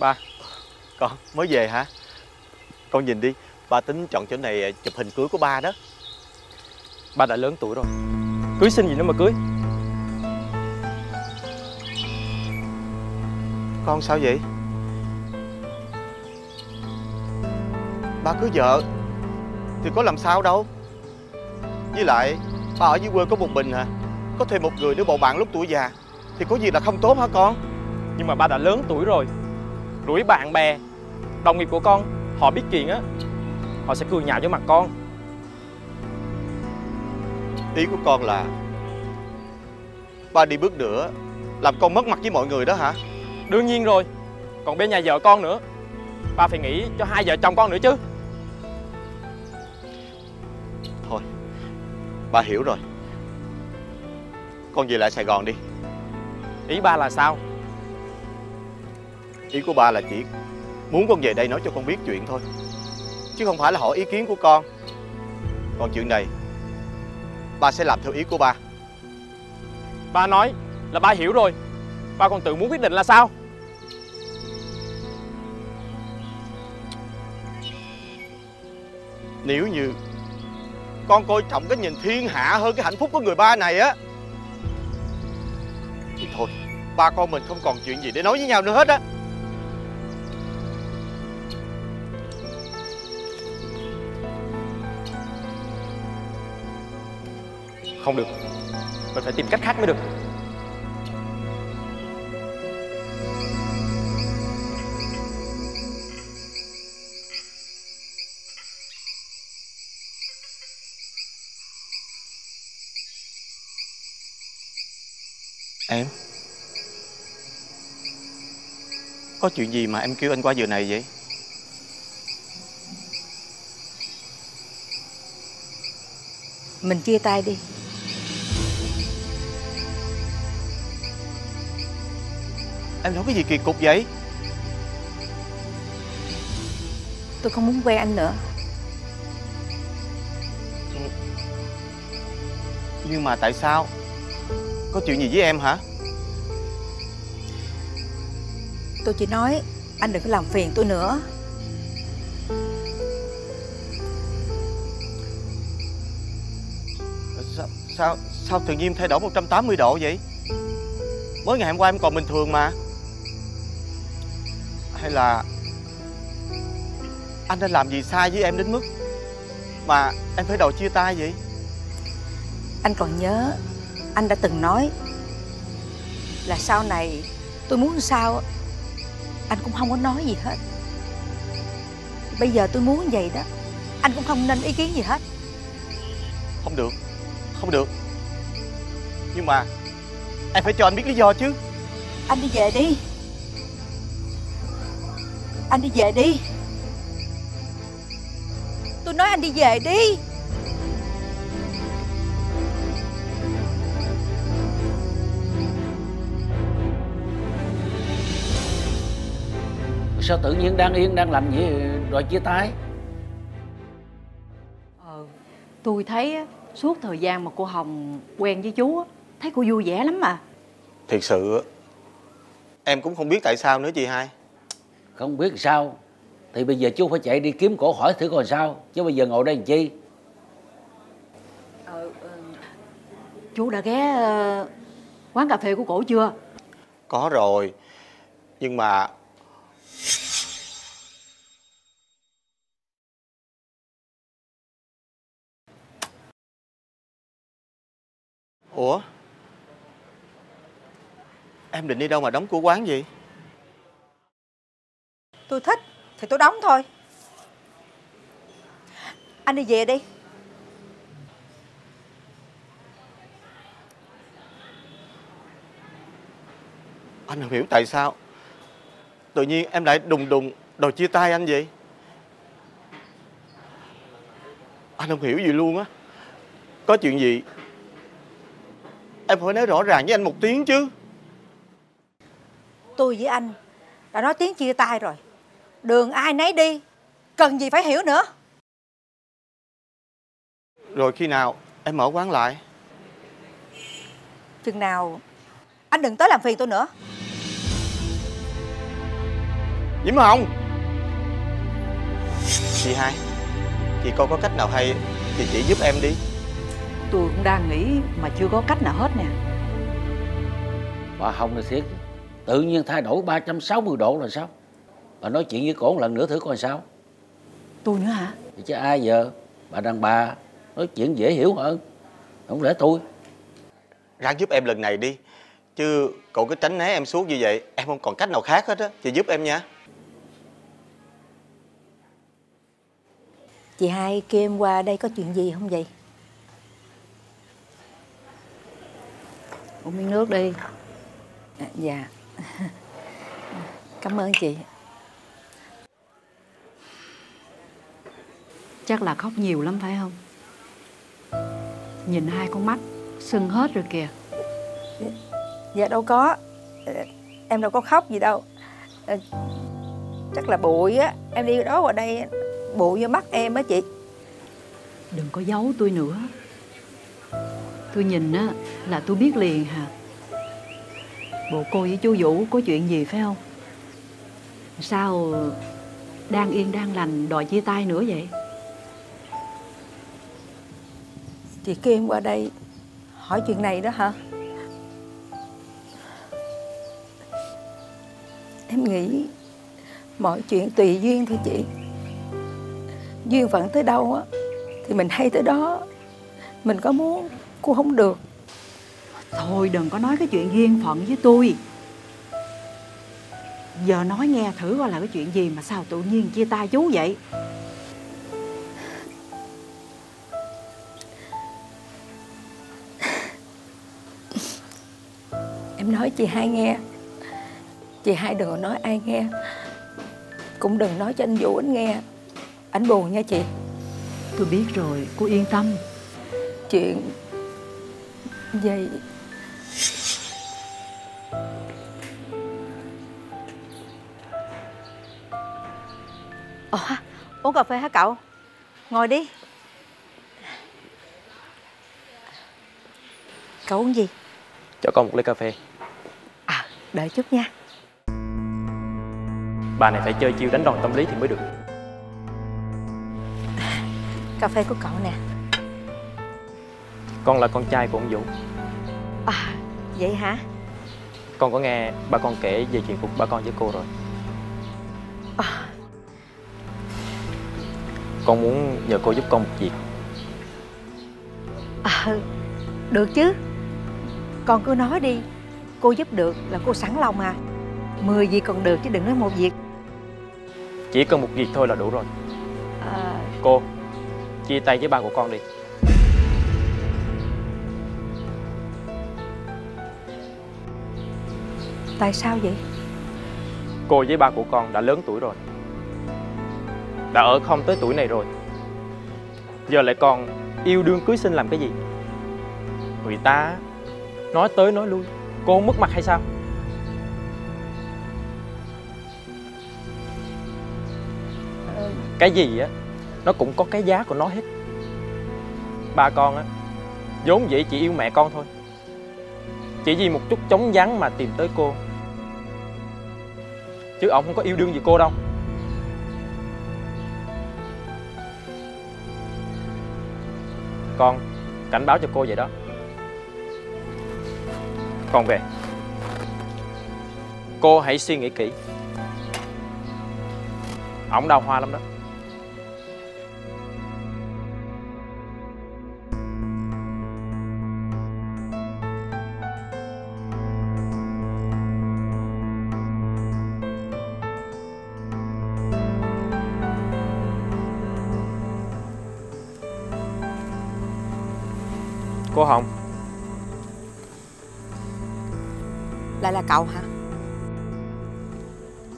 Ba, con mới về hả? Con nhìn đi, ba tính chọn chỗ này chụp hình cưới của ba đó. Ba đã lớn tuổi rồi, cưới xin gì nữa mà cưới. Con sao vậy? Ba cưới vợ thì có làm sao đâu. Với lại ba ở dưới quê có một mình hả? Có thêm một người nữa bầu bạn lúc tuổi già thì có gì là không tốt hả con? Nhưng mà ba đã lớn tuổi rồi, rủi bạn bè đồng nghiệp của con họ biết chuyện á, họ sẽ cười nhạo vô mặt con. Ý của con là ba đi bước nữa làm con mất mặt với mọi người đó hả? Đương nhiên rồi, còn bên nhà vợ con nữa, ba phải nghĩ cho hai vợ chồng con nữa chứ. Thôi ba hiểu rồi, con về lại Sài Gòn đi. Ý ba là sao? Ý của ba là chỉ muốn con về đây nói cho con biết chuyện thôi, chứ không phải là hỏi ý kiến của con. Còn chuyện này ba sẽ làm theo ý của ba. Ba nói là ba hiểu rồi, ba còn tự muốn quyết định là sao? Nếu như con coi trọng cái nhìn thiên hạ hơn cái hạnh phúc của người ba này á, thì thôi ba con mình không còn chuyện gì để nói với nhau nữa hết á. Không được, mình phải tìm cách khác mới được. Em, có chuyện gì mà em kêu anh qua giờ này vậy? Mình chia tay đi. Em nói cái gì kỳ cục vậy? Tôi không muốn quen anh nữa. Nhưng mà tại sao? Có chuyện gì với em hả? Tôi chỉ nói anh đừng có làm phiền tôi nữa. Sao tự nhiên thay đổi 180 độ vậy? Mới ngày hôm qua em còn bình thường mà. Hay là anh đã làm gì sai với em đến mức mà em phải đòi chia tay vậy? Anh còn nhớ anh đã từng nói là sau này tôi muốn sao anh cũng không có nói gì hết. Bây giờ tôi muốn vậy đó, anh cũng không nên ý kiến gì hết. Không được, không được. Nhưng mà em phải cho anh biết lý do chứ. Anh đi về đi. Anh đi về đi. Tôi nói anh đi về đi. Sao tự nhiên đang yên đang lành vậy rồi chia tay? Tôi thấy suốt thời gian mà cô Hồng quen với chú, thấy cô vui vẻ lắm mà. Thiệt sự em cũng không biết tại sao nữa chị Hai. Không biết sao thì bây giờ chú phải chạy đi kiếm cổ hỏi thử còn sao, chứ bây giờ ngồi đây làm chi? Chú đã ghé quán cà phê của cổ chưa? Có rồi, nhưng mà ủa, em định đi đâu mà đóng cửa quán vậy? Tôi thích thì tôi đóng thôi. Anh đi về đi. Anh không hiểu tại sao tự nhiên em lại đùng đùng đòi chia tay anh vậy. Anh không hiểu gì luôn á. Có chuyện gì em phải nói rõ ràng với anh một tiếng chứ. Tôi với anh đã nói tiếng chia tay rồi, đường ai nấy đi, cần gì phải hiểu nữa. Rồi khi nào em mở quán lại? Chừng nào anh đừng tới làm phiền tôi nữa. Diễm Hồng! Chị Hai, chị coi có cách nào hay thì chị giúp em đi. Tôi cũng đang nghĩ mà chưa có cách nào hết nè. Bà Hồng là thiệt, tự nhiên thay đổi 360 độ là sao? Bà nói chuyện với cổ một lần nữa thử coi sao. Tôi nữa hả? Thì chứ ai giờ, bà đàn bà nói chuyện dễ hiểu hơn, không lẽ tôi. Ráng giúp em lần này đi, chứ cậu cứ tránh né em suốt như vậy, em không còn cách nào khác hết á. Chị giúp em nha. Chị Hai kêu em qua đây có chuyện gì không vậy? Uống miếng nước đi. À, dạ. Cảm ơn chị. Chắc là khóc nhiều lắm phải không? Nhìn hai con mắt sưng hết rồi kìa. Dạ đâu có. Em đâu có khóc gì đâu. Chắc là bụi á. Em đi đó qua đây bụi vô mắt em á chị. Đừng có giấu tôi nữa. Tôi nhìn á là tôi biết liền hả? Bộ cô với chú Vũ có chuyện gì phải không? Sao đang yên đang lành đòi chia tay nữa vậy? Chị kêu em qua đây hỏi chuyện này đó hả? Em nghĩ mọi chuyện tùy duyên thôi chị. Duyên phận tới đâu á thì mình hay tới đó. Mình có muốn cũng không được. Thôi đừng có nói cái chuyện duyên phận với tôi. Giờ nói nghe thử coi là cái chuyện gì mà sao tự nhiên chia tay chú vậy? Em nói chị Hai nghe. Chị Hai đừng có nói ai nghe. Cũng đừng nói cho anh Vũ anh nghe. Anh buồn nha chị. Tôi biết rồi, cô yên tâm. Chuyện vậy uống cà phê hả cậu? Ngồi đi. Cậu uống gì? Cho con một ly cà phê. À, đợi chút nha. Bà này phải chơi chiêu đánh đòn tâm lý thì mới được. Cà phê của cậu nè. Con là con trai của ông Vũ. À, vậy hả? Con có nghe ba con kể về chuyện của ba con với cô rồi. À. Con muốn nhờ cô giúp con một việc. À, được chứ. Con cứ nói đi. Cô giúp được là cô sẵn lòng mà. 10 việc còn được chứ đừng nói một việc. Chỉ cần một việc thôi là đủ rồi. À... Cô chia tay với ba của con đi. Tại sao vậy? Cô với ba của con đã lớn tuổi rồi. Đã ở không tới tuổi này rồi. Giờ lại còn yêu đương cưới xin làm cái gì? Người ta nói tới nói lui, cô không mất mặt hay sao? Cái gì á, nó cũng có cái giá của nó hết. Ba con á, vốn dĩ chỉ yêu mẹ con thôi. Chỉ vì một chút chóng vắng mà tìm tới cô. Chứ ông không có yêu đương gì cô đâu. Con cảnh báo cho cô vậy đó. Con về. Cô hãy suy nghĩ kỹ. Ổng đào hoa lắm đó. Cô Hồng. Lại là cậu hả?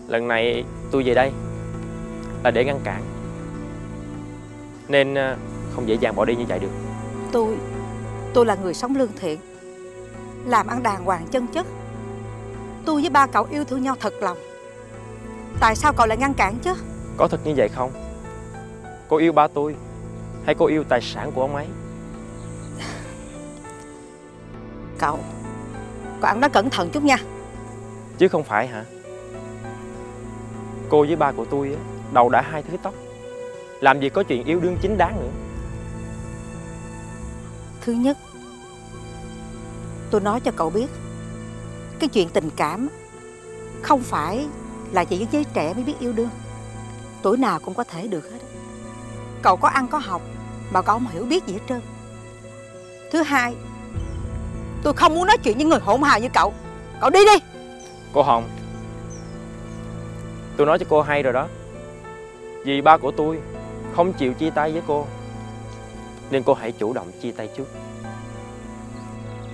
Lần này tôi về đây là để ngăn cản, nên không dễ dàng bỏ đi như vậy được. Tôi là người sống lương thiện, làm ăn đàng hoàng chân chất. Tôi với ba cậu yêu thương nhau thật lòng. Tại sao cậu lại ngăn cản chứ? Có thật như vậy không? Cô yêu ba tôi hay cô yêu tài sản của ông ấy? Cậu ăn nói cẩn thận chút nha. Chứ không phải hả? Cô với ba của tôi á, đầu đã hai thứ tóc, làm gì có chuyện yêu đương chính đáng nữa. Thứ nhất, tôi nói cho cậu biết, cái chuyện tình cảm không phải là chỉ với giới trẻ mới biết yêu đương, tuổi nào cũng có thể được hết. Cậu có ăn có học mà cậu không hiểu biết gì hết trơn. Thứ hai, tôi không muốn nói chuyện với người hỗn hào như cậu. Cậu đi đi. Cô Hồng, tôi nói cho cô hay rồi đó. Vì ba của tôi không chịu chia tay với cô, nên cô hãy chủ động chia tay trước.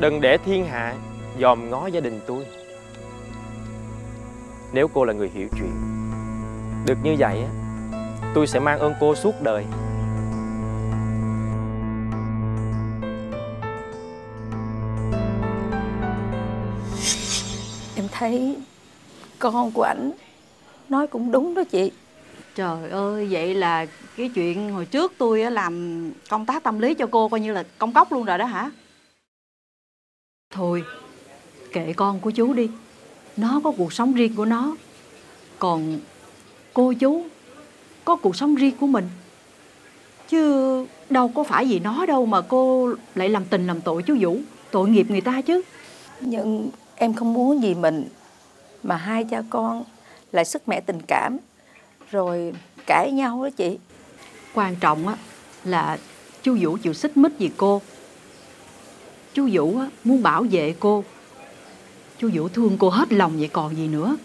Đừng để thiên hạ dòm ngó gia đình tôi. Nếu cô là người hiểu chuyện, được như vậy á, tôi sẽ mang ơn cô suốt đời. Em thấy con của ảnh nói cũng đúng đó chị. Trời ơi, vậy là cái chuyện hồi trước tôi làm công tác tâm lý cho cô coi như là công cốc luôn rồi đó hả? Thôi, kệ con của chú đi, nó có cuộc sống riêng của nó. Còn cô chú có cuộc sống riêng của mình, chứ đâu có phải vì nó đâu mà cô lại làm tình làm tội chú Vũ. Tội nghiệp người ta chứ. Nhưng em không muốn vì mình mà hai cha con lại sức mẻ tình cảm rồi cãi nhau đó chị. Quan trọng á là chú Vũ chịu xích mích vì cô. Chú Vũ á muốn bảo vệ cô. Chú Vũ thương cô hết lòng vậy còn gì nữa.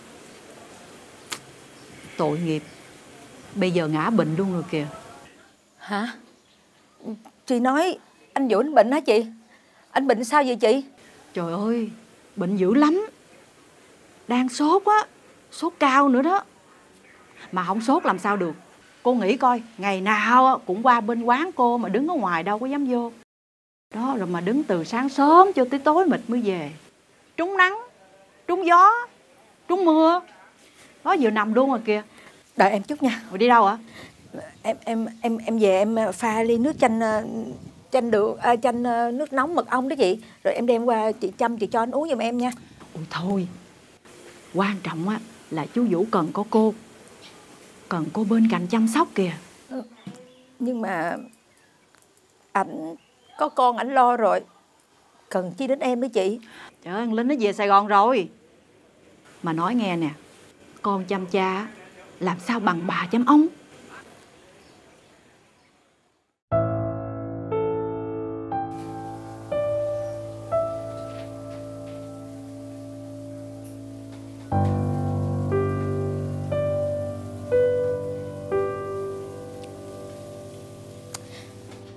Tội nghiệp, bây giờ ngã bệnh luôn rồi kìa. Hả? Chị nói anh Vũ anh bệnh hả chị? Anh bệnh sao vậy chị? Trời ơi, bệnh dữ lắm. Đang sốt á, sốt cao nữa đó. Mà không sốt làm sao được. Cô nghĩ coi, ngày nào cũng qua bên quán cô mà đứng ở ngoài đâu có dám vô. Đó, rồi mà đứng từ sáng sớm cho tới tối mịt mới về. Trúng nắng, trúng gió, trúng mưa. Đó, vừa nằm luôn rồi kìa. Đợi em chút nha. Rồi đi đâu hả? Em về em pha ly nước chanh nước nóng mật ong đó chị. Rồi em đem qua chị chăm, chị cho anh uống giùm em nha. Ôi thôi, quan trọng á là chú Vũ cần có cô, cần cô bên cạnh chăm sóc kìa. Nhưng mà ảnh có con ảnh lo rồi, cần chi đến em đó chị. Trời ơi, Linh nó về Sài Gòn rồi. Mà nói nghe nè, con chăm cha làm sao bằng bà chăm ông.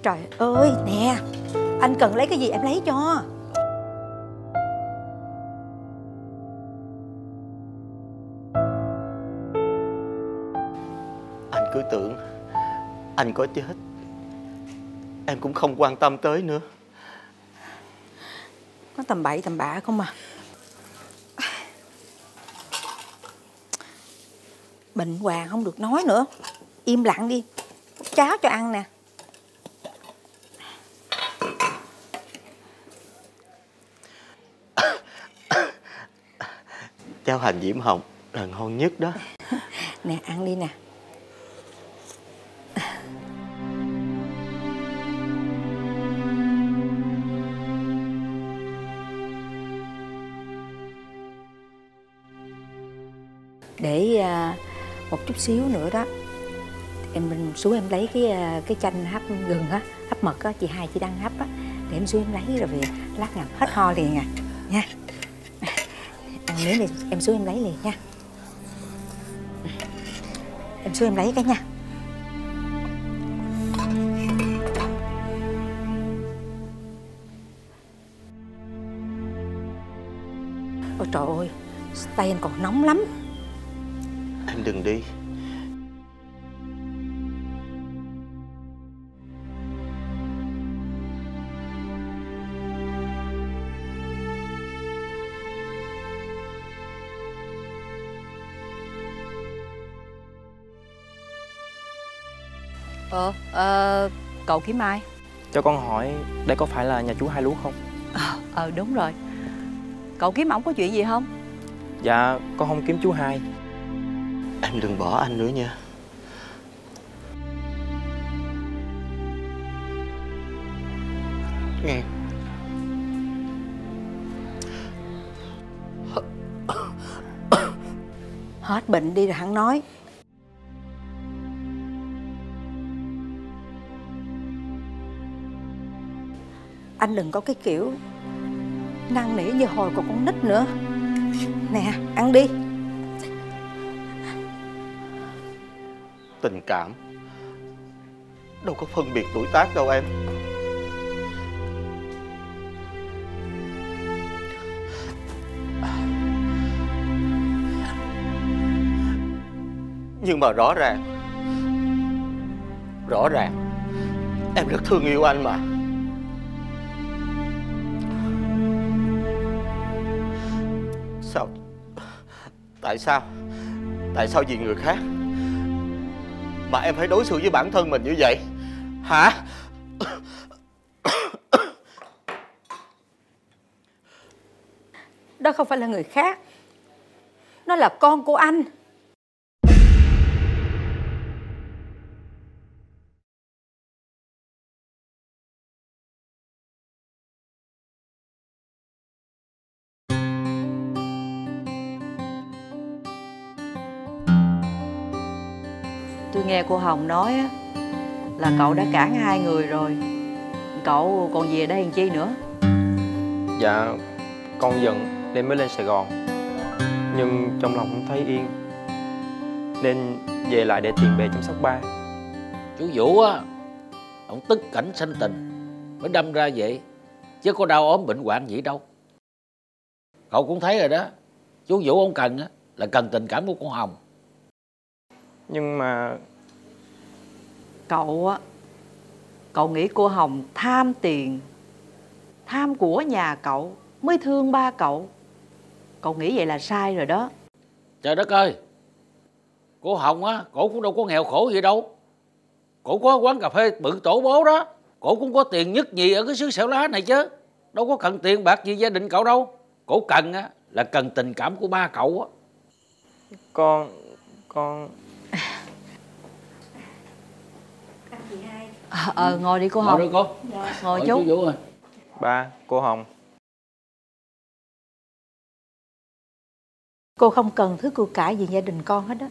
Trời ơi, nè, anh cần lấy cái gì em lấy cho. Anh cứ tưởng anh có chết, em cũng không quan tâm tới nữa. Có tầm bậy tầm bạ không à. Bệnh hoạn không được nói nữa. Im lặng đi, cháo cho ăn nè. Cháo hành Diễm Hồng là ngon nhất đó. Nè ăn đi nè. Để một chút xíu nữa đó em xuống em lấy cái chanh hấp gừng á, hấp mật á, chị Hai chị đang hấp á, để em xuống em lấy rồi về lát ngập hết ho liền à nha. Miếng này em xuống em lấy liền nha. Em xuống em lấy cái nha. Ôi trời ơi, tay anh còn nóng lắm. Em đừng đi. Cậu kiếm ai? Cho con hỏi, đây có phải là nhà chú Hai Lúa không? Đúng rồi. Cậu kiếm ổng có chuyện gì không? Dạ, con không kiếm chú Hai, Em đừng bỏ anh nữa nha. Nghe. Hết bệnh đi rồi hắn nói. Anh đừng có cái kiểu năn nỉ như hồi còn con nít nữa. Nè, ăn đi. Tình cảm đâu có phân biệt tuổi tác đâu em. Nhưng mà rõ ràng em rất thương yêu anh mà. Sao? Tại sao vì người khác mà em phải đối xử với bản thân mình như vậy? Hả? Đó không phải là người khác. Nó là con của anh. Tôi nghe cô Hồng nói là cậu đã cản hai người rồi. Cậu còn về đây làm chi nữa? Dạ, con giận nên mới lên Sài Gòn. Nhưng trong lòng không thấy yên, nên về lại để tiền bề chăm sóc ba. Chú Vũ á, ông tức cảnh sanh tình mới đâm ra vậy, chứ có đau ốm bệnh hoạn gì đâu. Cậu cũng thấy rồi đó, chú Vũ ông cần á, là cần tình cảm của cô Hồng. Nhưng mà... Cậu á, cậu nghĩ cô Hồng tham tiền, tham của nhà cậu mới thương ba cậu. Cậu nghĩ vậy là sai rồi đó. Trời đất ơi, cô Hồng á, cổ cũng đâu có nghèo khổ gì đâu. Cổ có quán cà phê bự tổ bố đó. Cổ cũng có tiền nhất gì ở cái xứ xẻo lá này chứ. Đâu có cần tiền bạc gì gia đình cậu đâu. Cổ cần á, là cần tình cảm của ba cậu á. Con... Anh chị hai. Ngồi đi cô Hồng. Ngồi đi cô. Dạ. Ngồi chú. Chú Vũ ơi. Ba, cô Hồng. Cô không cần thứ của cải gì gia đình con hết á.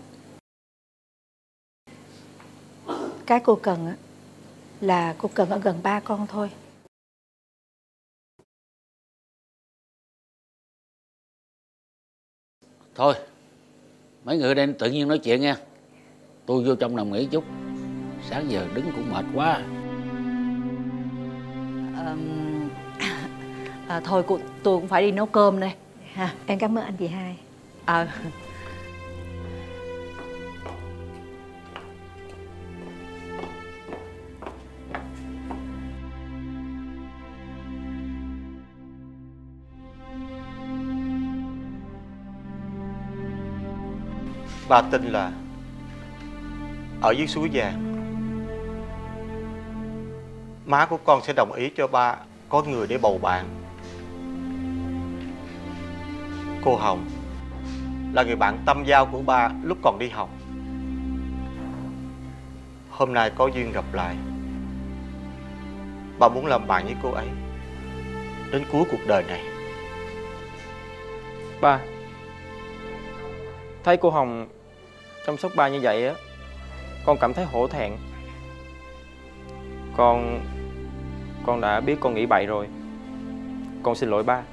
Cái cô cần á là cô cần ở gần ba con thôi. Thôi, mấy người đây tự nhiên nói chuyện nha. Tôi vô trong nằm nghỉ chút. Sáng giờ đứng cũng mệt quá. Thôi tôi cũng phải đi nấu cơm đây. Em cảm ơn anh chị hai. Bà tin là ở dưới suối vàng, má của con sẽ đồng ý cho ba có người để bầu bạn. Cô Hồng là người bạn tâm giao của ba lúc còn đi học. Hôm nay có duyên gặp lại, ba muốn làm bạn với cô ấy đến cuối cuộc đời này. Ba, thấy cô Hồng chăm sóc ba như vậy á, con cảm thấy hổ thẹn. Con đã biết con nghĩ bậy rồi. Con xin lỗi ba.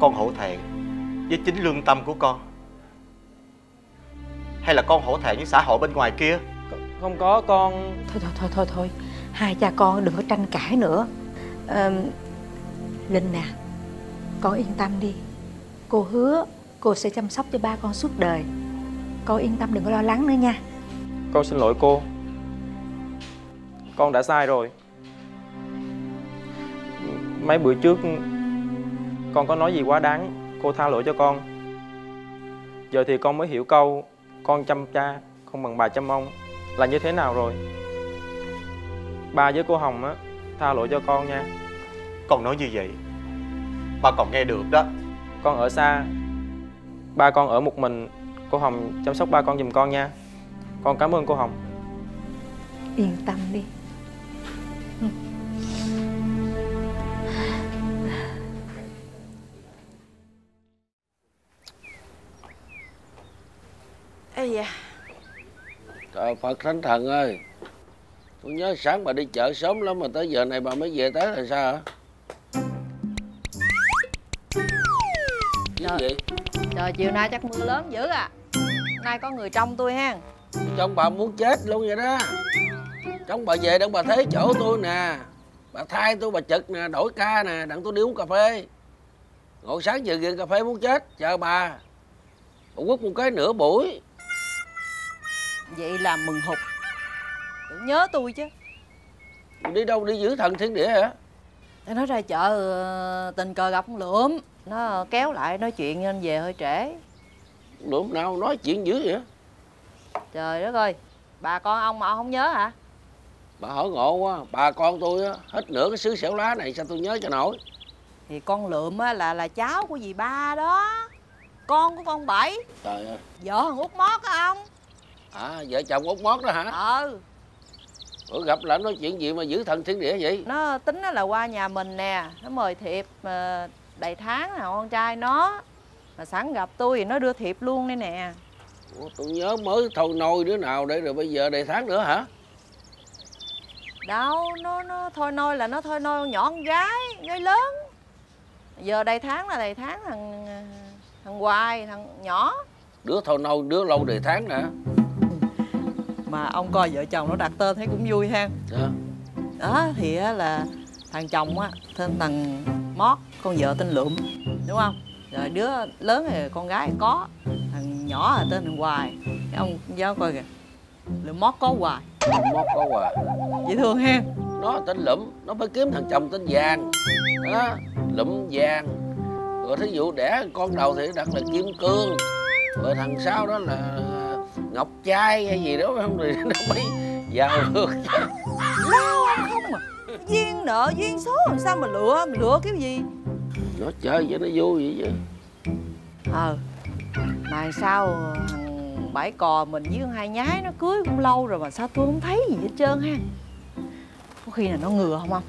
Con hổ thẹn với chính lương tâm của con, hay là con hổ thẹn với xã hội bên ngoài kia? Không có con. Thôi, hai cha con đừng có tranh cãi nữa. Linh nè, con yên tâm đi. Cô hứa cô sẽ chăm sóc cho ba con suốt đời. Con yên tâm, đừng có lo lắng nữa nha. Con xin lỗi cô. Con đã sai rồi. Mấy bữa trước con có nói gì quá đáng, cô tha lỗi cho con. Giờ thì con mới hiểu câu con chăm cha không bằng bà chăm ông là như thế nào rồi. Ba với cô Hồng á, tha lỗi cho con nha. Con nói như vậy ba còn nghe được đó. Con ở xa, ba con ở một mình, cô Hồng chăm sóc ba con giùm con nha. Con cảm ơn cô Hồng. Yên tâm đi. Ê dạ. Trời Phật Thánh Thần ơi, tôi nhớ sáng bà đi chợ sớm lắm mà tới giờ này bà mới về tới là sao hả? Trời, trời chiều nay chắc mưa lớn dữ à. Nay có người trông tôi ha. Trông bà muốn chết luôn vậy đó. Trông bà về đặng bà thấy chỗ tôi nè. Bà thay tôi bà trực nè, đổi ca nè, đặng tôi đi uống cà phê. Ngồi sáng giờ ghiền cà phê muốn chết, chờ bà quất một cái nửa buổi. Vậy là mừng hụt. Tưởng nhớ tôi chứ. Đi đâu đi giữ thần thiên địa hả? Nó ra chợ tình cờ gặp con Lượm. Nó kéo lại nói chuyện nên về hơi trễ. Lượm nào nói chuyện dữ vậy? Trời đất ơi, bà con ông mà ông không nhớ hả? Bà hỏi ngộ quá, bà con tôi á, hết nửa cái xứ xẻo lá này sao tôi nhớ cho nổi. Thì con Lượm á, là cháu của dì ba đó. Con của con Bảy. Trời ơi. Vợ thằng Út Mót á ông. À, vợ chồng Út Mót đó hả? Ừ. Bữa gặp lại nói chuyện gì mà giữ thần thiên địa vậy? Nó tính là qua nhà mình nè, nó mời thiệp mà đầy tháng nào con trai nó. Mà sẵn gặp tôi thì nó đưa thiệp luôn đây nè. Ủa, tôi nhớ mới thôi nôi đứa nào để rồi bây giờ đầy tháng nữa hả? Đâu, nó thôi nôi là nó thôi nôi nhỏ con gái, gái lớn. Giờ đầy tháng là đầy tháng thằng Hoài, thằng nhỏ. Đứa thôi nôi, đứa lâu đầy tháng nè. Mà ông coi vợ chồng nó đặt tên thấy cũng vui ha. Dạ. Đó thì là thằng chồng á tên thằng Mót, con vợ tên Lượm, đúng không? Rồi đứa lớn thì con gái có, thằng nhỏ là tên thằng Hoài. Ông giáo coi kìa, Lượm Mót có Hoài. Lượm Mót có Hoài dễ thương ha. Nó tên Lượm, nó phải kiếm thằng chồng tên Vàng đó, Lượm Vàng. Rồi thí dụ đẻ con đầu thì đặt là Kim Cương, rồi thằng sau đó là Ngọc Trai hay gì đó, không thì nó mới giàu được. Lâu ông không à, duyên nợ duyên số làm sao mà lựa cái gì. Nó chơi với nó vui vậy chứ. Mà sao thằng Bãi Cò mình với con Hai Nhái nó cưới cũng lâu rồi mà sao tôi không thấy gì hết trơn ha. Có khi là nó ngừa không ông?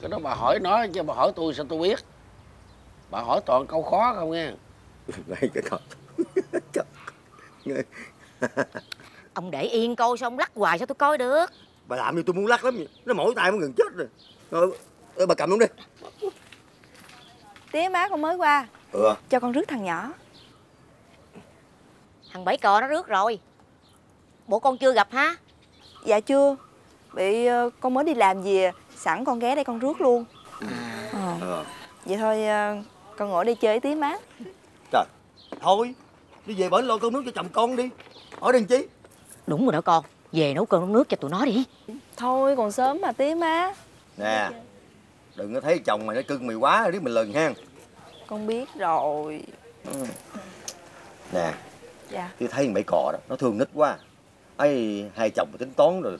Cái đó bà hỏi nó chứ bà hỏi tôi sao tôi biết. Bà hỏi toàn câu khó không nghe. Đây cái thật. Ông để yên coi, sao ông lắc hoài sao tôi coi được. Bà làm như tôi muốn lắc lắm vậy. Nó mỏi tay nó gần chết rồi. Thôi bà cầm luôn đi. Tía má con mới qua. Cho con rước thằng nhỏ. Thằng Bảy Cò nó rước rồi. Bộ con chưa gặp ha? Dạ chưa. Bị con mới đi làm về. Sẵn con ghé đây con rước luôn. Vậy thôi con ngồi đây chơi với tía má. Trời. Thôi đi về bển lo cơm nước cho chồng con đi. Ở đây làm chi? Đúng rồi đó con. Về nấu cơm nước cho tụi nó đi. Thôi còn sớm mà tía má. Nè, đừng có thấy chồng mày nó cưng mày quá rồi, biết mình lần ha. Con biết rồi. Nè. Dạ. Tôi thấy Bảy Cò đó, nó thương nít quá. Ấy, hai chồng tính toán rồi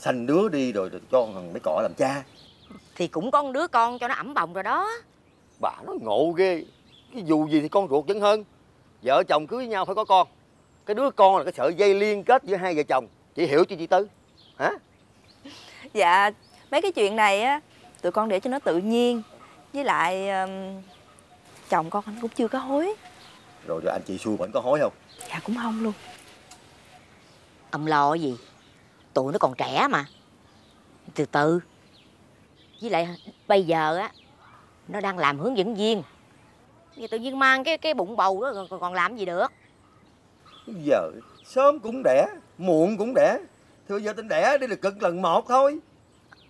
sanh đứa đi rồi cho thằng Bảy Cò làm cha. Thì cũng có một đứa con cho nó ẩm bồng rồi đó. Bà nó ngộ ghê. Cái dù gì thì con ruột vẫn hơn. Vợ chồng cưới nhau phải có con. Cái đứa con là cái sợi dây liên kết giữa hai vợ chồng. Chị hiểu chưa chị Tư? Hả? Dạ, mấy cái chuyện này á tụi con để cho nó tự nhiên. Với lại chồng con anh cũng chưa có hối. Rồi anh chị xui vẫn có hối không? Dạ cũng không luôn. Ông lo cái gì? Tụi nó còn trẻ mà. Từ từ. Với lại bây giờ á nó đang làm hướng dẫn viên. Vậy tự nhiên mang cái bụng bầu đó còn làm gì được. Giờ sớm cũng đẻ, muộn cũng đẻ. Thôi giờ tính đẻ đi là cực lần một thôi.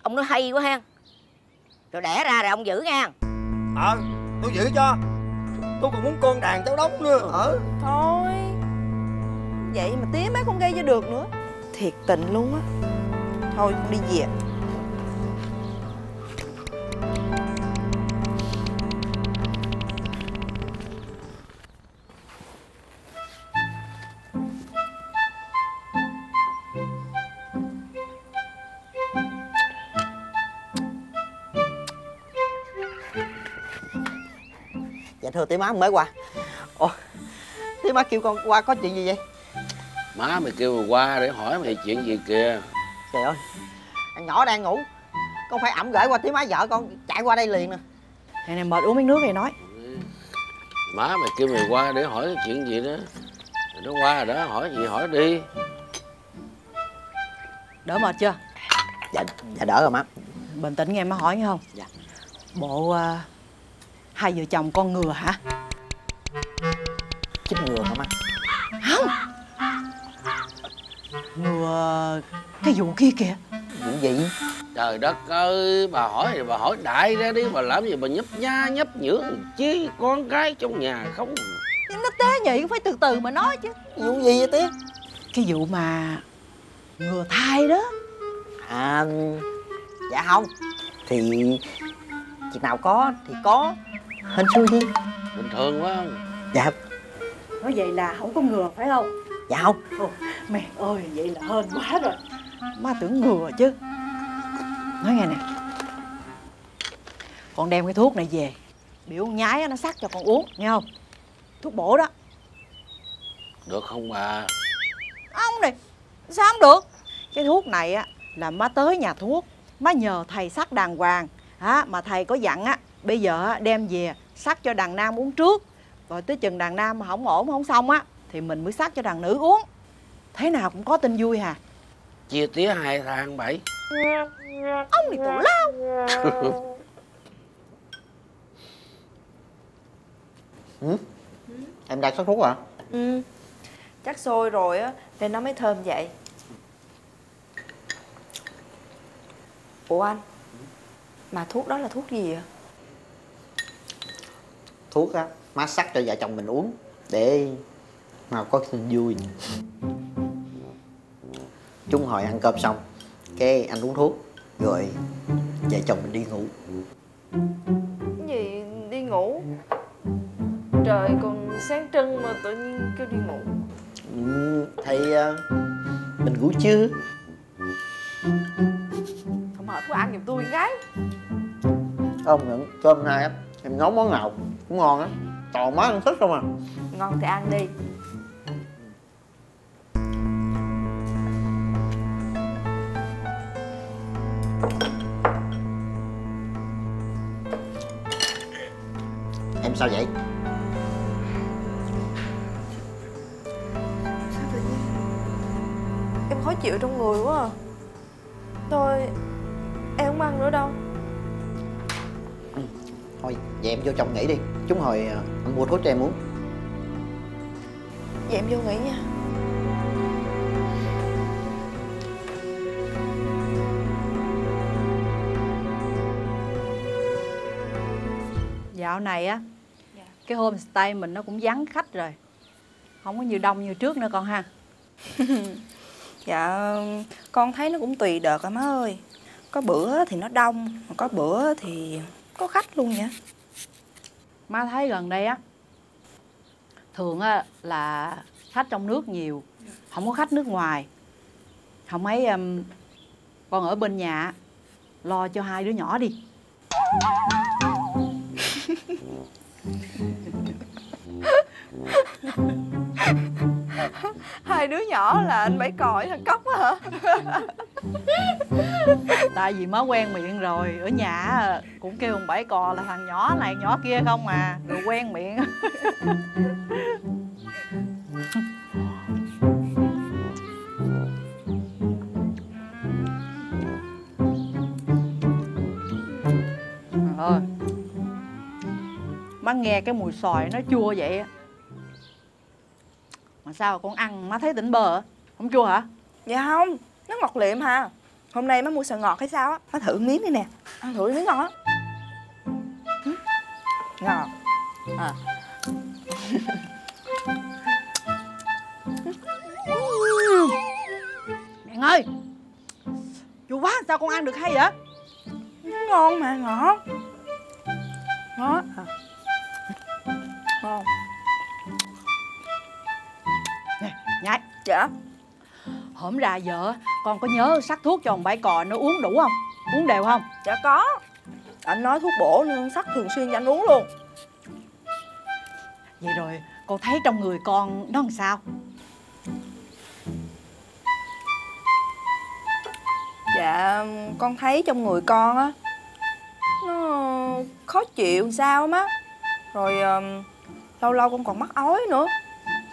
Ông nói hay quá ha. Rồi đẻ ra rồi ông giữ nha. Tôi giữ cho. Tôi còn muốn con đàn cháu đốc nữa. Thôi. Vậy mà tía má không gây cho được nữa. Thiệt tình luôn á. Thôi con đi về. Thưa tía má mới qua. Thế má kêu con qua có chuyện gì vậy? Má mày kêu mày qua để hỏi mày chuyện gì kìa. Trời ơi, thằng nhỏ đang ngủ, con phải ẵm gửi qua tí má vợ con chạy qua đây liền nè. Này này, mệt uống miếng nước này nói. Má mày kêu mày qua để hỏi chuyện gì đó. Mày nó qua rồi đó, hỏi gì hỏi đi. Đỡ mệt chưa? Dạ, dạ đỡ rồi má. Bình tĩnh nghe má hỏi nghe không? Dạ. Bộ hai vợ chồng con ngừa hả? Chích ngừa hả má? Không. Ngừa cái vụ kia kìa. Vụ gì? Trời đất ơi, bà hỏi thì bà hỏi đại ra đi. Bà làm gì bà nhấp nha nhấp nhữa chứ, con cái trong nhà không. Nhưng nó tế vậy cũng phải từ từ mà nói chứ. Vụ gì vậy tía? Cái vụ mà ngừa thai đó. À, dạ không. Thì chuyện nào có thì có, hên xui đi. Bình thường quá không? Dạ. Nói vậy là không có ngừa phải không? Dạ không. Ồ, mẹ ơi, vậy là hên quá rồi. Má tưởng ngừa chứ. Nói nghe nè, con đem cái thuốc này về, biểu nhái nó sắc cho con uống, nghe không? Thuốc bổ đó. Được không bà? Ông này, sao không được? Cái thuốc này á là má tới nhà thuốc, má nhờ thầy sắc đàng hoàng á, mà thầy có dặn á, bây giờ đem về sắc cho đàn nam uống trước, rồi tới chừng đàn nam mà không ổn không xong á thì mình mới sắc cho đàn nữ uống. Thế nào cũng có tin vui hà. Chia tía 2 thang bảy. Ông này tủ lao. Ừ? Em đang sắc thuốc hả? Ừ. Chắc sôi rồi á nên nó mới thơm vậy. Ủa anh, mà thuốc đó là thuốc gì vậy? Thuốc á, má sắc cho vợ chồng mình uống để mà có tin vui. Chúng hồi ăn cơm xong cái anh uống thuốc rồi vợ chồng mình đi ngủ. Cái gì đi ngủ? Trời còn sáng trưng mà tự nhiên kêu đi ngủ. Ừ, thì mình ngủ chứ. Không hợp với ăn giùm tôi gái. Không nhận, cho hôm nay á em nấu món nào cũng ngon á, toàn má ăn thích không à. Ngon thì ăn đi. Em sao vậy? Sao tự nhiên em khó chịu trong người quá à. Thôi em không ăn nữa đâu. Ừ, thôi vậy em vô trong nghỉ đi. Chúng hồi anh mua thuốc cho em uống. Vậy em vô nghỉ nha. Dạo này á, cái homestay mình nó cũng vắng khách rồi, không có nhiều đông như trước nữa con ha. Dạ, con thấy nó cũng tùy đợt à má ơi. Có bữa thì nó đông, có bữa thì có khách luôn vậy. Má thấy gần đây á, thường á là khách trong nước nhiều, không có khách nước ngoài. Không ấy, con ở bên nhà lo cho 2 đứa nhỏ đi. Hai đứa nhỏ là anh Bảy Còi thằng Cóc á hả? Tại vì má quen miệng rồi, ở nhà cũng kêu thằng Bảy Cò là thằng nhỏ này nhỏ kia không à, rồi quen miệng. Rồi. Má nghe cái mùi xoài nó chua vậy mà sao con ăn má thấy tỉnh bờ. Không chua hả? Dạ không, nó ngọt liệm hả. Hôm nay má mua sợi ngọt hay sao á, má thử miếng đi nè. Ăn thử miếng ngon á. Ngọt à. Mẹ ơi, chua quá sao con ăn được hay vậy? Ngon mà, ngọt. Ngọt à. Ngon. Nhái. Dạ. Hôm ra giờ con có nhớ sắc thuốc cho thằng Bảy Cò nó uống đủ không? Uống đều không? Dạ có. Anh nói thuốc bổ nên sắc thường xuyên cho anh uống luôn. Vậy rồi cô thấy trong người con nó làm sao? Dạ con thấy trong người con á nó khó chịu sao má. Rồi lâu lâu con còn mắc ói nữa.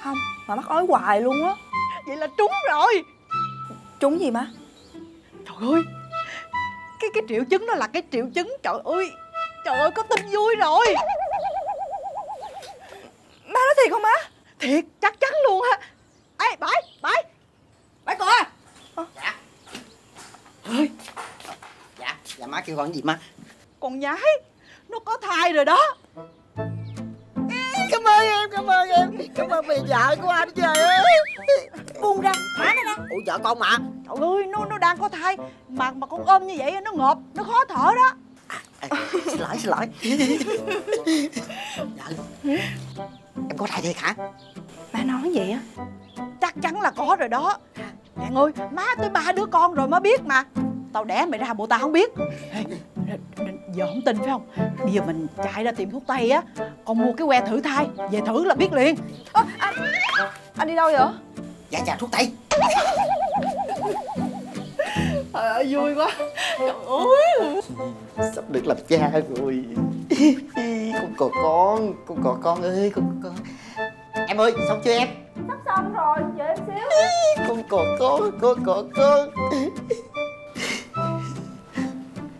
Không, mà mắc ói hoài luôn á. Vậy là trúng rồi. Trúng gì má? Trời ơi, cái triệu chứng đó là cái triệu chứng, trời ơi có tin vui rồi. Má nói thiệt không má? Thiệt, chắc chắn luôn á. Ê, bãi coi. Dạ. Ơi. Dạ má kêu con gì má? Con nhái, nó có thai rồi đó. Cảm ơn em, cảm ơn mày vợ của anh trời ơi. Buông ra, thả nó ra. Ủa vợ con mà. Trời ơi, nó đang có thai mà con ôm như vậy nó ngộp, nó khó thở đó. Xin lỗi. Dạ. Em có thai thiệt hả? Má nói vậy á? Chắc chắn là có rồi đó. Mẹ ơi, má tới 3 đứa con rồi mới biết mà. Tao đẻ mày ra bộ tao không biết. Giờ không tin phải không? Bây giờ mình chạy ra tiệm thuốc tây á, con mua cái que thử thai về thử là biết liền. Anh đi đâu vậy? Dạ dạ thuốc tây. Vui quá. Sắp được làm cha rồi. Con ơi, con. Em ơi, xong chưa em? Sắp xong rồi, chờ em xíu. Con.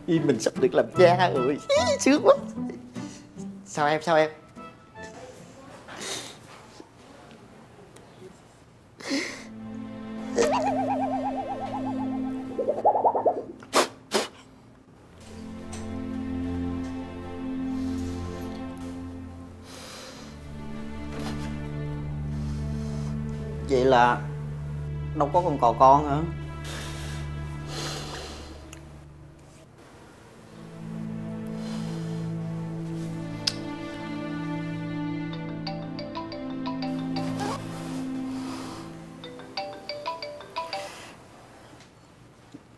Mình sắp được làm cha rồi, sướng quá. Sao em? Vậy là đâu có con cò con hả?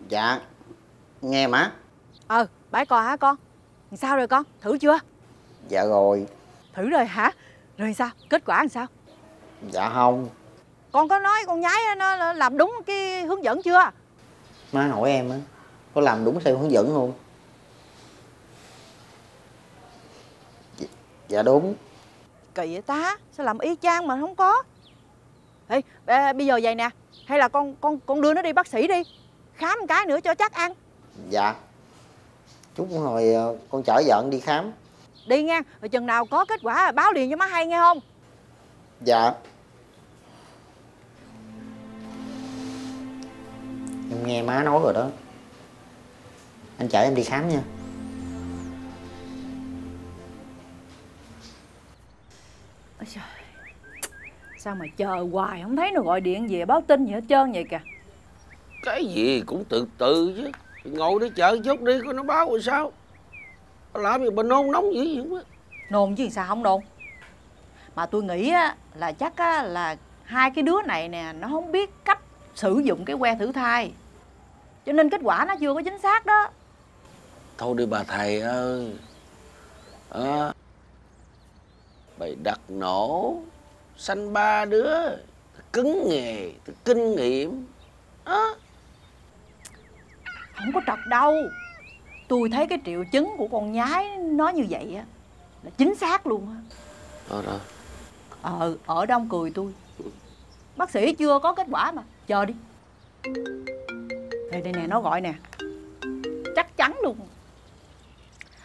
Dạ, nghe má. Bãi cò hả con? Sao rồi con, thử chưa? Dạ rồi. Thử rồi hả? Rồi sao, kết quả làm sao? Dạ không. Con có nói con nhái nó làm đúng cái hướng dẫn chưa? Má hỏi em á, có làm đúng theo hướng dẫn không? Dạ đúng. Kỳ vậy ta, sao làm y chang mà không có. Ê, bây giờ vậy nè, hay là con đưa nó đi bác sĩ đi, khám một cái nữa cho chắc ăn. Dạ. Chút hồi con chở vợ đi khám. Đi nha, rồi chừng nào có kết quả báo liền cho má hay nghe không? Dạ. Em nghe má nói rồi đó. Anh chở em đi khám nha. Ôi trời. Sao mà chờ hoài không thấy nó gọi điện về báo tin gì hết trơn vậy kìa. Cái gì cũng từ từ chứ. Thì ngồi để chờ chút đi coi nó báo rồi sao. Nó làm gì mà nôn nóng dữ vậy không á. Nôn chứ sao không nôn. Mà tôi nghĩ á là chắc á là hai cái đứa này nè nó không biết cách sử dụng cái que thử thai, cho nên kết quả nó chưa có chính xác đó. Thôi đi bà thầy ơi. Bày đặt nổ. Sanh 3 đứa. Cứng nghề, kinh nghiệm. Không có trật đâu. Tôi thấy cái triệu chứng của con nhái nó như vậy á là chính xác luôn á. Ở đông cười tôi. Bác sĩ chưa có kết quả mà. Chờ đi. Đây nè, nó gọi nè. Chắc chắn luôn.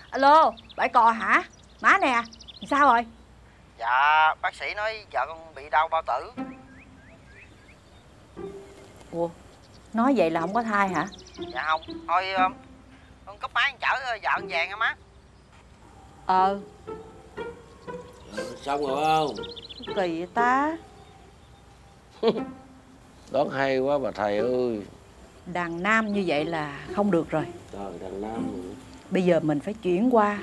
Alo, bãi cò hả? Má nè, sao rồi? Dạ, bác sĩ nói vợ con bị đau bao tử. Ủa, nói vậy là không có thai hả? Dạ không, thôi con cúp máy chở vợ con về nghe má. Xong rồi không? Kỳ vậy ta. Đoán hay quá bà thầy ơi. Đàn nam như vậy là không được rồi. Trời, đàn nam rồi. Bây giờ mình phải chuyển qua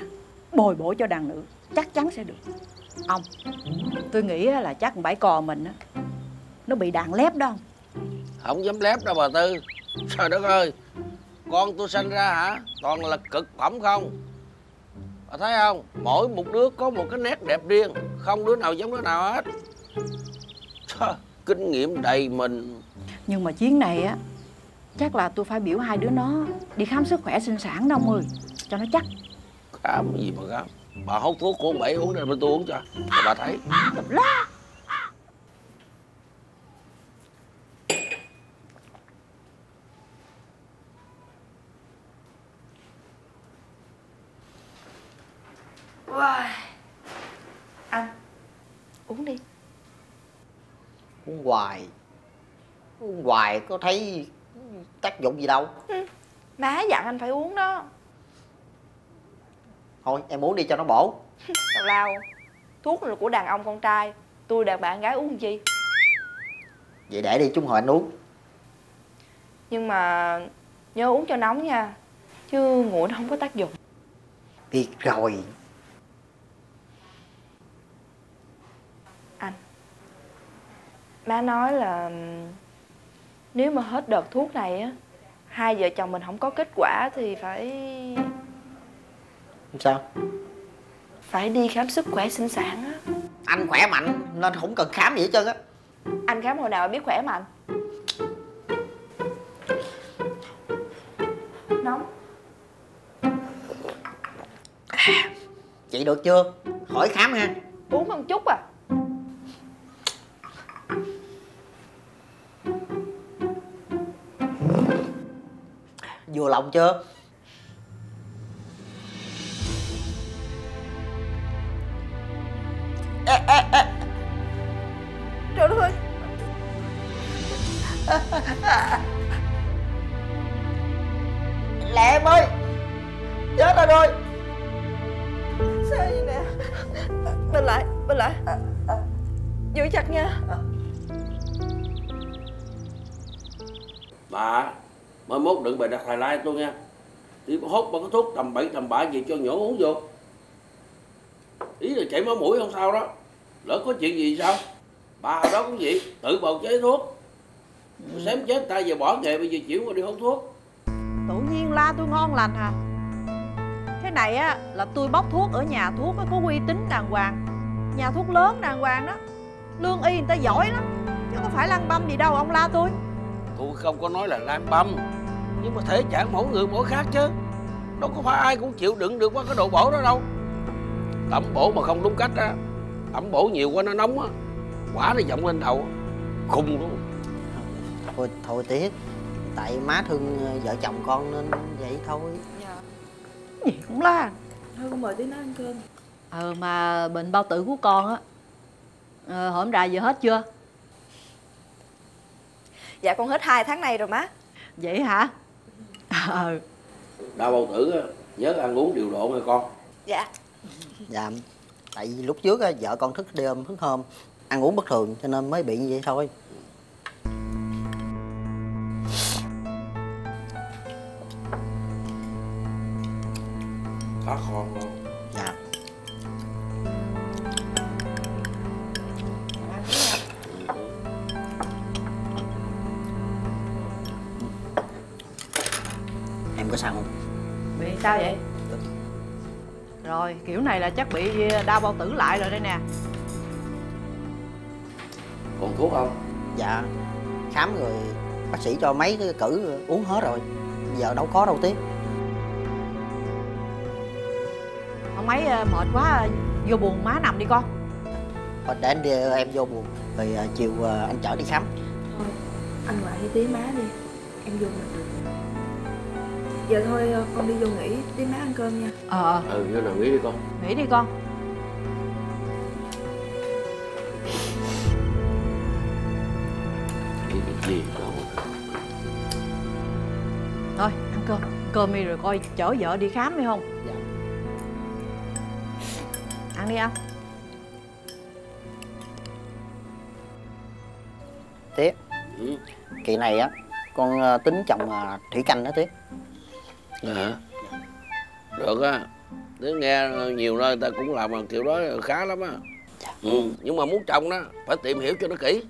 bồi bổ cho đàn nữ. Chắc chắn sẽ được. Ông, tôi nghĩ là chắc bãi cò mình á, nó bị đàn lép đó không? Không dám lép đâu bà Tư. Trời đất ơi. Con tôi sanh ra hả, toàn là cực phẩm không. Bà thấy không? Mỗi một đứa có một cái nét đẹp riêng, không đứa nào giống đứa nào hết. Kinh nghiệm đầy mình. Nhưng mà chuyến này á, chắc là tôi phải biểu hai đứa nó đi khám sức khỏe sinh sản đó ông ơi, cho nó chắc. Khám cái gì mà khám? Bà hốt thuốc của ông Bảy uống ra bên tôi uống cho. Bà thấy. Wow. Anh uống đi. Uống hoài có thấy tác dụng gì đâu. Má dặn anh phải uống đó. Thôi em uống đi cho nó bổ. Tào lao. Thuốc là của đàn ông con trai, tôi đàn bạn gái uống chi. Vậy để đi, chúng hồi anh uống. Nhưng mà nhớ uống cho nóng nha, chứ nguội nó không có tác dụng. Biết rồi. Anh, má nói là nếu mà hết đợt thuốc này á, hai vợ chồng mình không có kết quả thì phải... Sao? Phải đi khám sức khỏe sinh sản á. Anh khỏe mạnh nên không cần khám gì hết trơn á. Anh khám hồi nào biết khỏe mạnh. Nóng. Chị được chưa? Khỏi khám ha. Uống một chút à. Vừa lòng chưa? Ê. Trời ơi. Lẹ em ơi. Chết rồi rồi. Sao vậy nè? Bên lại. Giữ chặt nha. Bà, mới mốt đừng bà đặt lại lai tôi nha. Thì hốt bà có thuốc tầm bậy tầm bạ gì cho nhỏ uống vô. Ý là chảy máu mũi không sao đó. Lỡ có chuyện gì sao? Bà hồi đó cũng vậy, tự bào chế thuốc. Xém chết ta giờ bỏ nghề, bây giờ chịu qua đi hút thuốc. Tự nhiên la tôi ngon lành hả? Thế này á là tôi bóc thuốc ở nhà thuốc có uy tín đàng hoàng. Nhà thuốc lớn đàng hoàng đó. Lương y người ta giỏi lắm. Chứ có phải lăn băm gì đâu ông la tôi. Tôi không có nói là lăn băm. Nhưng mà thể trạng mỗi người mỗi khác chứ. Đâu có phải ai cũng chịu đựng được qua cái đồ bổ đó đâu. Tẩm bổ mà không đúng cách á, tẩm bổ nhiều quá nó nóng á, quả nó giọng lên đầu, khùng luôn. Thôi tiếc, tại má thương vợ chồng con nên vậy thôi. Dạ. Gì cũng la. Thôi con mời tí nó ăn cơm. Mà bệnh bao tử của con á, hổm rày giờ hết chưa? Dạ con hết 2 tháng nay rồi má. Vậy hả? Đau bao tử á, nhớ ăn uống điều độ nha con. Dạ. Dạ, tại vì lúc trước á, vợ con thức đêm thức hôm, ăn uống bất thường cho nên mới bị như vậy thôi. Cá con luôn. Dạ. Em có sao không? Bị sao vậy? Rồi, kiểu này là chắc bị đau bao tử lại rồi đây nè. Còn thuốc không? Dạ, khám rồi bác sĩ cho mấy cái cử uống hết rồi. Giờ đâu có đâu tiếc. Ông ấy mệt quá, vô buồn má nằm đi con. Để anh đưa em vô buồn, rồi chiều anh chở đi khám. Thôi, anh ngoại đi tí má đi, em vô được được. Giờ thôi con đi vô nghỉ, tí má ăn cơm nha. Vô nào nghỉ đi con. Nghỉ đi con. Gì đâu. Thôi, ăn cơm. Cơm đi rồi coi chở vợ đi khám hay không? Dạ. Ăn đi ăn. Tiếc. Ừ. Kỳ này á, con tính trồng thủy canh đó Tiếc. Hả? Được á. Nếu nghe nhiều nơi người ta cũng làm kiểu đó khá lắm á. Dạ. Nhưng mà muốn trồng đó phải tìm hiểu cho nó kỹ.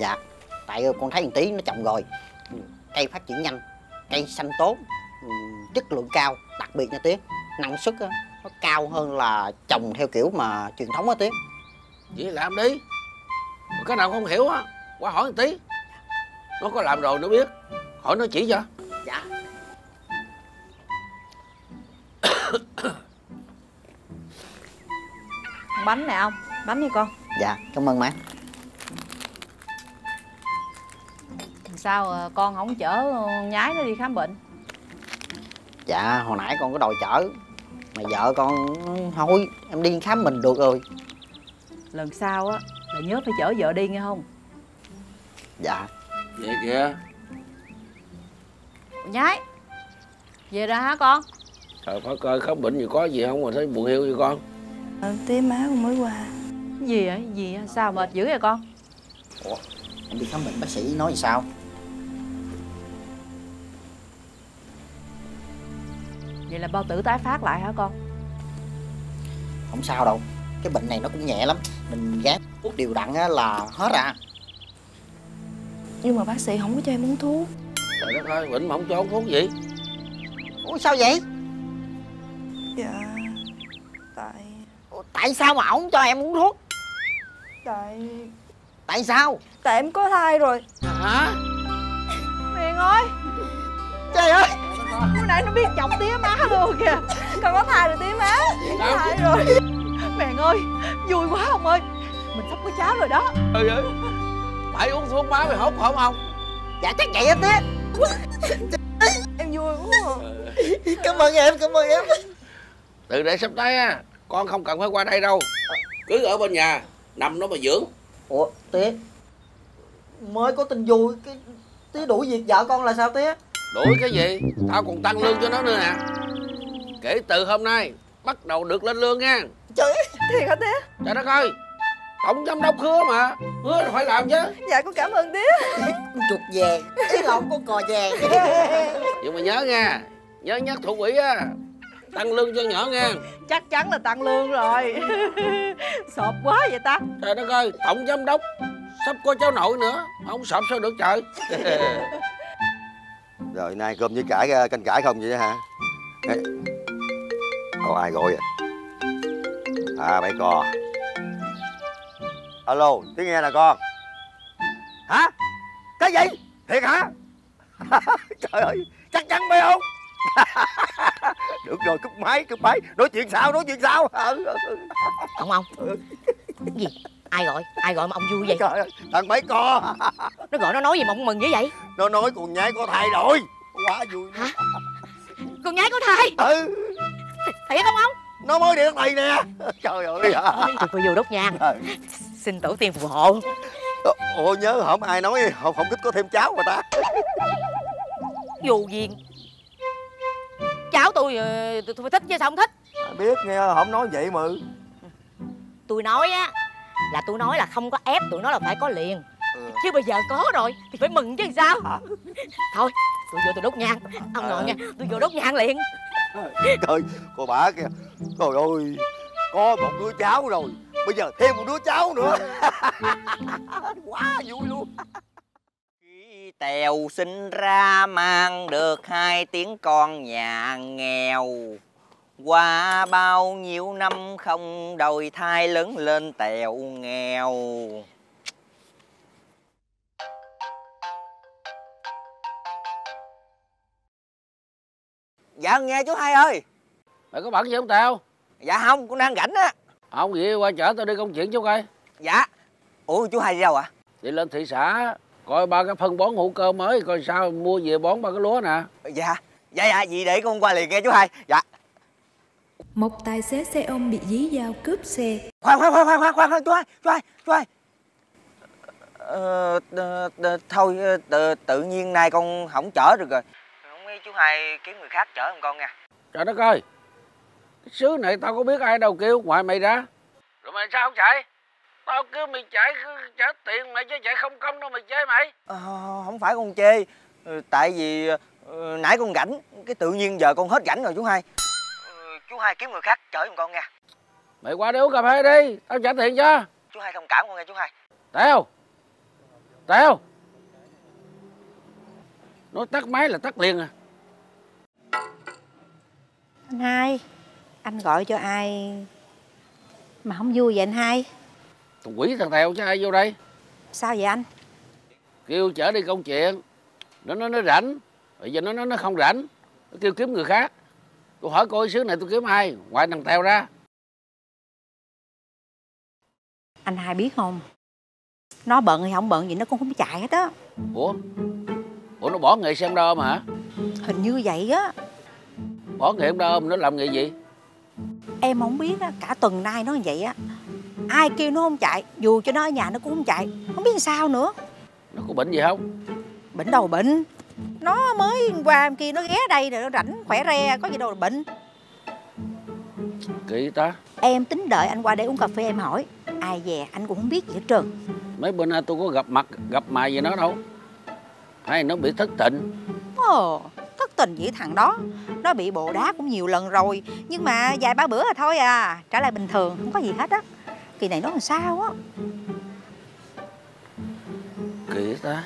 Dạ. Tại con thấy một tí nó trồng rồi, cây phát triển nhanh, cây xanh tốt, chất lượng cao, đặc biệt nha Tiến, năng suất nó cao hơn là trồng theo kiểu mà truyền thống á Tiến. Vậy làm đi, cái nào không hiểu á qua hỏi một tí, nó có làm rồi nó biết, hỏi nó chỉ cho. Dạ. Bánh nè ông, bánh đi con. Dạ, cảm ơn má. Sao con không chở nhái nó đi khám bệnh? Dạ, hồi nãy con có đòi chở mà vợ con thôi, em đi khám mình được rồi. Lần sau á là nhớ phải chở vợ đi nghe không? Dạ. Vậy kìa nhái, về rồi hả con? Trời, phải coi khám bệnh gì có gì không mà thấy buồn hiu vậy con. Tía má con mới qua. Gì vậy? Gì vậy? Sao mệt dữ vậy con? Ủa, em đi khám bệnh bác sĩ nói sao? Vậy là bao tử tái phát lại hả con? Không sao đâu, cái bệnh này nó cũng nhẹ lắm, mình gán thuốc đều đặn là hết à. Nhưng mà bác sĩ không có cho em uống thuốc. Trời đất ơi, bệnh mà không cho uống thuốc gì? Ủa sao vậy? Dạ, tại... Ủa, tại sao mà ổng cho em uống thuốc? Tại... Tại sao? Tại em có thai rồi. Hả? Miền ơi, trời ơi, lúc nãy nó biết chọc tía má luôn kìa. Con có thai rồi tía má. Có thai rồi. Miền ơi, vui quá ông ơi, mình sắp có cháu rồi đó. Trời ơi, phải uống thuốc má mày hốt không không? Dạ chắc vậy á tía. Em vui quá. Cảm ơn em, cảm ơn em. Từ để sắp tới á, con không cần phải qua đây đâu, cứ ở bên nhà nằm đó mà dưỡng. Ủa tía, mới có tin vui cái tía đuổi việc vợ con là sao tía? Đuổi cái gì, tao còn tăng lương cho nó nữa nè. Kể từ hôm nay bắt đầu được lên lương nha. Trời ơi, thiệt hả tía? Trời đất ơi, tổng giám đốc hứa mà, hứa là phải làm chứ. Dạ con cảm ơn tía. Con chuột vàng, ý là con cò vàng. Nhưng mà nhớ nha, nhớ nhắc thủ quỹ á, tăng lương cho nhỏ nghe. Chắc chắn là tăng lương rồi. Sộp quá vậy ta. Trời đất ơi, tổng giám đốc sắp có cháu nội nữa, không sộp sao được trời. Rồi nay cơm với cải canh cải không vậy hả? Ồ, ai gọi vậy? À, bảy cò. Alo, tiếng nghe nè con. Hả? Cái gì? Thiệt hả? Trời ơi, chắc chắn phải không? Được rồi, cúp máy, nói chuyện sao ông cái gì? Ai gọi mà ông vui vậy? Trời ơi, thằng mấy co nó gọi nó nói gì mà ông mừng dữ vậy? Nó nói con nhái có thai rồi, quá vui. Hả? Con nhái có thai? Ừ. Thiệt không ông? Nó mới đi thầy nè. Trời ơi, tôi vô đốt nhang xin tổ tiên phù hộ. Ủa nhớ không ai nói không thích có thêm cháu mà ta. Dù gì cháu tôi phải thích chứ sao không thích. À, biết nghe không nói vậy mà. Tôi nói á là tôi nói là không có ép tụi nó là phải có liền. Ừ. Chứ bây giờ có rồi thì phải mừng chứ sao. À. Thôi tôi vô tôi đốt nhang. Ông ngồi nha, tôi vô đốt nhang liền. Trời, cô bà kìa. Trời ơi, có một đứa cháu rồi, bây giờ thêm một đứa cháu nữa. Quá vui luôn. Tèo sinh ra mang được 2 tiếng con nhà nghèo. Qua bao nhiêu năm không đòi thai, lớn lên Tèo nghèo. Dạ nghe chú Hai ơi. Mày có bận gì không Tèo? Dạ không, con đang rảnh á. Không vậy qua chở tao đi công chuyện chú coi. Dạ. Ủa chú Hai đi đâu ạ? À? Đi lên thị xã coi ba cái phân bón hữu cơ mới coi sao mua về bón ba cái lúa nè. Dạ, dạ dạ, vậy để con qua liền nghe chú Hai. Dạ. Một tài xế xe ôm bị dí dao cướp xe. Khoan chú Hai. Thôi tự nhiên nay con không chở được rồi. Không biết chú Hai kiếm người khác chở không con nha. Trời đất ơi, cái xứ này tao có biết ai đâu kêu ngoài mày ra. Rồi mày sao không chạy? Tao cứ mày chạy, cứ trả tiền mày chứ chạy không công đâu mày chê mày. Không phải con chê, tại vì nãy con rảnh, cái tự nhiên giờ con hết rảnh rồi chú Hai. Chú Hai kiếm người khác chở giùm con nha. Mày qua đi uống cà phê đi, tao trả tiền cho. Chú Hai thông cảm con nha chú Hai. Tèo, Tèo, nói tắt máy là tắt liền à. Anh Hai, Anh gọi cho ai mà không vui vậy anh Hai? Tụi quỷ thằng Tèo chứ ai vô đây. Sao vậy anh? Kêu chở đi công chuyện. Nó rảnh. Bây giờ nó không rảnh. Nó kêu kiếm người khác. Tôi hỏi coi xứ này tôi kiếm ai ngoài thằng Tèo ra. Anh Hai biết không, nó bận hay không bận gì nó cũng không chạy hết á. Ủa nó bỏ nghề xem đo mà hả? Hình như vậy á. Bỏ nghề không đo mà nó làm nghề gì? Em không biết á, cả tuần nay nó như vậy á. Ai kêu nó không chạy, dù cho nó ở nhà nó cũng không chạy. Không biết sao nữa. Nó có bệnh gì không? Bệnh đâu bệnh. Nó mới qua hôm kia nó ghé đây rồi nó rảnh khỏe re, có gì đâu là bệnh. Kỳ ta. Em tính đợi anh qua đây uống cà phê em hỏi. Ai về anh cũng không biết gì hết trơn. Mấy bữa nay tôi có gặp mặt, gặp mày gì nó đâu. Hay nó bị thất tình. Ồ, thất tình vậy thằng đó. Nó bị bồ đá cũng nhiều lần rồi. Nhưng mà vài ba bữa là thôi à. Trở lại bình thường, không có gì hết á. Kỳ này nó làm sao á. Kỳ ta.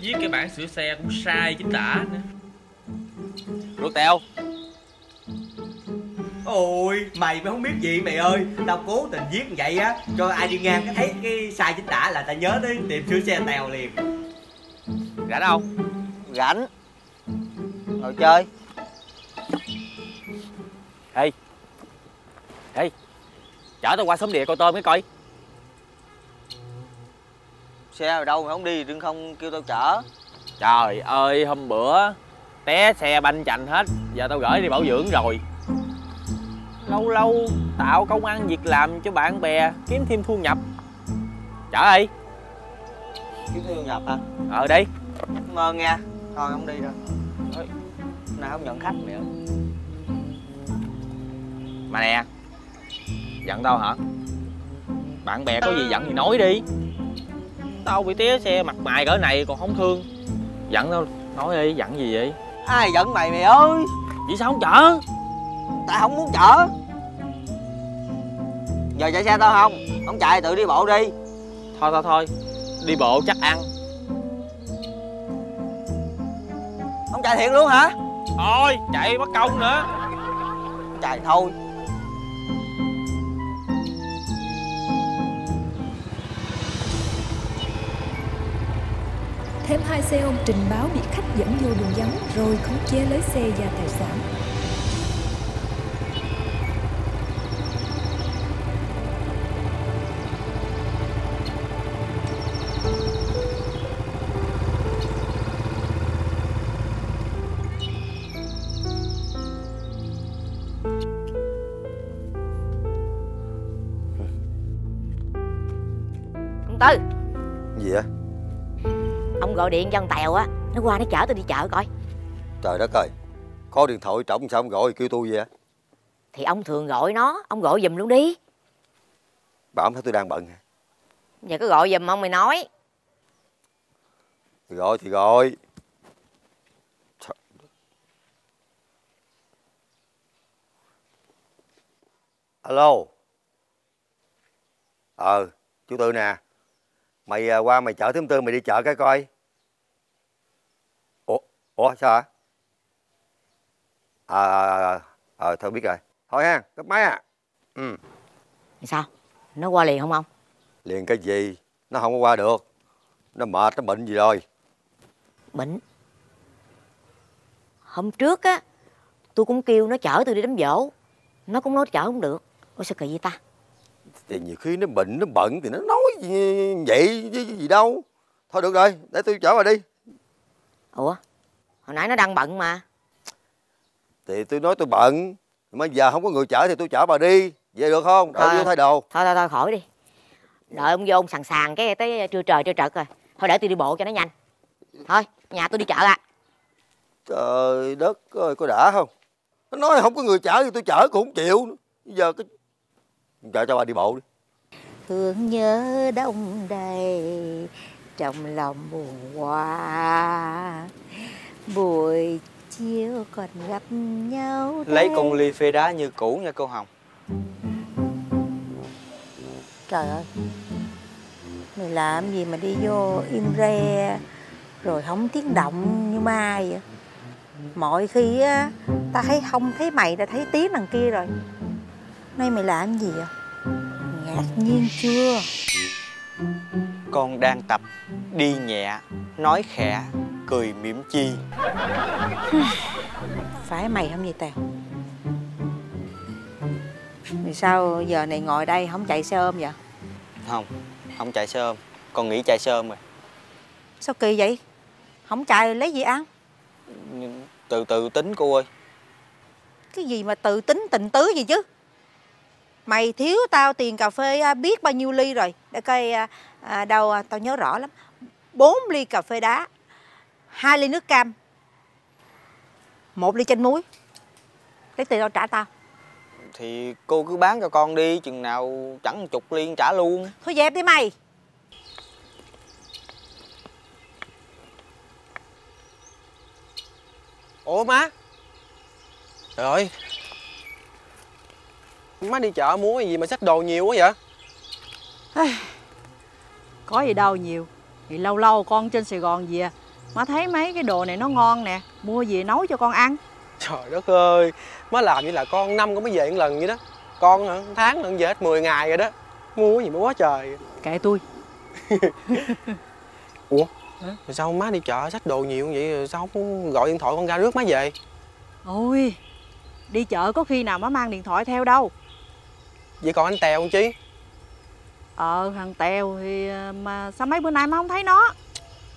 Viết cái bản sửa xe cũng sai chính tả nữa. Rồi Tèo. Ôi, mày không biết gì mày ơi. Tao cố tình viết vậy á, cho ai đi ngang thấy cái sai chính tả là tao nhớ tới tiệm sửa xe Tèo liền. Rảnh không? Rảnh. Ngồi chơi. Ê, ê, chở tao qua xóm địa coi tôm cái coi. Xe ở đâu mày không đi, đừng không kêu tao chở. Trời ơi, hôm bữa té xe banh chành hết, giờ tao gửi đi bảo dưỡng rồi. Lâu lâu tạo công ăn việc làm cho bạn bè, kiếm thêm thu nhập. Chở ơi. Kiếm thu nhập hả? Ờ đi. Ngờ nghe. Thôi không đi rồi. Ê, nay không nhận khách nữa. Mà nè, giận tao hả? Bạn bè có gì giận thì nói đi. Tao bị té xe mặt mày cỡ này còn không thương. Giận tao nói đi, giận gì vậy? Ai giận mày mày ơi? Vậy sao không chở? Tao không muốn chở. Giờ chạy xe tao không? Không chạy tự đi bộ đi. Thôi đi bộ chắc ăn. Không chạy thiệt luôn hả? Thôi chạy mất công nữa. Không chạy thôi. Thêm hai xe ôm trình báo bị khách dẫn vô đường vắng rồi khống chế lấy xe và tài sản. Tư. Gì vậy? Ông gọi điện cho ông Tèo á, nó qua nó chở tôi đi chợ coi. Trời đất ơi, có điện thoại trọng sao ông gọi kêu tôi vậy? Thì ông thường gọi nó, ông gọi giùm luôn đi. Bà không thấy tôi đang bận hả? Giờ cứ gọi giùm ông mày nói. Gọi thì gọi. Alo. Chú Tư nè. Mày qua mày chở thím Tư mày đi chợ cái coi. Ủa sao hả? Thôi biết rồi. Thôi ha, cấp máy à. Ừ. Sao? Nó qua liền không ông? Liền cái gì? Nó không có qua được. Nó mệt, nó bệnh gì rồi. Bệnh? Hôm trước á, tôi cũng kêu nó chở tôi đi đám giỗ. Nó cũng nói chở không được. Ôi sao kỳ vậy ta? Thì nhiều khi nó bệnh, nó bận thì nó nói vậy chứ gì đâu. Thôi được rồi, để tôi chở bà đi. Ủa? Hồi nãy nó đang bận mà. Thì tôi nói tôi bận. Mà giờ không có người chở thì tôi chở bà đi. Vậy được không? Đợi vô thay đồ. Thôi khỏi đi. Đợi ông vô ông sàng sàng cái tới trưa trời trưa trật rồi. Thôi để tôi đi bộ cho nó nhanh. Thôi, nhà tôi đi chợ à. Trời đất ơi, có đã không? Nó nói không có người chở thì tôi chở cũng không chịu. Giờ cái... Chở cho bà đi bộ đi. Thương nhớ đông đầy, trong lòng buồn qua. Buổi chiều còn gặp nhau đây. Lấy con ly phê đá như cũ nha cô Hồng. Trời ơi, Mày làm gì mà đi vô im re rồi không tiếng động như mai vậy? Mọi khi á, ta thấy không thấy mày đã thấy tiếng đằng kia rồi. Nay mày làm gì vậy? Ngạc nhiên chưa? Con đang tập đi nhẹ, nói khẽ, cười mỉm chi. Phải mày không vậy Tèo? Vì sao giờ này ngồi đây không chạy xe ôm vậy? Không, không chạy xe ôm. Con nghĩ chạy xe ôm rồi. Sao kỳ vậy? Không chạy lấy gì ăn? Từ từ tính cô ơi. Cái gì mà tự tính tình tứ gì chứ? Mày thiếu tao tiền cà phê biết bao nhiêu ly rồi. Để coi đâu tao nhớ rõ lắm. 4 ly cà phê đá, 2 ly nước cam, 1 ly chanh muối. Lấy tiền tao trả tao. Thì cô cứ bán cho con đi, chừng nào chẳng 10 ly trả luôn. Thôi dẹp đi mày. Ủa má. Trời ơi, má đi chợ mua cái gì mà xách đồ nhiều quá vậy? Có gì đâu nhiều. Thì lâu lâu con trên Sài Gòn về, má thấy mấy cái đồ này nó ngon nè, mua về nấu cho con ăn. Trời đất ơi, má làm như là con năm cũng mới về một lần vậy đó. Con hả, tháng lần về hết 10 ngày rồi đó. Mua cái gì mà quá trời. Kệ tôi. Ủa, rồi sao má đi chợ xách đồ nhiều vậy, sao không gọi điện thoại con ra rước má về? Ôi, đi chợ có khi nào má mang điện thoại theo đâu. Vậy còn anh Tèo không chứ? Thằng Tèo thì mà sao mấy bữa nay má không thấy nó?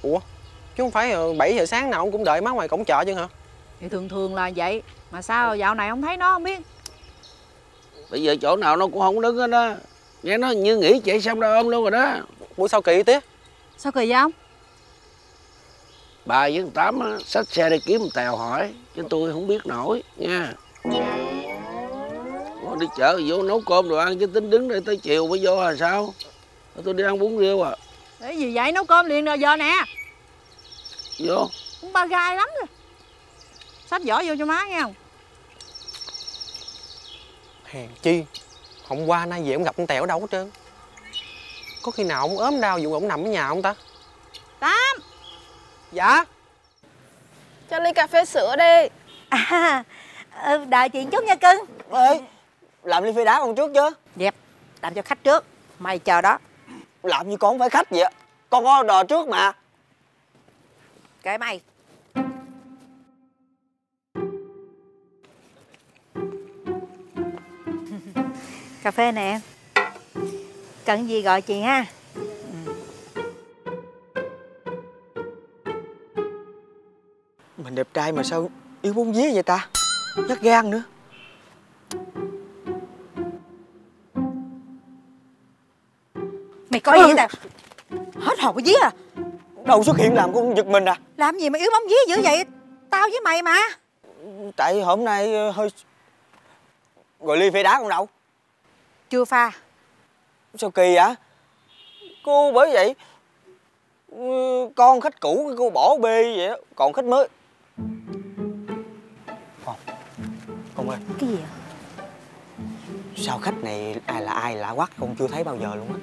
Ủa, chứ không phải 7 giờ sáng nào ông cũng đợi má ngoài cổng chợ chứ hả? Thì thường thường là vậy, mà sao dạo này không thấy nó không biết. Bây giờ chỗ nào nó cũng không đứng hết á. Nghe nó như nghỉ chạy xong đâu ôm luôn rồi đó. Ủa sao kỳ tía? Sao kỳ vậy ông? Bà với thằng Tám á, xách xe đi kiếm Tèo hỏi, chứ tôi không biết nổi nha. Đi chợ vô nấu cơm đồ ăn chứ tính đứng đây tới chiều mới vô là sao? Tôi đi ăn bún riêu à. Cái gì vậy? Nấu cơm liền rồi giờ nè. Vô. Cũng ba gai lắm rồi. Xách giỏ vô cho má nghe không? Hèn chi hôm qua nay về không gặp con Tèo ở đâu hết trơn. Có khi nào ông ốm đau vụ ông nằm ở nhà không ta? Tám. Dạ. Cho ly cà phê sữa đi. Đợi chuyện chút nha cưng. Ê, làm ly phê đá con trước chứ. Dẹp, làm cho khách trước. Mày chờ đó. Làm như con không phải khách vậy. Con có order trước mà. Kệ mày. Cà phê nè. Cần gì gọi chị ha. Mình đẹp trai mà sao yêu bóng vía vậy ta? Nhát gan nữa. Mày coi gì vậy tao? Hết hồn cái vía à? Đâu xuất hiện làm con giật mình à? Làm gì mà yếu bóng vía dữ vậy? Tao với mày mà. Tại hôm nay hơi... Rồi ly phê đá con đâu? Chưa pha. Sao kỳ vậy? Cô bởi vậy con khách cũ cô bỏ bê vậy đó. Còn khách mới. Con ơi. Cái gì vậy? Sao khách này ai lạ quắc con chưa thấy bao giờ luôn á.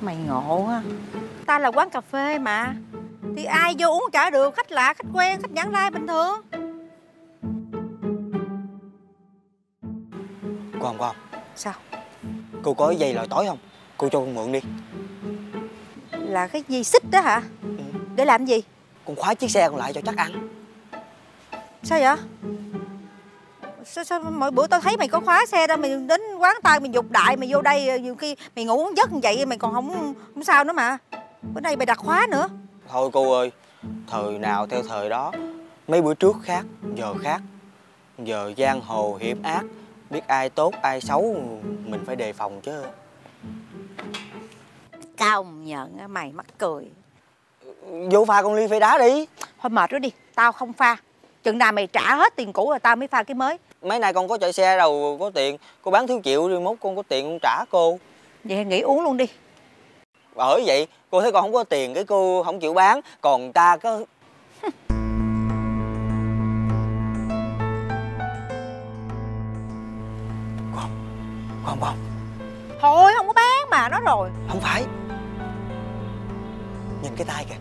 Mày ngộ á. Ta là quán cà phê mà, thì ai vô uống trả được. Khách lạ, khách quen, khách vãng lai bình thường. Cô không, Sao? Cô có dây lòi tối không? Cô cho con mượn đi. Là cái dây xích đó hả? Ừ. Để làm gì? Con khóa chiếc xe còn lại cho chắc ăn. Sao vậy? Sao mỗi bữa tao thấy mày có khóa xe ra, mày đến quán tao mày dục đại, mày vô đây nhiều khi mày ngủ uống giấc như vậy mày còn không sao nữa mà. Bữa nay mày đặt khóa nữa. Thôi cô ơi, thời nào theo thời đó. Mấy bữa trước khác. Giờ giang hồ hiểm ác, biết ai tốt ai xấu mình phải đề phòng chứ. Tao nhận mày mắc cười. Vô pha con ly phê đá đi. Thôi mệt quá đi, tao không pha. Chừng nào mày trả hết tiền cũ rồi tao mới pha cái mới. Mấy nay con có chạy xe đâu có tiền. Cô bán thiếu triệu rồi mốt con có tiền con trả cô. Vậy nghỉ uống luôn đi. Bởi vậy cô thấy con không có tiền cái cô không chịu bán. Còn ta có... Con không? Thôi không có bán mà nó rồi. Không phải. cái tay kìa.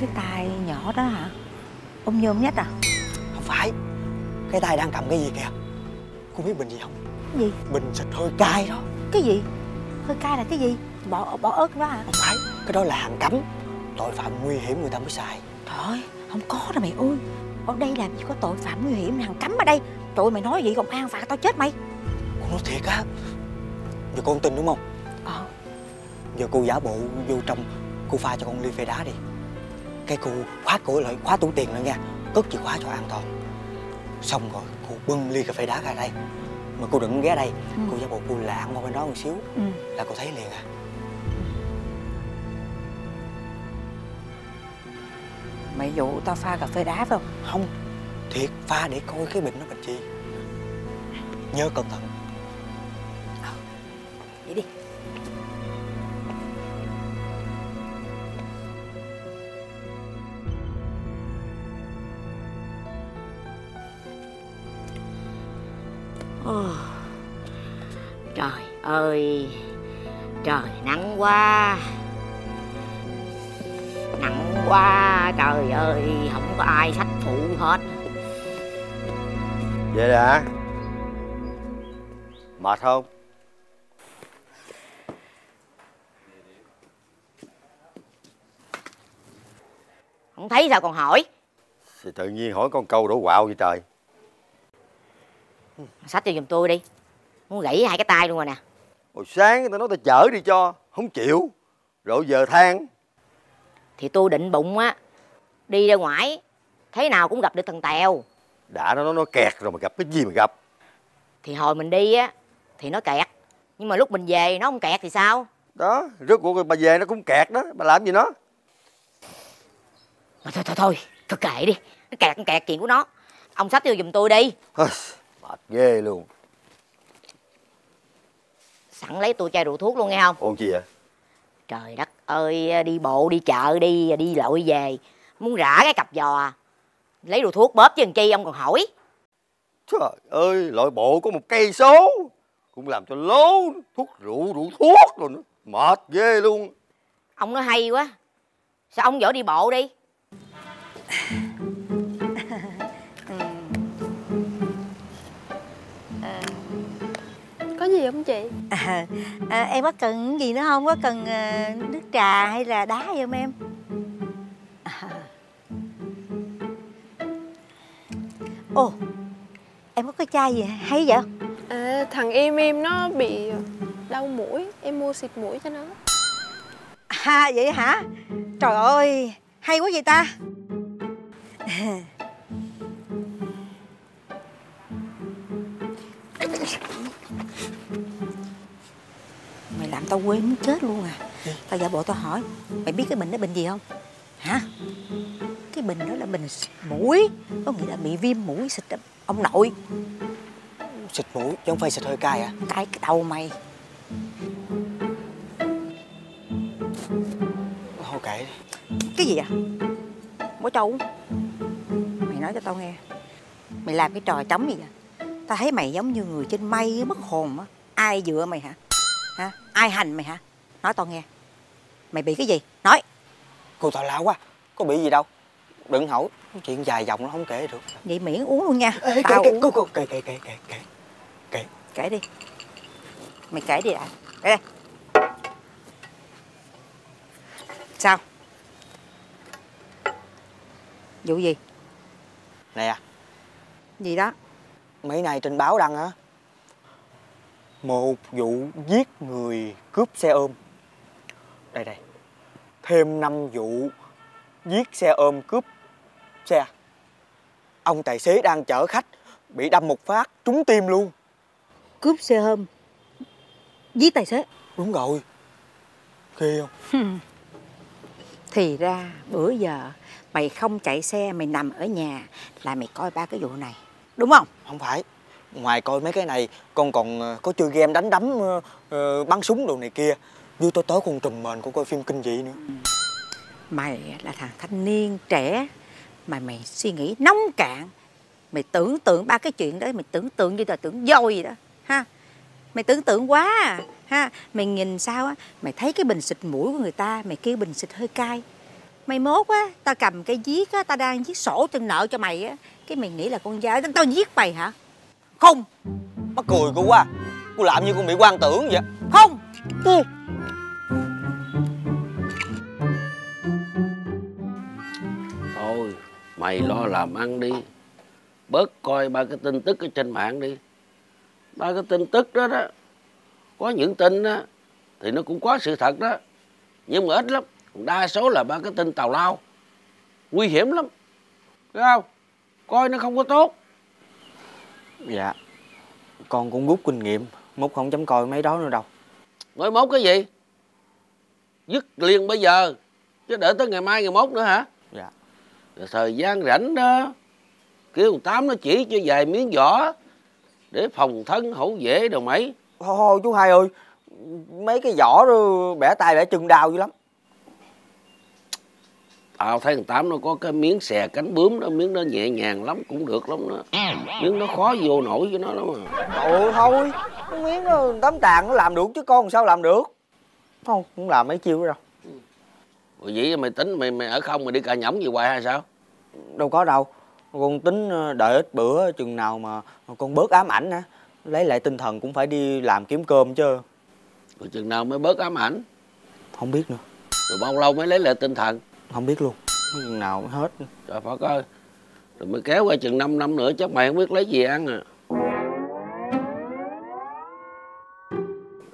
Cái tay nhỏ đó hả? Ôm nhôm nhất à? Không phải. Cái tay đang cầm cái gì kìa? Cô biết bình gì không? Gì? Bình xịt hơi cay đó. Cái gì? Hơi cay là cái gì? Bỏ ớt đó hả? Không phải. Cái đó là hàng cấm. Tội phạm nguy hiểm người ta mới xài. Trời ơi, không có đâu mày ơi. Ở đây làm gì có tội phạm nguy hiểm, hàng cấm ở đây. Trời ơi, mày nói vậy công an phạt tao chết mày. Cô nói thiệt á. Giờ con tin đúng không? Ờ. Giờ cô giả bộ vô trong, cô pha cho con ly phê đá đi. Cái cô khóa cửa lại, khóa tủ tiền lại nha, cất chìa khóa cho an toàn. Xong rồi cô bưng ly cà phê đá ra đây. Mà cô đừng ghé đây. Ừ. Cô giả bộ cô lạng qua bên đó một xíu. Ừ. Là cô thấy liền à. Mày dụ tao pha cà phê đá phải không? Không, thiệt, pha để coi cái bình nó bình gì. Nhớ cẩn thận. À, vậy đi. Trời ơi, trời nặng quá. Nặng quá, trời ơi, không có ai xách phụ hết. Vậy đã. Mệt không? Không thấy sao còn hỏi? Thì tự nhiên hỏi con câu đổ quạo vậy trời. Xách cho giùm tôi đi. Muốn gãy hai cái tay luôn rồi nè. Hồi sáng người ta nói tao chở đi cho, không chịu. Rồi giờ than. Thì tôi định bụng á, đi ra ngoài thế nào cũng gặp được thằng Tèo. Đã nó kẹt rồi mà gặp cái gì mà gặp. Thì hồi mình đi á thì nó kẹt, nhưng mà lúc mình về nó không kẹt thì sao? Đó, rước của bà về nó cũng kẹt đó, bà làm gì nó? Mà thôi kệ đi, nó kẹt chuyện của nó. Ông xách vô giùm tôi đi. Mệt ghê luôn. Sẵn lấy tôi chai rượu thuốc luôn nghe không? Ôn chi vậy? Trời đất ơi, đi bộ đi chợ đi lội về, muốn rã cái cặp giò, lấy rượu thuốc bóp chứ làm chi, ông còn hỏi. Trời ơi, lội bộ có 1 cây số cũng làm cho lố thuốc rượu thuốc rồi nữa, mệt ghê luôn. Ông nói hay quá, sao ông giỏi đi bộ đi. Có gì không chị? Em có cần gì nữa không? Có cần nước trà hay là đá gì không em? Ồ, em có cái chai gì hay vậy? Thằng em nó bị đau mũi, em mua xịt mũi cho nó. À, vậy hả? Trời ơi, hay quá vậy ta. Mày làm tao quên muốn chết luôn à. Tao giả bộ tao hỏi, mày biết cái bình đó bình gì không? Hả? Cái bình đó là bình mũi, có nghĩa là bị viêm mũi, xịt ông nội. Xịt mũi, chứ không phải xịt hơi cay à? Cay cái đầu mày. Thôi kệ đi. Cái gì à? Bỏ trâu. Mày nói cho tao nghe, mày làm cái trò trống gì vậy? Tao thấy mày giống như người trên mây mất hồn á. Ai dựa mày hả? Ai hành mày hả? Nói tao nghe, mày bị cái gì? Nói. Cô tào lao quá, có bị gì đâu. Đừng hỏi, chuyện dài dòng nó không kể được. Vậy miễn uống luôn nha. Ê, tao kể, uống. Cô kể. Kể đi. Mày kể đi ạ. Đây. Sao? Vụ gì? Nè. Gì đó? Mấy này trên báo đăng á, một vụ giết người cướp xe ôm. Đây. Thêm 5 vụ giết xe ôm cướp xe. Ông tài xế đang chở khách bị đâm một phát trúng tim luôn. Cướp xe ôm giết tài xế. Đúng rồi. Ghê không? Thì ra bữa giờ mày không chạy xe, mày nằm ở nhà là mày coi 3 cái vụ này, đúng không? Không phải, ngoài coi mấy cái này con còn có chơi game, đánh đấm, bắn súng đồ này kia. Như tối tối con trùm mền con coi phim kinh dị nữa. Mày là thằng thanh niên trẻ mà mày suy nghĩ nông cạn. Mày tưởng tượng 3 cái chuyện đó, mày tưởng tượng như là tưởng dôi vậy đó ha. Mày tưởng tượng quá à, ha. Mày nhìn sao á, mày thấy cái bình xịt mũi của người ta, mày kêu bình xịt hơi cay. Mày mốt á, tao cầm cái viết á, tao đang viết sổ tiền nợ cho mày á, cái mày nghĩ là con dao, tao giết mày hả? Không. Mắc cười cô quá, cô làm như con bị quan tưởng vậy. Không. Tôi thôi, mày lo làm ăn đi, bớt coi ba cái tin tức ở trên mạng đi. Ba cái tin tức đó đó, có những tin đó thì nó cũng có sự thật đó, nhưng mà ít lắm. Đa số là ba cái tin tào lao, nguy hiểm lắm, thấy không? Coi nó không có tốt. Dạ, con cũng rút kinh nghiệm, mốt không dám coi mấy đó nữa đâu. Mới mốt cái gì? Dứt liền bây giờ, chứ đợi tới ngày mai ngày mốt nữa hả? Dạ. Rồi thời gian rảnh đó, kêu thằng Tám nó chỉ cho vài miếng vỏ để phòng thân hậu vệ đồ mấy. Thôi chú Hai ơi, mấy cái vỏ đó bẻ tay bẻ chân đau dữ lắm. Tao thấy thằng Tám nó có cái miếng xè cánh bướm đó, miếng nó nhẹ nhàng lắm cũng được lắm đó. Miếng nó khó vô nổi với nó lắm à. Trời thôi, cái miếng đó Tám Tàn nó làm được chứ con sao làm được. Không, cũng làm mấy chiêu đó đâu. Rồi vậy mày tính mày ở không mày đi cà nhỏng gì hoài hay sao? Đâu có đâu, con tính đợi ít bữa chừng nào mà con bớt ám ảnh á, lấy lại tinh thần cũng phải đi làm kiếm cơm chứ. Rồi chừng nào mới bớt ám ảnh? Không biết nữa. Rồi bao lâu mới lấy lại tinh thần? Không biết luôn, chừng nào cũng hết. Trời Phật ơi, rồi mới kéo qua chừng 5 năm nữa chắc mày không biết lấy gì ăn à.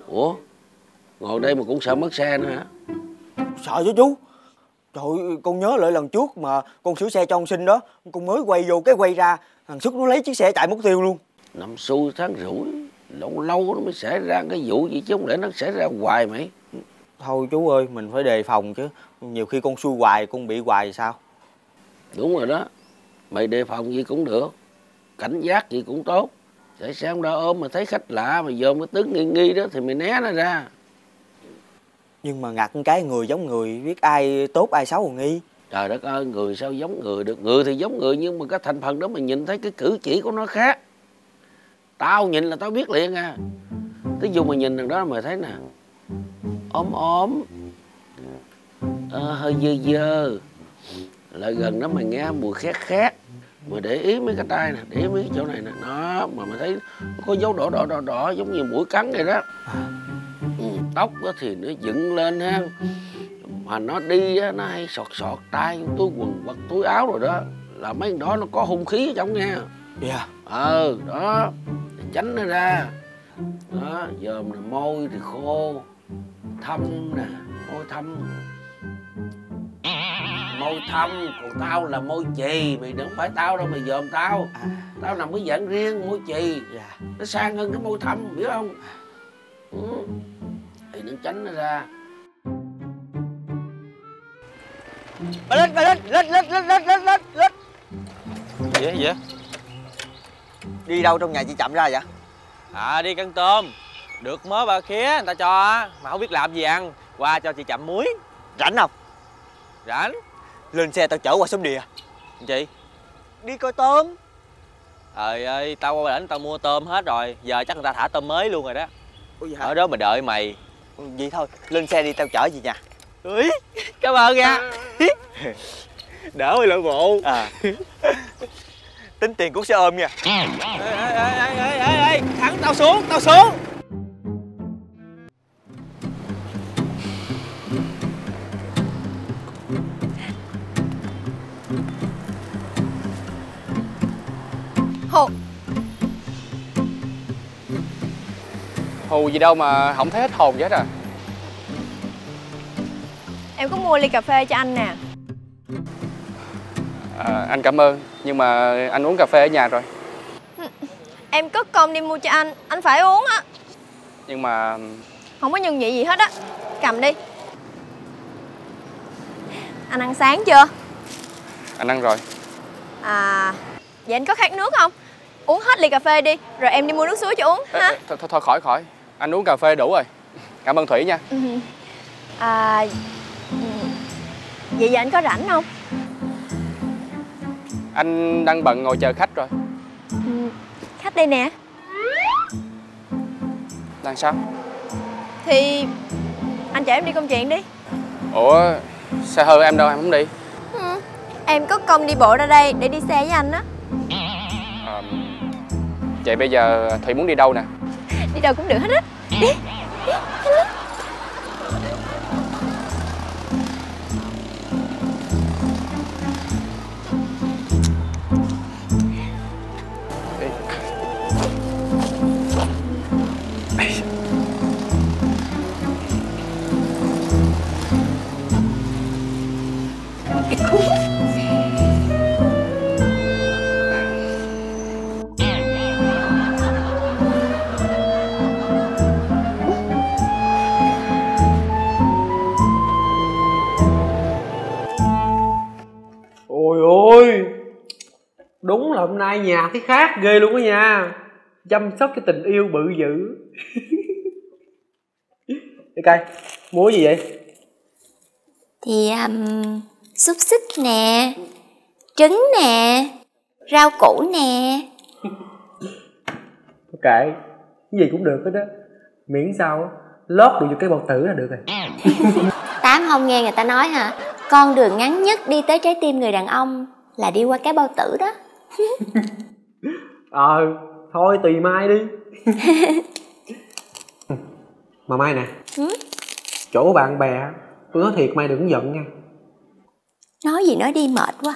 Ủa, ngồi đây mà cũng sợ mất xe nữa hả? Sợ chứ chú. Trời, con nhớ lại lần trước mà con sửa xe cho ông Sinh đó, con mới quay vô cái quay ra, thằng Sức nó lấy chiếc xe chạy mất tiêu luôn. Năm xu tháng rưỡi, lâu lâu nó mới xảy ra cái vụ gì chứ không lẽ nó xảy ra hoài mày. Thôi chú ơi, mình phải đề phòng chứ, nhiều khi con xui hoài, con bị hoài sao? Đúng rồi đó, mày đề phòng gì cũng được, cảnh giác gì cũng tốt. Để sáng đó ôm mà thấy khách lạ mà vô mới tướng nghi nghi đó thì mày né nó ra. Nhưng mà ngặt cái người giống người, biết ai tốt ai xấu còn nghi. Trời đất ơi, người sao giống người được, người thì giống người nhưng mà cái thành phần đó mình nhìn thấy cái cử chỉ của nó khác. Tao nhìn là tao biết liền à, tới dù mà nhìn đằng đó mà thấy nè, ốm ốm, hơi dơ dơ, lại gần đó mày nghe mùi khét khét. Mà để ý mấy cái tay nè, để ý mấy cái chỗ này nè, đó mà mày thấy có dấu đỏ đỏ đỏ đỏ giống như mũi cắn vậy đó. Tóc đó thì nó dựng lên ha, mà nó đi đó, nó hay sọt sọt tay túi quần hoặc túi áo rồi đó, là mấy cái đó nó có hung khí ở trong nha. Dạ. Ờ đó, tránh nó ra. Đó, giờ mà môi thì khô, thâm nè, môi thâm. Môi thâm, còn tao là môi chì, mày đừng phải tao đâu mày dòm tao. Tao nằm cái dạng riêng môi chì, nó sang hơn cái môi thâm, biết không? Thì nó tránh nó ra. Bà lên, lên. Gì vậy? Đi đâu trong nhà chị chậm ra vậy? À đi căng tôm, được mớ ba khía người ta cho mà không biết làm gì ăn, qua cho chị chậm muối. Rảnh không? Rảnh. Lên xe tao chở qua xóm đìa. Chị? Đi coi tôm. Trời ơi, tao qua bển tao mua tôm hết rồi, giờ chắc người ta thả tôm mới luôn rồi đó. Ủa vậy hả? Ở đó mà đợi mày. Vậy thôi, lên xe đi tao chở chị nha. Ui, cảm ơn nha. Đỡ mày lội bộ. À. Tính tiền cũng sẽ ôm nha. Ê, thẳng tao xuống. Hù gì đâu mà không thấy hết hồn vậy hết à. Em có mua ly cà phê cho anh nè. À, anh cảm ơn, nhưng mà anh uống cà phê ở nhà rồi. Em cất công đi mua cho anh phải uống á. Nhưng mà... Không có nhân nhị gì hết á, cầm đi. Anh ăn sáng chưa? Anh ăn rồi. À, vậy anh có khát nước không? Uống hết ly cà phê đi, rồi em đi mua nước suối cho uống ha. Thôi khỏi, anh uống cà phê đủ rồi. Cảm ơn Thủy nha. À... Vậy giờ anh có rảnh không? Anh đang bận ngồi chờ khách rồi. Khách đây nè. Là sao? Thì anh chở em đi công chuyện đi. Ủa xe hơi em đâu em không đi? Ừ, em có công đi bộ ra đây để đi xe với anh á. À, vậy bây giờ Thủy muốn đi đâu nè? Đi đâu cũng được hết á. Đi. Đúng là hôm nay nhà thấy khác ghê luôn á nha. Chăm sóc cái tình yêu bự dữ. Ok, múa gì vậy? Thì xúc xích nè, trứng nè, rau củ nè. Ok, cái gì cũng được hết đó. Miễn sao lót được vô cái bầu tử là được rồi. Tám không nghe người ta nói hả? Con đường ngắn nhất đi tới trái tim người đàn ông là đi qua cái bao tử đó. Thôi tùy Mai đi. Mà Mai nè, chỗ bạn bè tôi nói thiệt Mai đừng giận nha. Nói gì nói đi mệt quá.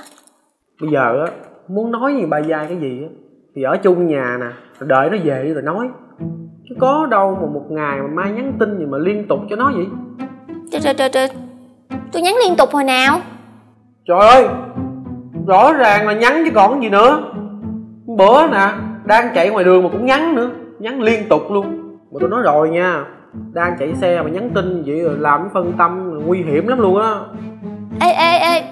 Bây giờ á muốn nói gì bài dài cái gì á thì ở chung nhà nè, rồi đợi nó về đi rồi nói. Chứ có đâu mà một ngày mà Mai nhắn tin gì mà liên tục cho nó vậy. Trời, tôi nhắn liên tục hồi nào? Trời ơi, rõ ràng là nhắn chứ còn gì nữa. Bữa nè, đang chạy ngoài đường mà cũng nhắn nữa. Nhắn liên tục luôn. Mà tôi nói rồi nha, đang chạy xe mà nhắn tin vậy rồi làm phân tâm là nguy hiểm lắm luôn á. Ê,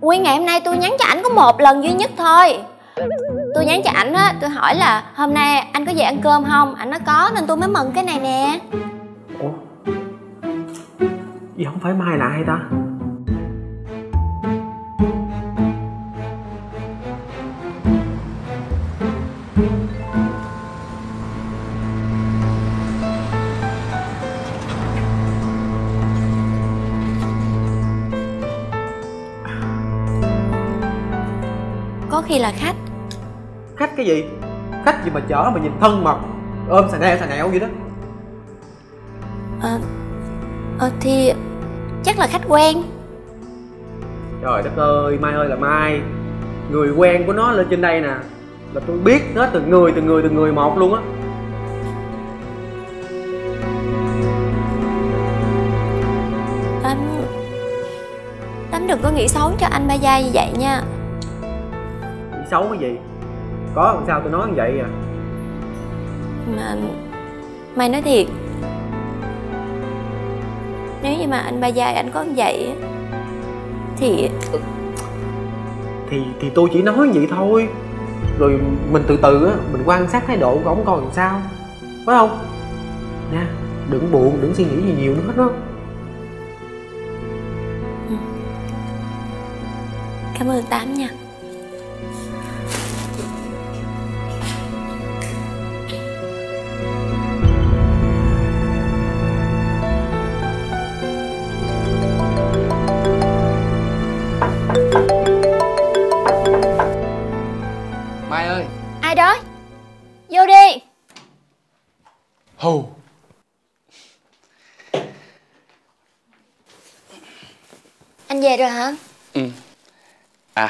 nguyên ngày hôm nay tôi nhắn cho ảnh có một lần duy nhất thôi. Tôi nhắn cho ảnh á, tôi hỏi là hôm nay anh có về ăn cơm không? Ảnh nói có nên tôi mới mừng cái này nè. Ủa? Vậy không phải Mai là ai ta? Có khi là khách. Khách cái gì? Khách gì mà chở mà nhìn thân mật, ôm xà nẹo vậy đó. Thì chắc là khách quen. Trời đất ơi, Mai ơi là Mai. Người quen của nó lên trên đây nè, là tôi biết hết từng người một luôn á. Tấm đừng có nghĩ xấu cho anh Ba Gia như vậy nha. Nghĩ xấu cái gì? Có làm sao tôi nói như vậy à? Mà Mai nói thiệt, nếu như mà anh Ba Gia anh có như vậy thì tôi chỉ nói vậy thôi. Rồi mình từ từ á, mình quan sát thái độ của ổng coi làm sao, phải không? Nha, đừng buồn, đừng suy nghĩ gì nhiều nữa hết đó. Cảm ơn Tám nha. Hù. Anh về rồi hả? Ừ. À,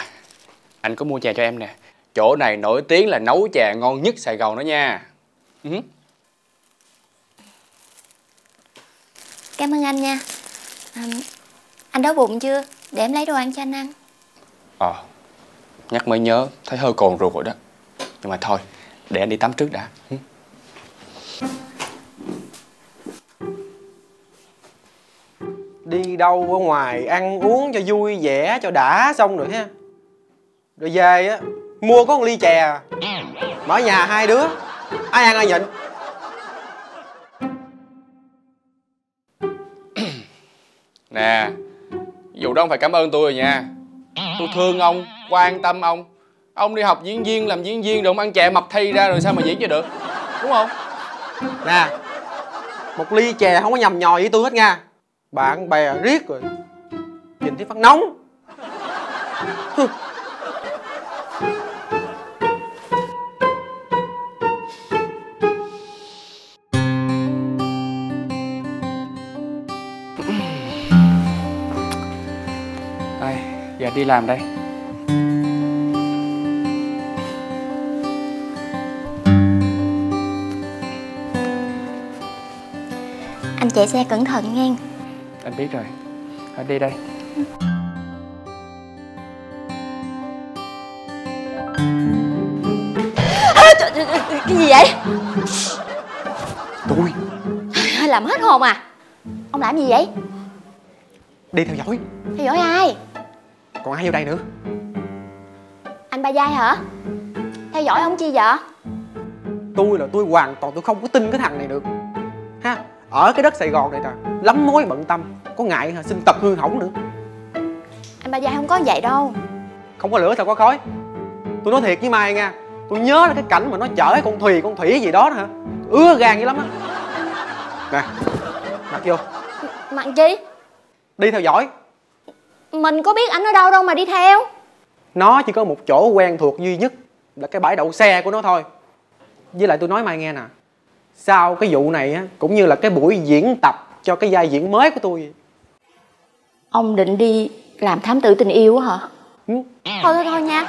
anh có mua chè cho em nè. Chỗ này nổi tiếng là nấu chè ngon nhất Sài Gòn đó nha. Cảm ơn anh nha. Anh đói bụng chưa? Để em lấy đồ ăn cho anh ăn. Nhắc mới nhớ, thấy hơi cồn ruột rồi đó. Nhưng mà thôi, để anh đi tắm trước đã. Đi đâu ở ngoài ăn uống cho vui vẻ cho đã xong rồi ha. Rồi về á, mua có một ly chè. Mở nhà hai đứa, ai ăn ai nhịn. Nè, dù đó không phải cảm ơn tôi rồi nha. Tôi thương ông, quan tâm ông. Ông đi học diễn viên, làm diễn viên rồi ông ăn chè mập thay ra rồi sao mà diễn cho được, đúng không? Nè, Một ly chè không có nhầm nhòi với tôi hết nha. Bạn bè riết rồi, nhìn thấy phát nóng. Đây, giờ đi làm đây. Anh chạy xe cẩn thận nghe. Anh biết rồi. Thôi đi đây. Cái gì vậy? Tôi làm hết hồn à? Ông làm gì vậy? Đi theo dõi. Theo dõi ai? Còn ai vô đây nữa? Anh Ba Giai hả? Theo dõi ông chi vậy? Tôi là tôi hoàn toàn tôi không có tin cái thằng này được ha. Ở cái đất Sài Gòn này nè, lắm mối bận tâm, có ngại hả, sinh tật hư hỏng nữa. Anh Ba Giai không có vậy đâu. Không có lửa sao có khói. Tôi nói thiệt với Mai nha, tôi nhớ là cái cảnh mà nó chở con Thủy gì đó hả, ứa gan dữ lắm á. Nè, mặc vô. Mặc chi? Đi theo dõi. Mình có biết ảnh ở đâu đâu mà đi theo. Nó chỉ có một chỗ quen thuộc duy nhất là cái bãi đậu xe của nó thôi. Với lại tôi nói Mai nghe nè, sau cái vụ này á, cũng như là cái buổi diễn tập cho cái vai diễn mới của tôi. Ông định đi làm thám tử tình yêu á hả? Ừ. Thôi nha.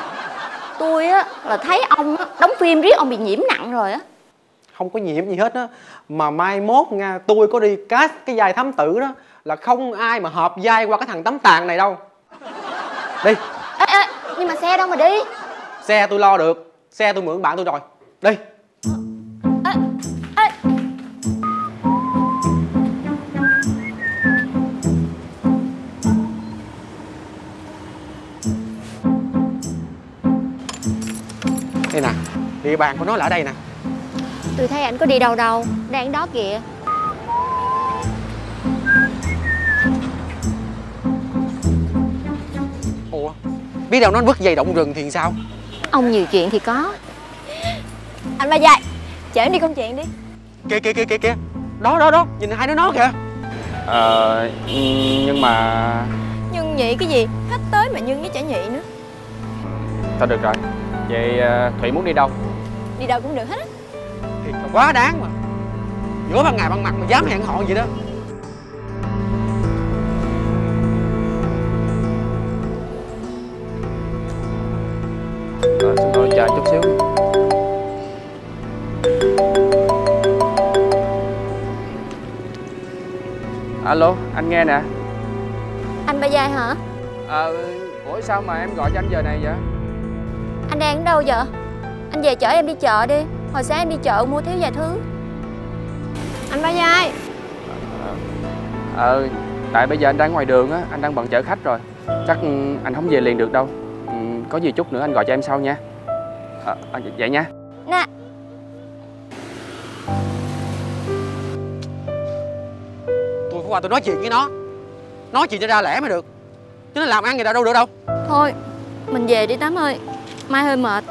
Tôi á là thấy ông á, đóng phim riết ông bị nhiễm nặng rồi á. Không có nhiễm gì hết á. Mà mai mốt nha, tôi có đi cast cái vai thám tử đó là không ai mà hợp vai qua cái thằng tấm tàn này đâu. Đi. Ê, nhưng mà xe đâu mà đi? Xe tôi lo được. Xe tôi mượn bạn tôi rồi. Đi. Đây nè, địa bàn của nó là ở đây nè. Tôi thấy ảnh có đi đâu đâu, đang đó kìa. Ủa, biết đâu nó vứt dây động rừng thì sao? Ông nhiều chuyện thì có. Anh Ba Giai, chở em đi công chuyện đi. Kìa kìa kìa kìa, đó, nhìn hai đứa nó kìa. Nhưng mà... Nhưng nhị cái gì, khách tới mà nhưng với chả nhị nữa. Thôi được rồi. Vậy Thủy muốn đi đâu? Đi đâu cũng được hết á. Thiệt là quá đáng mà. Giữa ban ngày ban mặt mà dám hẹn hò vậy đó. Rồi, xin lỗi chờ chút xíu. Alo, anh nghe nè. Anh Ba Giai hả? Ủa sao mà em gọi cho anh giờ này vậy? Anh đang ở đâu vậy? Anh về chở em đi chợ đi. Hồi sáng em đi chợ mua thiếu vài thứ. Anh Ba Giai. Tại bây giờ anh đang ngoài đường á, anh đang bận chở khách rồi. Chắc anh không về liền được đâu. Có gì chút nữa anh gọi cho em sau nha. Vậy nha. Nè. Tôi phải qua tôi nói chuyện với nó. Nói chuyện cho ra lẽ mới được. Chứ nó làm ăn người ta đâu được đâu. Thôi, mình về đi Tám ơi. Mai hơi mệt.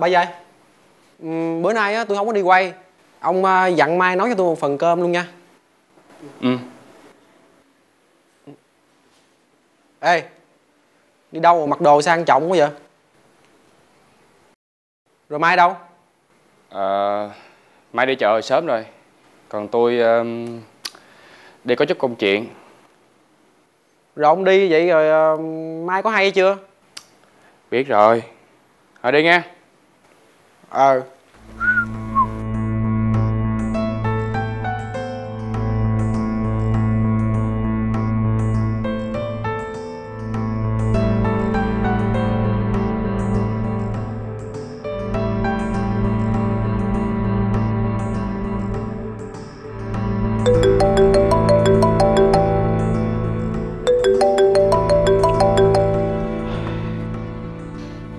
Ba Giai, bữa nay á, tôi không có đi quay. Ông dặn Mai nấu cho tôi một phần cơm luôn nha. Ừ. Ê, đi đâu mà mặc đồ sang trọng quá vậy? Rồi mai đâu? Mai đi chợ hồi sớm rồi. Còn tôi đi có chút công chuyện. Rồi ông đi vậy rồi mai có hay chưa? Biết rồi. Thôi đi nghe. Ờ.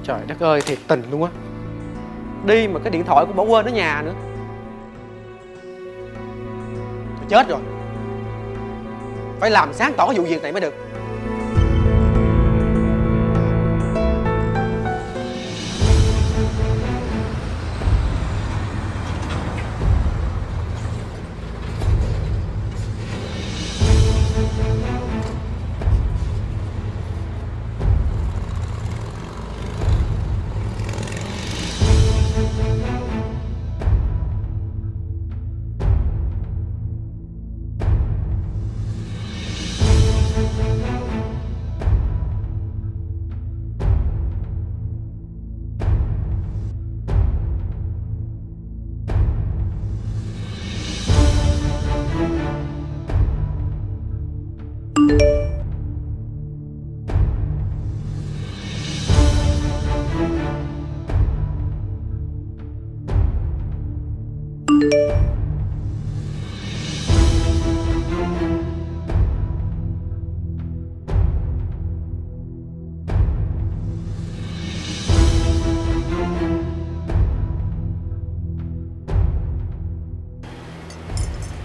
Trời đất ơi, thiệt tình luôn á. Đi mà cái điện thoại cũng bỏ quên ở nhà nữa. Tôi chết rồi. Phải làm sáng tỏ vụ việc này mới được.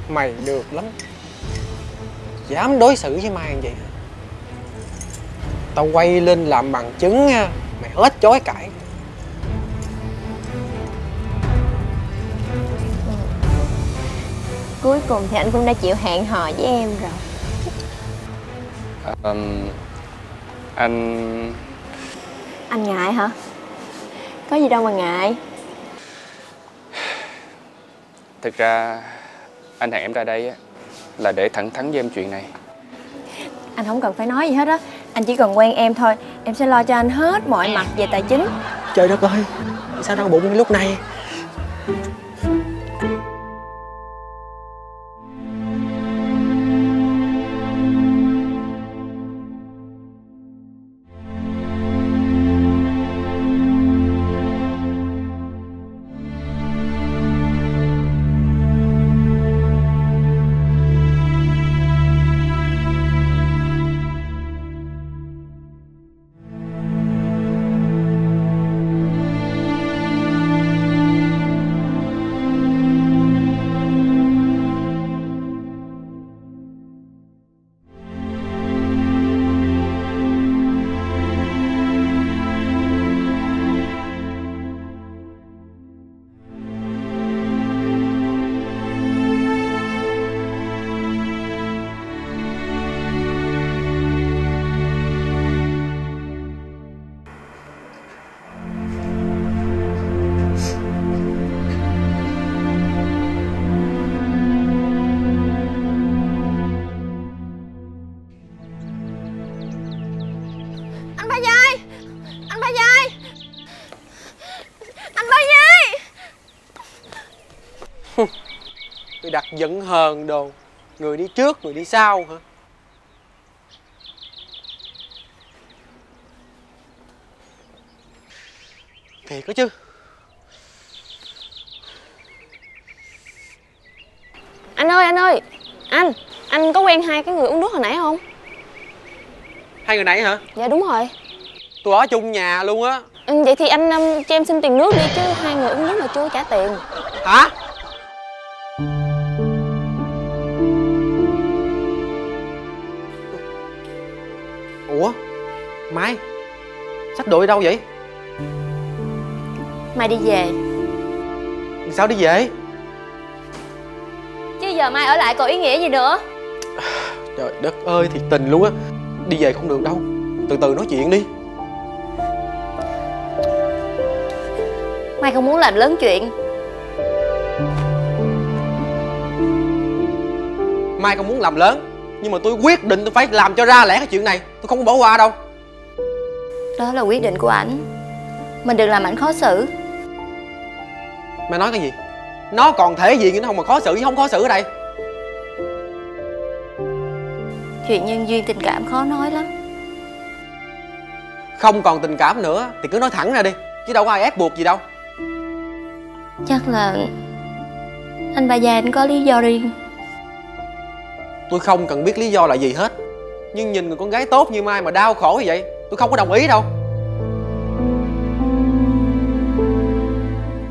Mày được lắm. Dám đối xử với mày như vậy hả? Tao quay lên làm bằng chứng nha. Mày hết chối cãi. Cuối cùng thì anh cũng đã chịu hẹn hò với em rồi. Anh ngại hả? Có gì đâu mà ngại. Thực ra anh hẹn em ra đây á là để thẳng thắn với em chuyện này. Anh không cần phải nói gì hết á. Anh chỉ cần quen em thôi. Em sẽ lo cho anh hết mọi mặt về tài chính. Trời đất ơi, sao đau bụng lúc này? Đặt giận hờn đồ. Người đi trước, người đi sau hả? Thiệt có chứ. Anh ơi, anh ơi. Anh có quen hai cái người uống nước hồi nãy không? Hai người nãy hả? Dạ đúng rồi. Tôi ở chung nhà luôn á. Ừ, vậy thì anh cho em xin tiền nước đi chứ. Hai người uống nước mà chưa trả tiền. Hả? Ủa? Mai? Sách đồ đi đâu vậy? Mai đi về. Sao đi về? Chứ giờ Mai ở lại còn ý nghĩa gì nữa? Trời đất ơi, thiệt tình luôn á. Đi về không được đâu. Từ từ nói chuyện đi. Mai không muốn làm lớn chuyện. Mai không muốn làm lớn, nhưng mà tôi quyết định tôi phải làm cho ra lẽ cái chuyện này. Tôi không bỏ qua đâu. Đó là quyết định của ảnh. Mình đừng làm ảnh khó xử. Mày nói cái gì? Nó còn thể diện như nó không mà khó xử chứ không khó xử ở đây. Chuyện nhân duyên tình cảm khó nói lắm. Không còn tình cảm nữa thì cứ nói thẳng ra đi, chứ đâu có ai ép buộc gì đâu. Chắc là anh bà già anh có lý do riêng. Tôi không cần biết lý do là gì hết. Nhưng nhìn người con gái tốt như Mai mà đau khổ như vậy, tôi không có đồng ý đâu.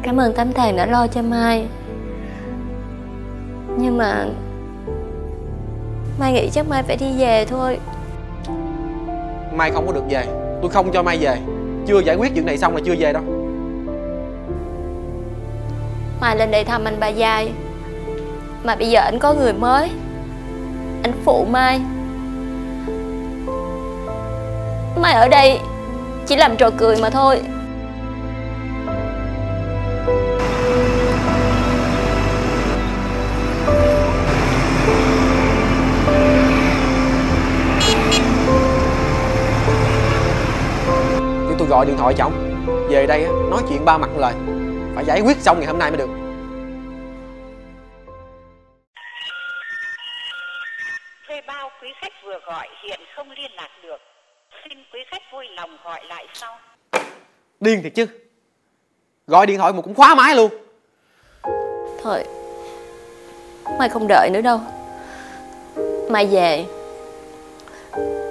Cảm ơn Tám Thèn đã lo cho Mai. Nhưng mà Mai nghĩ chắc Mai phải đi về thôi. Mai không có được về. Tôi không cho Mai về. Chưa giải quyết chuyện này xong là chưa về đâu. Mai lên đây thăm anh bà Giai, mà bây giờ anh có người mới, anh phụ Mai. Mai ở đây chỉ làm trò cười mà thôi. Chứ tôi gọi điện thoại cho ông. Về đây nói chuyện ba mặt lời. Phải giải quyết xong ngày hôm nay mới được. Thuê bao quý khách vừa gọi hiện không liên lạc được. Xin quý khách vui lòng gọi lại sau. Điên thiệt chứ. Gọi điện thoại mà cũng khóa máy luôn. Thôi, Mai không đợi nữa đâu. Mai về.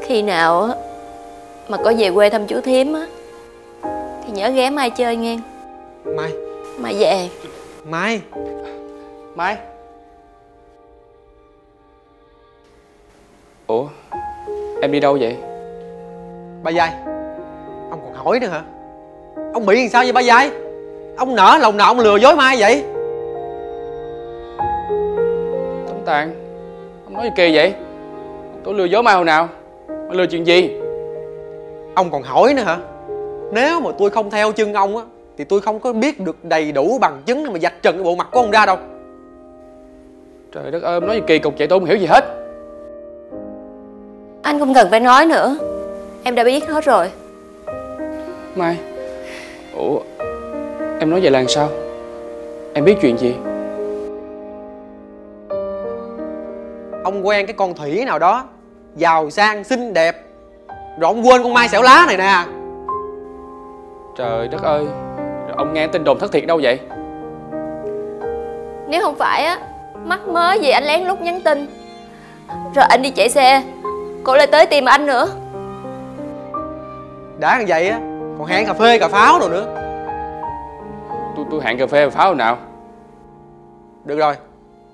Khi nào mà có về quê thăm chú Thiếm á thì nhớ ghé Mai chơi nghe. Mai, Mai về. Mai, Mai. Ủa, em đi đâu vậy? Bà Giai, ông còn hỏi nữa hả? Ông bị làm sao vậy bà Giai? Ông nỡ lòng nào ông lừa dối Mai vậy? Tấm Tàng, ông nói gì kỳ vậy? Tôi lừa dối Mai hồi nào? Mà lừa chuyện gì? Ông còn hỏi nữa hả? Nếu mà tôi không theo chân ông á thì tôi không có biết được đầy đủ bằng chứng để mà vạch trần cái bộ mặt của ông ra đâu. Trời đất ơi, ông nói gì kỳ cục vậy tôi không hiểu gì hết. Anh không cần phải nói nữa, em đã biết hết rồi. Mai, ủa, em nói vậy là sao? Em biết chuyện gì? Ông quen cái con Thủy nào đó, giàu sang, xinh đẹp, rồi ông quên con Mai xẻo lá này nè. Trời đất ơi, rồi ông nghe tin đồn thất thiệt đâu vậy? Nếu không phải á, mắc mớ gì anh lén lút nhắn tin, rồi anh đi chạy xe, cổ lại tới tìm anh nữa. Đã như vậy á, còn hẹn cà phê, cà pháo rồi nữa. Tôi hẹn cà phê, cà pháo rồi nào? Được rồi,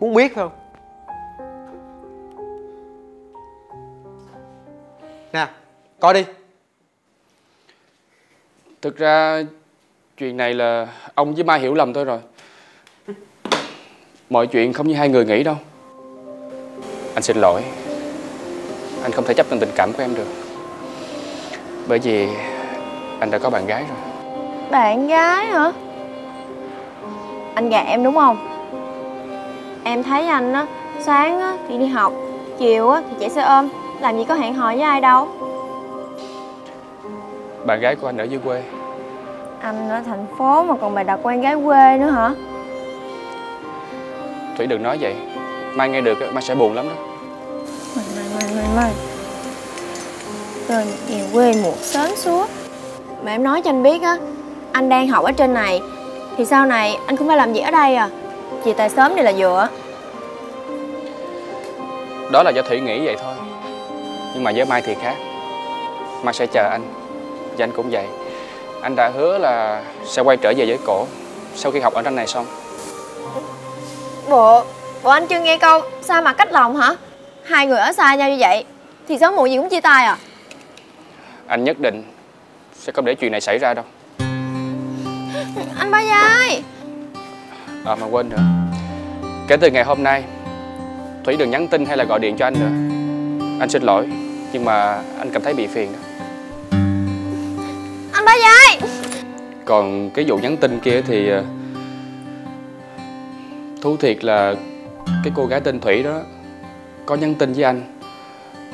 muốn biết không? Nè, coi đi. Thực ra chuyện này là ông với Mai hiểu lầm tôi rồi. Mọi chuyện không như hai người nghĩ đâu. Anh xin lỗi. Anh không thể chấp nhận tình cảm của em được. Bởi vì anh đã có bạn gái rồi. Bạn gái hả? Anh gạt em đúng không? Em thấy anh á, sáng á thì đi học, chiều á thì chạy xe ôm, làm gì có hẹn hò với ai đâu. Bạn gái của anh ở dưới quê. Anh ở thành phố mà còn bày đặt quen gái quê nữa hả? Thủy đừng nói vậy, Mai nghe được Mai sẽ buồn lắm đó. Mai tôi về quê muộn sớm xuống. Mà em nói cho anh biết á, anh đang học ở trên này thì sau này anh không phải làm gì ở đây à. Vì tài sớm này là vừa. Đó là do Thủy nghĩ vậy thôi. Nhưng mà với Mai thì khác. Mai sẽ chờ anh. Và anh cũng vậy. Anh đã hứa là sẽ quay trở về với cổ sau khi học ở trên này xong. Bộ anh chưa nghe câu xa mặt cách lòng hả? Hai người ở xa nhau như vậy thì sớm muộn gì cũng chia tay à? Anh nhất định sẽ không để chuyện này xảy ra đâu. Anh Ba Giai. Mà quên nữa. Kể từ ngày hôm nay Thủy đừng nhắn tin hay là gọi điện cho anh nữa. Anh xin lỗi, nhưng mà anh cảm thấy bị phiền đó. Còn cái vụ nhắn tin kia thì thú thiệt là cái cô gái tên Thủy đó có nhắn tin với anh,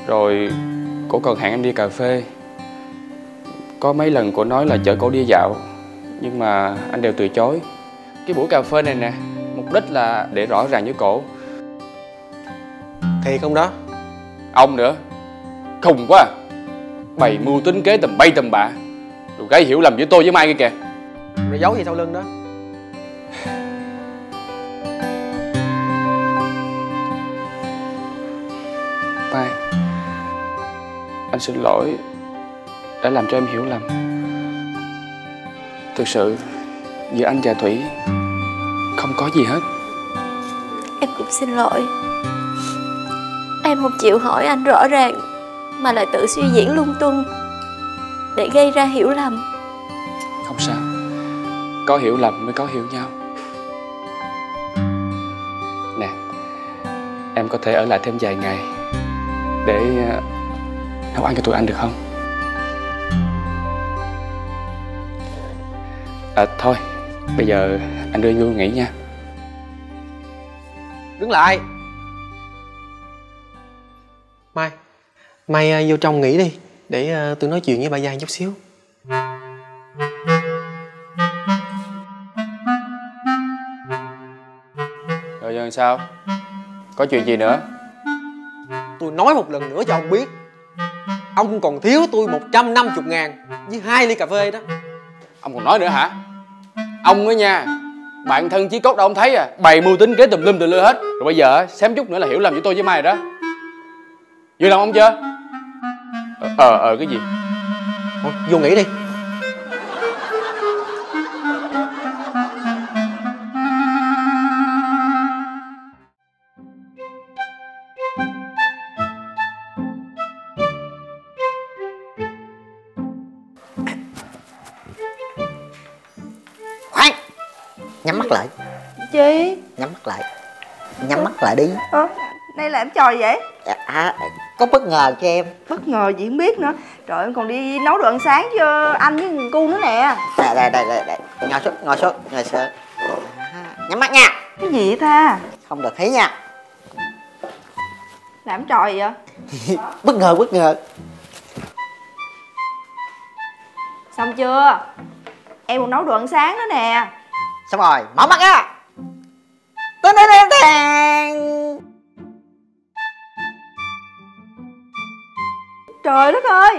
rồi cổ còn hẹn em đi cà phê. Có mấy lần cổ nói là chở cổ đi dạo, nhưng mà anh đều từ chối. Cái buổi cà phê này nè, mục đích là để rõ ràng với cổ. Thiệt không đó? Ông nữa, khùng quá à. Bày mưu tính kế tầm bay tầm bạ, rồi gây hiểu lầm với tôi với Mai kia kìa. Rồi giấu gì sau lưng đó? Mai, anh xin lỗi đã làm cho em hiểu lầm. Thực sự giữa anh và Thủy không có gì hết. Em cũng xin lỗi. Em không chịu hỏi anh rõ ràng mà lại tự suy diễn lung tung để gây ra hiểu lầm. Không sao, có hiểu lầm mới có hiểu nhau. Nè, em có thể ở lại thêm vài ngày để nấu ăn cho tụi anh được không? À, thôi, bây giờ anh đưa vô nghỉ nha. Đứng lại Mai, mày vô trong nghỉ đi, để tôi nói chuyện với bà Giang chút xíu. Rồi giờ sao? Có chuyện gì nữa? Tôi nói một lần nữa cho ông biết, ông còn thiếu tôi 150.000 với 2 ly cà phê đó. Ông còn nói nữa hả? Ông á nha, bạn thân chí cốt đâu ông thấy à, bày mưu tính kế tùm lum tùm lưa hết. Rồi bây giờ xém chút nữa là hiểu lầm với tôi với Mai rồi đó. Vừa lòng ông chưa? Cái gì? Ủa, vô nghỉ đi. Khoan, nhắm mắt lại. Chi? Nhắm mắt lại đi. Nay làm trò vậy? Có bất ngờ cho em. Bất ngờ gì không biết nữa. Trời, em còn đi nấu đồ ăn sáng cho anh với thằng cu nữa nè. Đây. Ngồi xuống. Nhắm mắt nha. Cái gì vậy ta? Không được thấy nha. Làm trò gì vậy? Bất ngờ. Xong chưa? Em còn nấu đồ ăn sáng nữa nè. Xong rồi, mở mắt á. Trời đất ơi,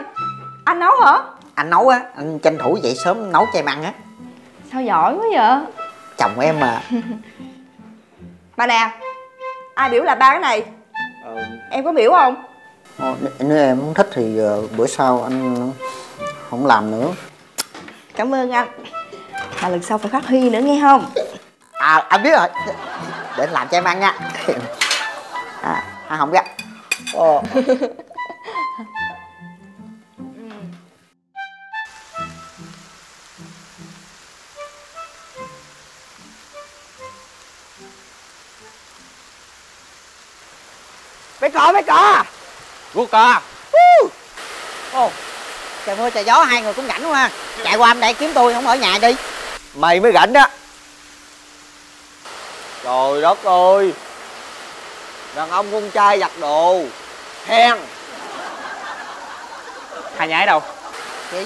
anh nấu hả? Anh nấu á, anh tranh thủ dậy sớm nấu cho em ăn á. Sao giỏi quá vậy? Chồng của em mà. Bà nè, ai biểu là ba cái này? Em có biểu không? Nếu em không thích thì bữa sau anh không làm nữa. Cảm ơn anh. Mà lần sau phải phát huy nữa nghe không? À, anh biết rồi. Để anh làm cho em ăn nha. À, không biết. Mấy cò Rút cò. Trời mưa trời gió hai người cũng rảnh quá ha. Chạy qua bên đây kiếm tôi không ở nhà đi. Mày mới rảnh đó. Trời đất ơi, đàn ông con trai giặt đồ hen. Hai nhái đâu? Gì?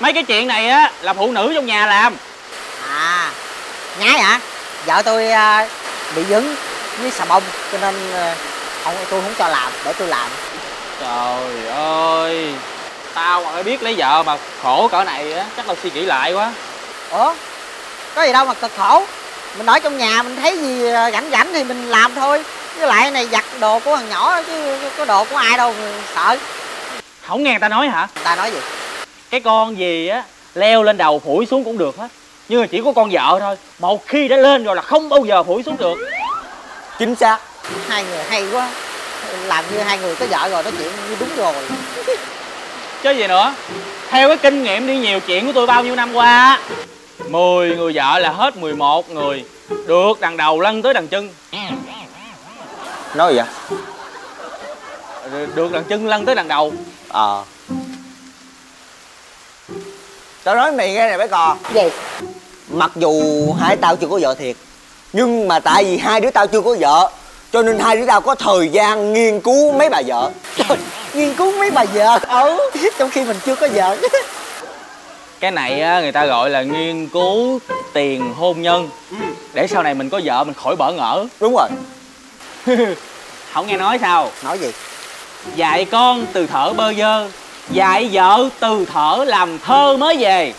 Mấy cái chuyện này á là phụ nữ trong nhà làm. À, nhái hả? Vợ tôi bị dính với xà bông cho nên tôi không cho làm, để tôi làm. Trời ơi, tao mà phải biết lấy vợ mà khổ cỡ này á, chắc tao suy nghĩ lại quá. Ủa, có gì đâu mà cực khổ. Mình ở trong nhà mình thấy gì rảnh thì mình làm thôi. Với lại này giặt đồ của thằng nhỏ chứ có đồ của ai đâu mình sợ. Không nghe người ta nói hả? Người ta nói gì? Cái con gì á, leo lên đầu phủi xuống cũng được hết, nhưng mà chỉ có con vợ thôi, một khi đã lên rồi là không bao giờ phủi xuống được. Chính xác. Hai người hay quá, làm như hai người có vợ rồi nói chuyện như đúng rồi chứ gì nữa. Theo cái kinh nghiệm đi nhiều chuyện của tôi bao nhiêu năm qua, 10 người vợ là hết 11 người được đằng đầu lăn tới đằng chân. Nói gì vậy? Được đằng chân lăn tới đằng đầu. Tao nói mày nghe này bé cò. Gì? Mặc dù hai tao chưa có vợ thiệt, nhưng mà tại vì hai đứa tao chưa có vợ cho nên hai đứa tao có thời gian nghiên cứu mấy bà vợ. Trời, nghiên cứu mấy bà vợ? Ừ, trong khi mình chưa có vợ. Cái này người ta gọi là nghiên cứu tiền hôn nhân. Để sau này mình có vợ mình khỏi bỡ ngỡ. Đúng rồi. Không nghe nói sao? Nói gì? Dạy con từ thở bơ vơ, dạy vợ từ thở làm thơ mới về.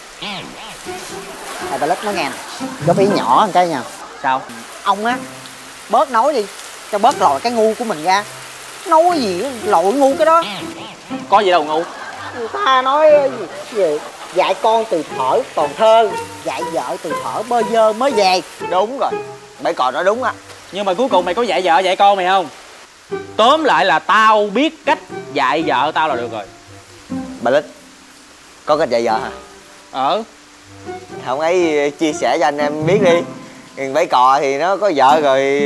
Thầy Ballet nói nghe nè, góp ý nhỏ một cái nha. Sao? Ông á, bớt nói đi, cho bớt lòi cái ngu của mình ra. Nói gì lội ngu cái đó. Có gì đâu ngu. Người ta nói gì? Dạy con từ thở còn thơ, dạy vợ từ thở bơ vơ mới về. Đúng rồi, bảy cò nói đúng á. Nhưng mà cuối cùng mày có dạy vợ dạy con mày không? Tóm lại là tao biết cách dạy vợ tao là được rồi. Bà Lít có cách dạy vợ hả? Không ấy chia sẻ cho anh em biết đi. Bảy cò thì nó có vợ rồi,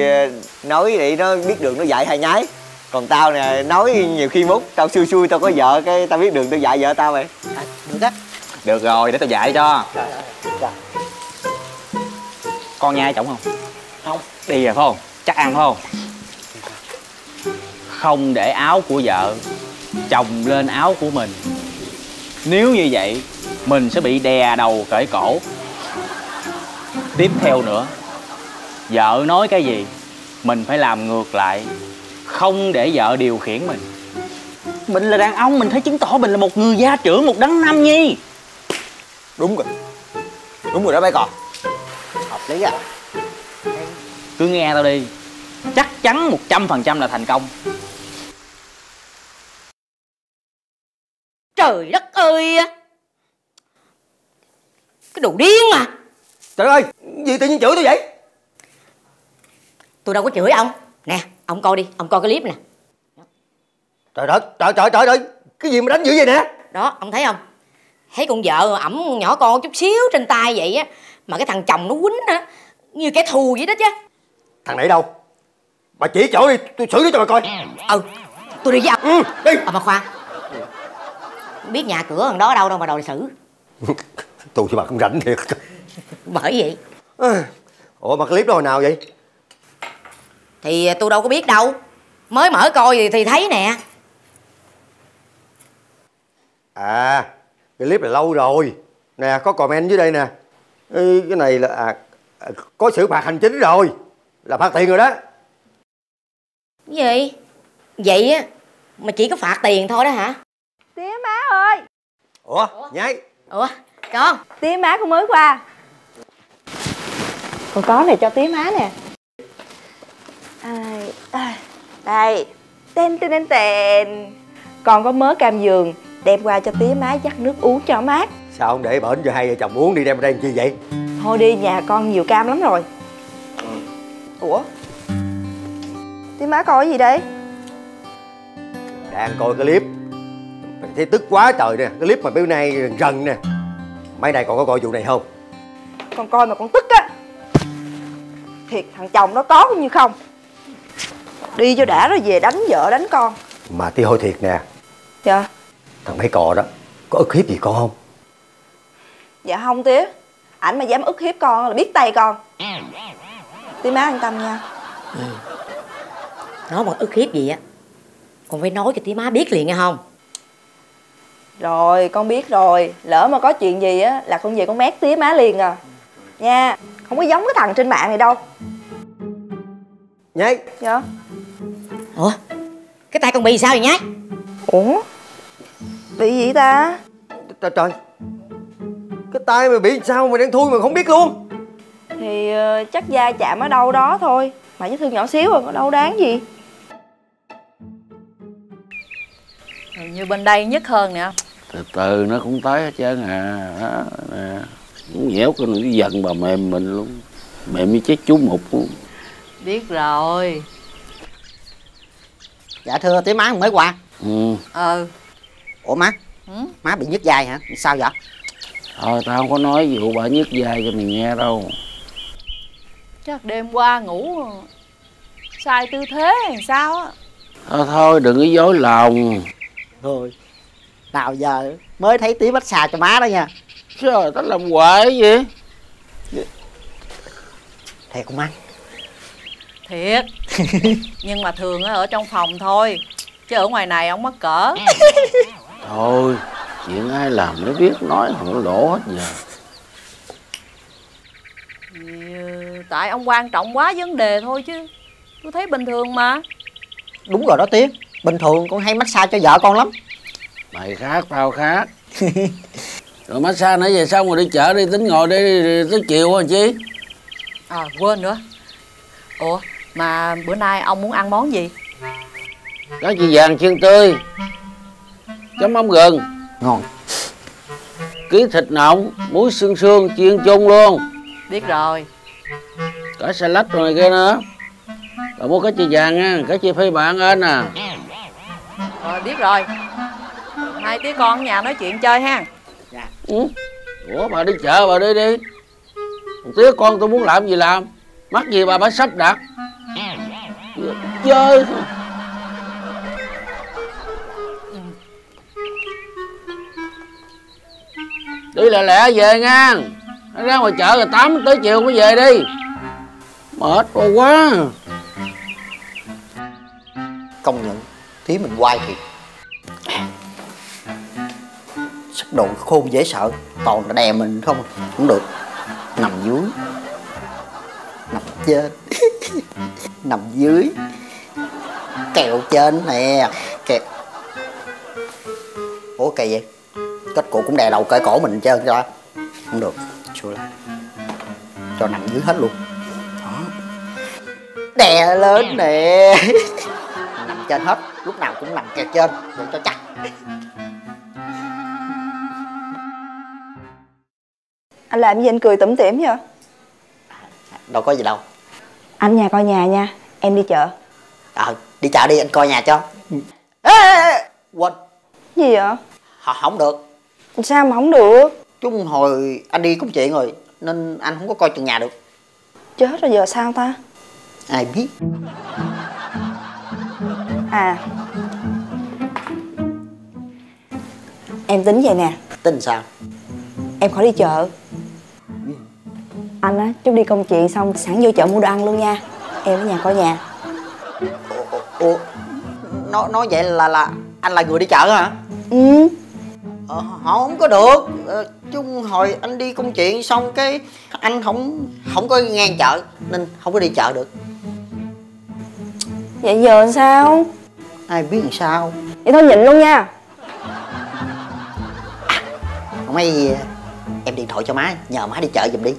nói thì nó biết đường nó dạy hai nhái. Còn tao nè, nói nhiều khi mút, tao xui xui tao có vợ cái tao biết đường tao dạy vợ tao mày. Được á. Được rồi, để tao dạy cho. Trời. Con nhai chổng không? Không. Đi rồi phải không? Chắc ăn phải không? Không để áo của vợ chồng lên áo của mình. Nếu như vậy mình sẽ bị đè đầu cởi cổ. Tiếp theo nữa, vợ nói cái gì mình phải làm ngược lại, không để vợ điều khiển mình. Mình là đàn ông, mình phải chứng tỏ mình là một người gia trưởng, một đấng nam nhi. Đúng rồi. Đúng rồi đó bé cò. Hợp lý à. Cứ nghe tao đi, chắc chắn 100% là thành công. Trời đất ơi, cái đồ điên mà. Trời ơi, gì tự nhiên chửi tôi vậy? Tôi đâu có chửi ông. Nè, ông coi đi, ông coi cái clip nè. Trời đất, trời, cái gì mà đánh dữ vậy nè? Đó, ông thấy không? Thấy con vợ ẵm nhỏ con chút xíu trên tay vậy á, mà cái thằng chồng nó quýnh á, như kẻ thù vậy đó chứ. Thằng này đâu? Bà chỉ chỗ đi, tôi xử nó cho bà coi. Tôi đi với ông. Đi. Bà Khoa, không biết nhà cửa thằng đó đâu đâu mà đòi xử. Tôi với bà cũng rảnh thiệt. Bởi vậy. Ủa mà clip đó hồi nào vậy? Thì tôi đâu có biết đâu. Mới mở coi thì thấy nè. À, cái clip này lâu rồi. Nè, có comment dưới đây nè. Cái này là có xử phạt hành chính rồi. Là phạt tiền rồi đó. Cái gì? Vậy á mà chỉ có phạt tiền thôi đó hả? Tía má ơi. Ủa? Nhái. Ủa? Con. Tía má con mới qua. Con có này cho tía má nè. Đây. Tên. Con có mớ cam giường đem qua cho tía má dắt nước uống cho mát. Sao không để bển cho hai vợ chồng uống đi, đem ra làm chi vậy? Thôi đi, nhà con nhiều cam lắm rồi. Ủa? Tía má coi cái gì đây? Đang coi cái clip. Mình thấy tức quá trời nè. Cái clip mà bữa nay rần nè. Mấy nay còn có coi vụ này không? Con coi mà con tức á. Thiệt, thằng chồng nó có cũng như không. Đi cho đã rồi về đánh vợ đánh con. Mà tía hỏi thiệt nè. Dạ. Thằng mấy cò đó có ức hiếp gì con không? Dạ không tía. Ảnh mà dám ức hiếp con là biết tay con. Tía má an tâm nha. Nó mà ức hiếp gì á con phải nói cho tía má biết liền nghe không? Rồi con biết rồi. Lỡ mà có chuyện gì á là con về con mét tía má liền à. Nha. Không có giống cái thằng trên mạng này đâu. Nhái. Dạ. Ủa? Cái tay con bị sao vậy Nhái? Ủa? Bị gì ta? Trời trời. Cái tay mày bị sao mày đang thui mà không biết luôn? Thì chắc da chạm ở đâu đó thôi. Mà vết thương nhỏ xíu rồi, có đâu đáng gì. Hình như bên đây nhất hơn nè. Từ từ nó cũng tới hết trơn à. Đó, nè. Cũng dẻo cái nó giận bà mềm mình luôn. Mềm như chết chú Mục luôn. Biết rồi. Dạ thưa tía má mới qua. Ủa má? Má bị nhức vai hả? Sao vậy? Thôi tao không có nói vụ bà nhức vai cho mày nghe đâu. Chắc đêm qua ngủ sai tư thế hay sao á. Thôi đừng có dối lòng. Thôi nào giờ mới thấy tí massage cho má đó nha. Trời, tao làm hoài vậy. Thiệt không anh? Thiệt. Nhưng mà thường ở trong phòng thôi, chứ ở ngoài này ông mắc cỡ. Thôi, chuyện ai làm nó biết, nói hổng lỗ hết giờ. Tại ông quan trọng quá vấn đề thôi chứ. Tôi thấy bình thường mà. Đúng rồi đó Tiến, bình thường con hay massage cho vợ con lắm. Mày khác, tao khác. Rồi massage nãy về xong rồi đi chợ đi, tính ngồi đi tới chiều hả chị? À quên nữa. Ủa mà bữa nay ông muốn ăn món gì? Cá chi vàng chiên tươi chấm mắm gừng. Ngon. Ký thịt nọng, muối xương xương chiên chung luôn. Biết rồi. Cả salad rồi kia nữa. Rồi mua cá chi vàng á, cá chi phi bạn ên à. Rồi biết rồi. Hai đứa con ở nhà nói chuyện chơi ha. Dạ. Ủa bà đi chợ bà đi đi. Một tía con tôi muốn làm gì làm. Mắc gì bà sắp đặt. Chơi. Đi lẹ lẹ về nha. Ra ngoài chợ rồi tắm tới chiều mới về đi. Mệt quá. Công nhận tí mình quay thiệt. Sắc đồ khôn dễ sợ, toàn là đè mình không cũng được. Nằm dưới, nằm trên, nằm dưới, kẹo trên nè, kẹo. Ủa kỳ vậy? Kết cụ cũng đè đầu cởi cổ mình chơi cho không được, chua lắm. Cho nằm dưới hết luôn. Đó. Đè lên nè, nằm trên hết, lúc nào cũng nằm kẹo trên để cho chặt. Anh làm gì anh cười tủm tỉm vậy? Đâu có gì đâu. Anh nhà coi nhà nha, em đi chợ. Đi chợ đi, anh coi nhà cho. Ê, quên. Gì vậy? Không được. Sao mà không được? Chúng hồi anh đi có chuyện rồi, nên anh không có coi chừng nhà được. Chết rồi giờ sao ta? Ai biết. À, em tính vậy nè. Tính sao? Em khỏi đi chợ. Anh á, chút đi công chuyện xong sẵn vô chợ mua đồ ăn luôn nha. Em ở nhà coi nhà. Ủa, nói vậy là anh là người đi chợ hả? Ừ. Không có được. Chứ hồi anh đi công chuyện xong cái anh không có ngang chợ nên không có đi chợ được. Vậy giờ sao? Ai biết làm sao. Vậy thôi nhịn luôn nha. Không ấy, em điện thoại cho má, nhờ má đi chợ giùm đi.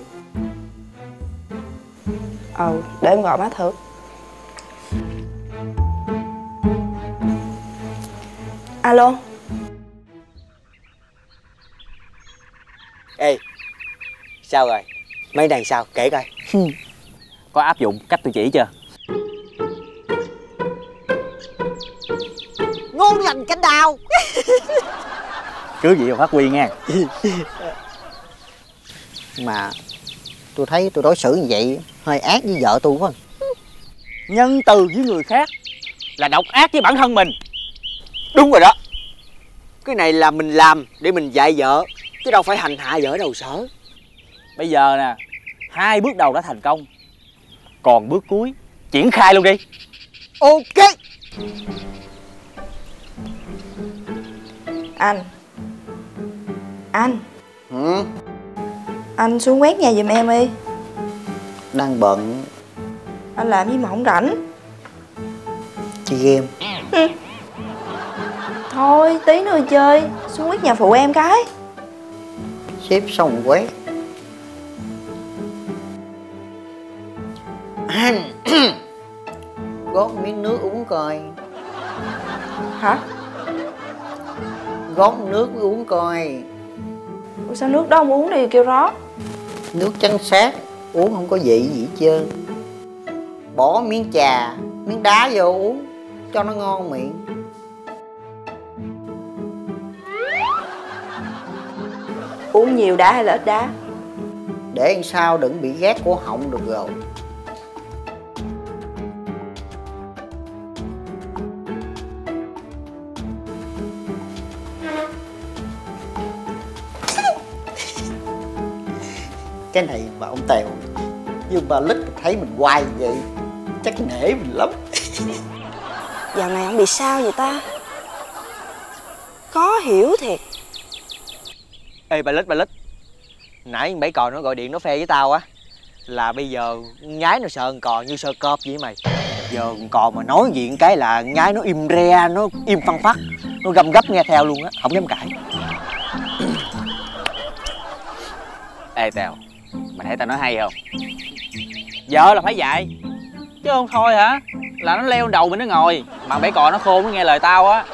Để em gọi má thử. Alo. Ê, sao rồi? Mấy này sao? Kể coi. Có áp dụng cách tôi chỉ chưa? Ngon lành cánh đào. Cứ vậy mà phát huy nha. Mà tôi thấy tôi đối xử như vậy hơi ác với vợ tôi quá. Nhân từ với người khác là độc ác với bản thân mình. Đúng rồi đó. Cái này là mình làm để mình dạy vợ, chứ đâu phải hành hạ vợ đầu sở. Bây giờ nè, 2 bước đầu đã thành công, còn bước cuối triển khai luôn đi. Ok. Anh. Ừ. Anh xuống quét nhà giùm em đi. Đang bận. Anh làm gì mà không rảnh? Chơi game. Thôi tí nữa chơi. Xuống quét nhà phụ em cái. Xếp xong quét. Gót miếng nước uống coi. Hả? Gót nước uống coi. Ủa sao nước đó không uống đi kêu rót? Nước chanh sát uống không có vị gì hết trơn. Bỏ miếng trà, miếng đá vô uống cho nó ngon miệng. Uống nhiều đá hay là ít đá? Để làm sao đừng bị ghét cổ họng được rồi. cái này mà ông Tèo nhưng mà Lít thấy mình hoài vậy chắc nể mình lắm. Dạo này ông bị sao vậy ta? Có hiểu thiệt. Ê bà Lít, nãy bảy cò nó gọi điện nó phê với tao á, là bây giờ nhái nó sợ cò như sợ cọp vậy mày. Giờ cò mà nói chuyện cái là nhái nó im re, nó im phăng phắc, nó gầm gấp nghe theo luôn á, không dám cãi. Ê Tèo, mày thấy tao nói hay không? Vợ là phải dạy chứ không thôi hả là nó leo đầu mình nó ngồi. Mà bảy cò nó khôn, nó nghe lời tao á.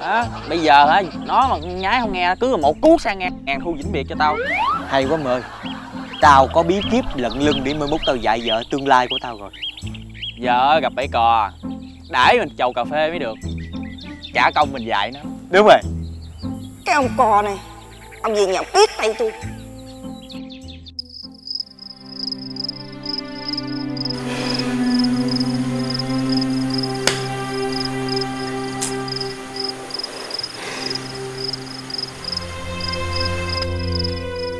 Đó, bây giờ hả, nó mà nhái không nghe cứ một cuốc sang nghe ngàn thu vĩnh biệt cho tao. Hay quá Mười, tao có bí kíp lận lưng để mai mốt tao dạy vợ tương lai của tao rồi. Vợ gặp bảy cò đãi mình chầu cà phê mới được, trả công mình dạy nó. Đúng rồi. Cái ông cò này, ông về nhà biết tay tôi.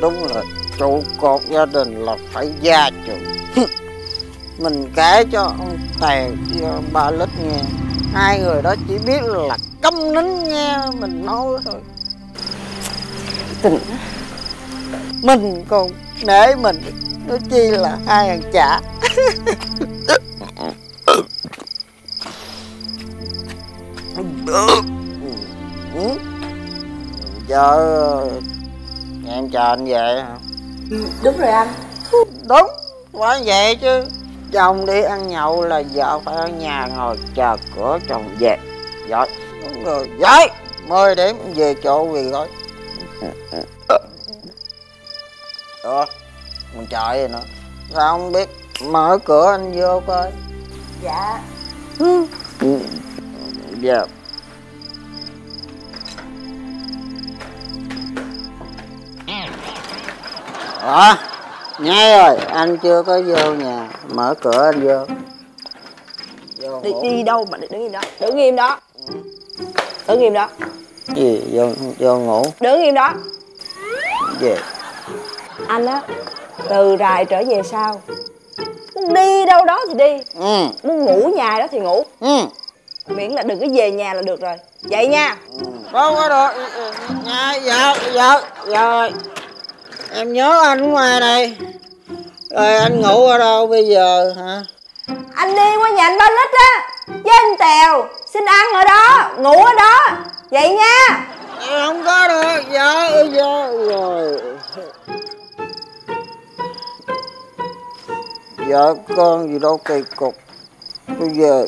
Đúng là trụ cột gia đình là phải gia trưởng. Mình kể cho ông Tèo bà Lít nghe, hai người đó chỉ biết là câm nín nghe mình nói thôi. Tình mình còn nể mình, nói chi là hai thằng chả. Giờ em chờ anh về hả? Đúng rồi anh. Đúng, quá vậy chứ. Chồng đi ăn nhậu là vợ phải ở nhà ngồi chờ cửa chồng về. Giỏi. Đúng rồi, giỏi. 10 điểm về chỗ gì rồi. Được, mình chờ gì nữa. Sao không biết, mở cửa anh vô coi. Dạ. Dạ. Ủa, nghe rồi, anh chưa có vô nhà, mở cửa anh vô. Đi đâu mà đứng im đó, đứng im đó. Đứng im đó. Gì, vô ngủ. Đứng im đó. Về. Anh á, từ rài trở về sau, muốn đi đâu đó thì đi, muốn ngủ nhà đó thì ngủ. Miễn là đừng có về nhà là được rồi, vậy nha. Không có được, nha, giờ. Em nhớ anh ngoài này. Rồi anh ngủ ở đâu bây giờ hả? Anh đi qua nhà anh Ba Lít á, với anh Tèo, xin ăn ở đó, ngủ ở đó, vậy nha. Không có được, dạ. Rồi vợ con gì đâu kỳ cục. Bây giờ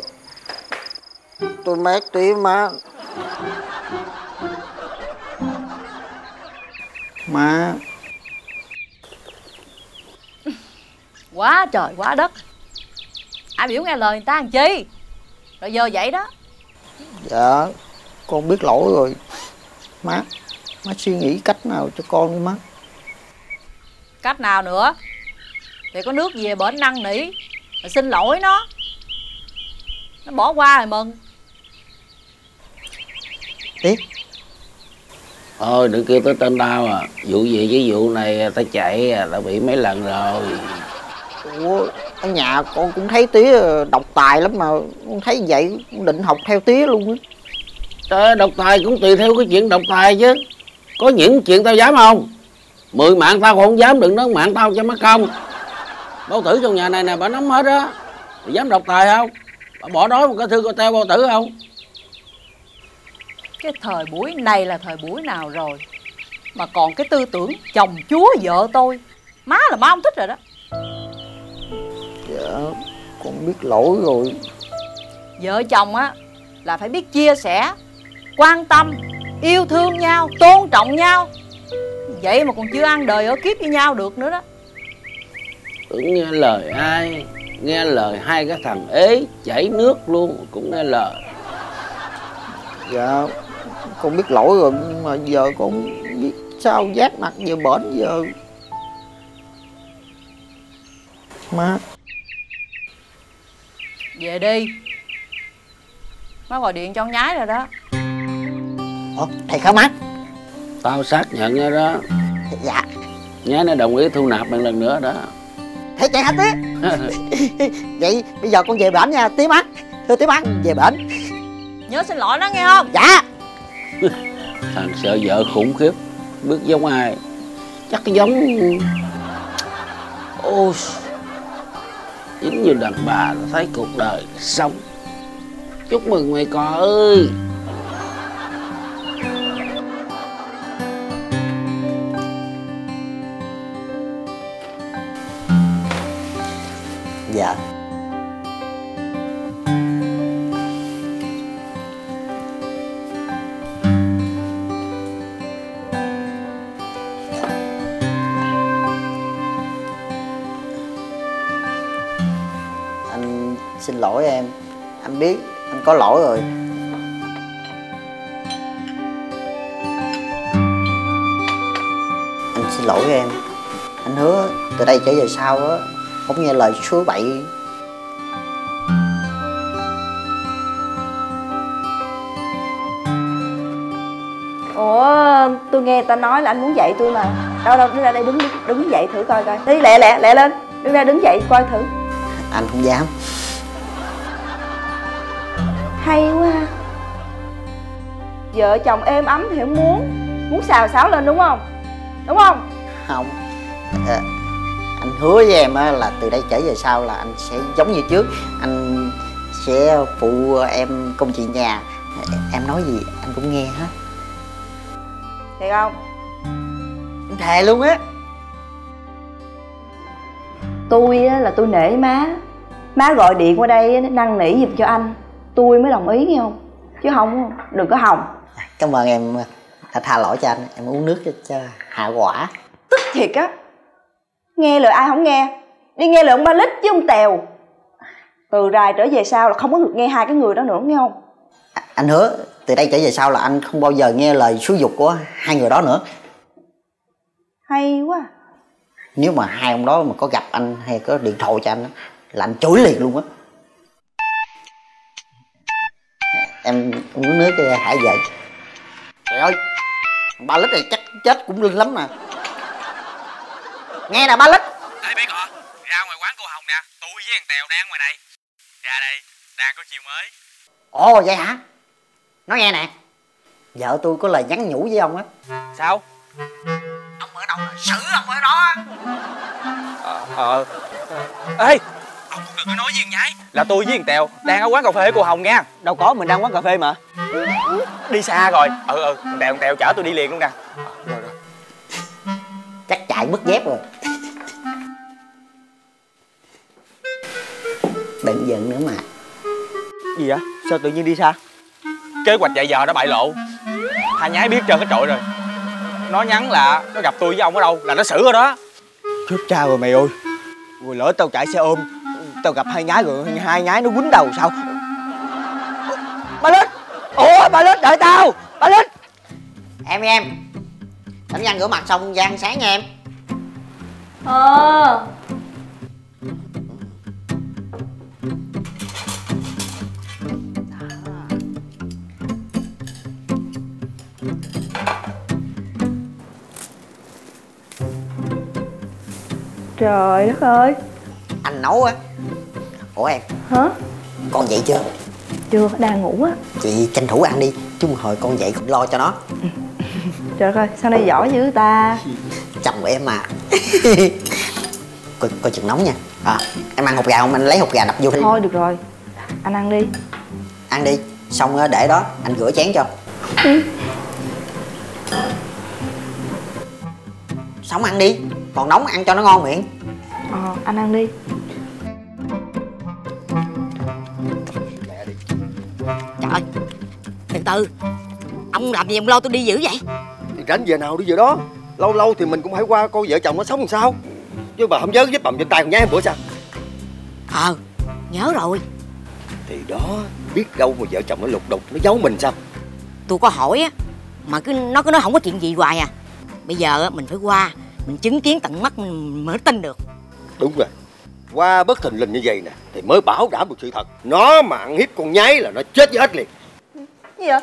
tôi mát tí má. Má quá trời quá đất, ai biểu nghe lời người ta làm chi, rồi giờ vậy đó. Dạ con biết lỗi rồi má. Má suy nghĩ cách nào cho con đi má. Cách nào nữa thì có nước về bển năn nỉ rồi xin lỗi nó, bỏ qua rồi mừng. Tiếp đừng kêu tới tên tao à. Vụ gì với vụ này tao chạy đã bị mấy lần rồi. Ủa, ở nhà con cũng thấy tía độc tài lắm mà, con thấy vậy cũng định học theo tía luôn á. Trời ơi, độc tài cũng tùy theo cái chuyện độc tài chứ. Có những chuyện tao dám không? 10 mạng tao còn không dám, đừng nói mạng tao cho má công. Bao tử trong nhà này nè, bà nắm hết á. Bà dám độc tài không? Bà bỏ đói một cái thư coi teo bao tử không? Cái thời buổi này là thời buổi nào rồi mà còn cái tư tưởng chồng chúa vợ tôi. Má là má không thích rồi đó. Dạ, con biết lỗi rồi. Vợ chồng á là phải biết chia sẻ, quan tâm, yêu thương nhau, tôn trọng nhau. Vậy mà còn chưa ăn đời ở kiếp với nhau được nữa đó. Tưởng nghe lời ai, nghe lời hai cái thằng ế chảy nước luôn cũng nghe lời. Dạ, con biết lỗi rồi nhưng mà giờ con biết sao giác mặt về bển giờ. Má về đi, má gọi điện cho con nhái rồi đó. Ủa, thiệt hả má? Tao xác nhận rồi đó. Dạ. Nhá nó đồng ý thu nạp một lần nữa đó. Thế chạy hả Tía? Vậy bây giờ con về bển nha Tía Mắc. Thưa Tía Mắc, về bển nhớ xin lỗi nó nghe không? Dạ. Thằng sợ vợ khủng khiếp. Bước giống ai? Chắc giống... Ôi... Chính như đàn bà thấy cuộc đời xong. Chúc mừng mày cò ơi. Dạ. Anh xin lỗi em. Anh biết anh có lỗi rồi. Anh xin lỗi em. Anh hứa từ đây trở về sau á không nghe lời số bậy. Ủa, tôi nghe ta nói là anh muốn dạy tôi mà. Đâu đâu, đứng ra đây đứng dậy thử coi coi. Đi lẹ lẹ lẹ lên, đứng ra đứng dậy coi thử. Anh không dám. Hay quá. Vợ chồng êm ấm thì không muốn. Muốn xào xáo lên đúng không? Đúng không? Không. Anh hứa với em là từ đây trở về sau là anh sẽ giống như trước. Anh sẽ phụ em công chuyện nhà. Em nói gì anh cũng nghe hết. Thiệt không? Anh thề luôn á. Tôi là tôi nể má. Má gọi điện qua đây năn nỉ giùm cho anh, tôi mới đồng ý nghe không? Chứ không, đừng có hòng. Cảm ơn em, tha lỗi cho anh. Em uống nước cho hạ quả. Tức thiệt á. Nghe lời ai không nghe. Đi nghe lời ông Ba Lít với ông Tèo. Từ rày trở về sau là không có được nghe hai cái người đó nữa, nghe không? Anh hứa từ đây trở về sau là anh không bao giờ nghe lời xúi giục của hai người đó nữa. Hay quá. Nếu mà hai ông đó mà có gặp anh hay có điện thoại cho anh là anh chối liền luôn á. Em uống nước cho hả vậy. Trời ơi, Ba Lít này chắc chết cũng linh lắm nè. Nghe nè Ba Lít. Ê bé cọ, ra ngoài quán cô Hồng nè. Tôi với thằng Tèo đang ngoài này. Ra đây, đang có chiều mới. Ồ vậy hả? Nói nghe nè, vợ tôi có lời nhắn nhủ với ông á. Sao? Ông ở đâu là xử ông ở đó. Ê, ông cũng đừng có nói gì vậy. Là tôi với thằng Tèo đang ở quán cà phê của cô Hồng nha. Đâu có, mình đang quán cà phê mà. Đi xa rồi. Thằng Tèo chở tôi đi liền luôn nè. Rồi. Chắc chạy mất dép rồi. Đừng giận nữa mà. Gì vậy? Sao tự nhiên đi xa? Kế hoạch dạy giờ đã bại lộ. Hai nhái biết trơn cái trội rồi. Nó nhắn là nó gặp tôi với ông ở đâu là nó xử ở đó. Chết cha rồi mày ơi. Rồi lỡ tao chạy xe ôm, tao gặp hai nhái rồi hai nhái nó quýnh đầu sao? Ba Lít. Ủa Ba Lít đợi tao. Ba Lít. Em đánh răng rửa mặt xong ra ăn sáng nha em. Trời đất ơi. Anh nấu á. Ủa em. Hả? Con dậy chưa? Chưa, đang ngủ á. Chị tranh thủ ăn đi chứ hồi con dậy cũng lo cho nó. Trời ơi, sao nay giỏi dữ ta. Chồng của em mà. Coi chừng nóng nha. Em ăn hột gà không? Anh lấy hột gà đập vô. Thôi được rồi, anh ăn đi. Ăn đi, xong để đó, anh rửa chén cho. Sống ăn đi, còn nóng ăn cho nó ngon miệng. Anh ăn đi. Trời ơi, từ từ. Ông làm gì ông lo tôi đi dữ vậy? Thì rảnh giờ nào đi giờ đó. Lâu lâu thì mình cũng phải qua coi vợ chồng nó sống làm sao. Chứ bà không nhớ giúp bầm chân tay còn nhái bữa sao? Nhớ rồi. Thì đó, biết đâu mà vợ chồng nó lục đục, nó giấu mình sao? Tôi có hỏi á, mà nó cứ nói không có chuyện gì hoài à. Bây giờ mình phải qua, mình chứng kiến tận mắt mình mới tin được. Đúng rồi, qua bất thình lình như vậy nè thì mới bảo đảm được sự thật. Nó mà ăn hiếp con nhái là nó chết với hết liền. Gì vậy?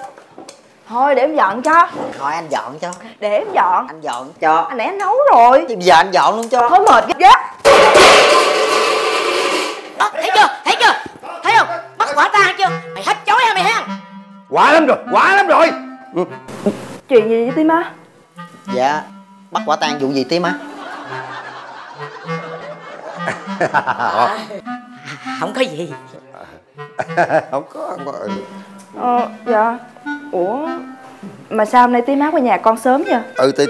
Thôi để em dọn cho. Thôi anh dọn cho. Để em dọn. Anh dọn cho. Anh nãy anh nấu rồi. Thì bây giờ anh dọn luôn cho. Thôi mệt ghét. Đó, thấy chưa? Thấy chưa? Thấy không? Bắt quả tang chưa? Mày hết chối hả mày ha? Quả lắm rồi, quả lắm rồi. Chuyện gì vậy tí má? Dạ, bắt quả tang vụ gì tí má? Không có gì. Không có mà. Dạ. Ủa mà sao hôm nay tí má qua nhà con sớm vậy? Ừ thì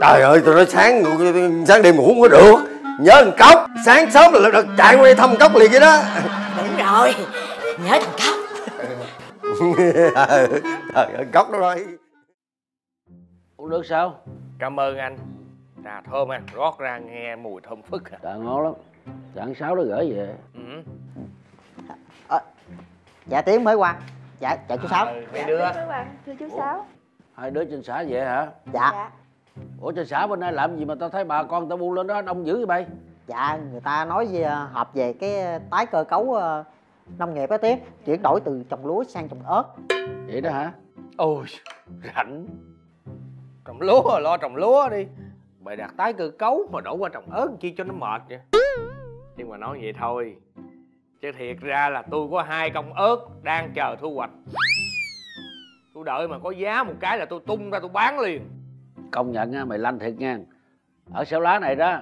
trời ơi tụi nó sáng đêm ngủ không có được. Nhớ thằng Cốc, sáng sớm là được chạy qua đây thăm Cốc liền vậy đó. Đúng rồi, nhớ thằng Cốc. Trời ơi Cốc đó thôi. Uống nước sao? Cảm ơn anh. Trà thơm anh, rót ra nghe mùi thơm phức. Trời ngon lắm. Sáng Sáu nó gửi về. Dạ Tiến mới qua. Dạ chú Sáu. Mấy đứa. Thưa chú Sáu. Hai đứa trên xã vậy hả? Dạ. Ủa trên xã bên đây làm gì mà tao thấy bà con tao bu lên đó đông dữ vậy bay? Dạ người ta nói gì họp về cái tái cơ cấu nông nghiệp á Tiến, chuyển đổi từ trồng lúa sang trồng ớt. Vậy đó hả? Ôi rảnh. Trồng lúa lo trồng lúa đi. Bày đặt tái cơ cấu mà đổ qua trồng ớt chi cho nó mệt vậy. Nhưng mà nói vậy thôi chứ thiệt ra là tôi có 2 công ớt đang chờ thu hoạch. Tôi đợi mà có giá một cái là tôi tung ra tôi bán liền. Công nhận nha, mày lanh thiệt nha. Ở Xẻo Lá này đó,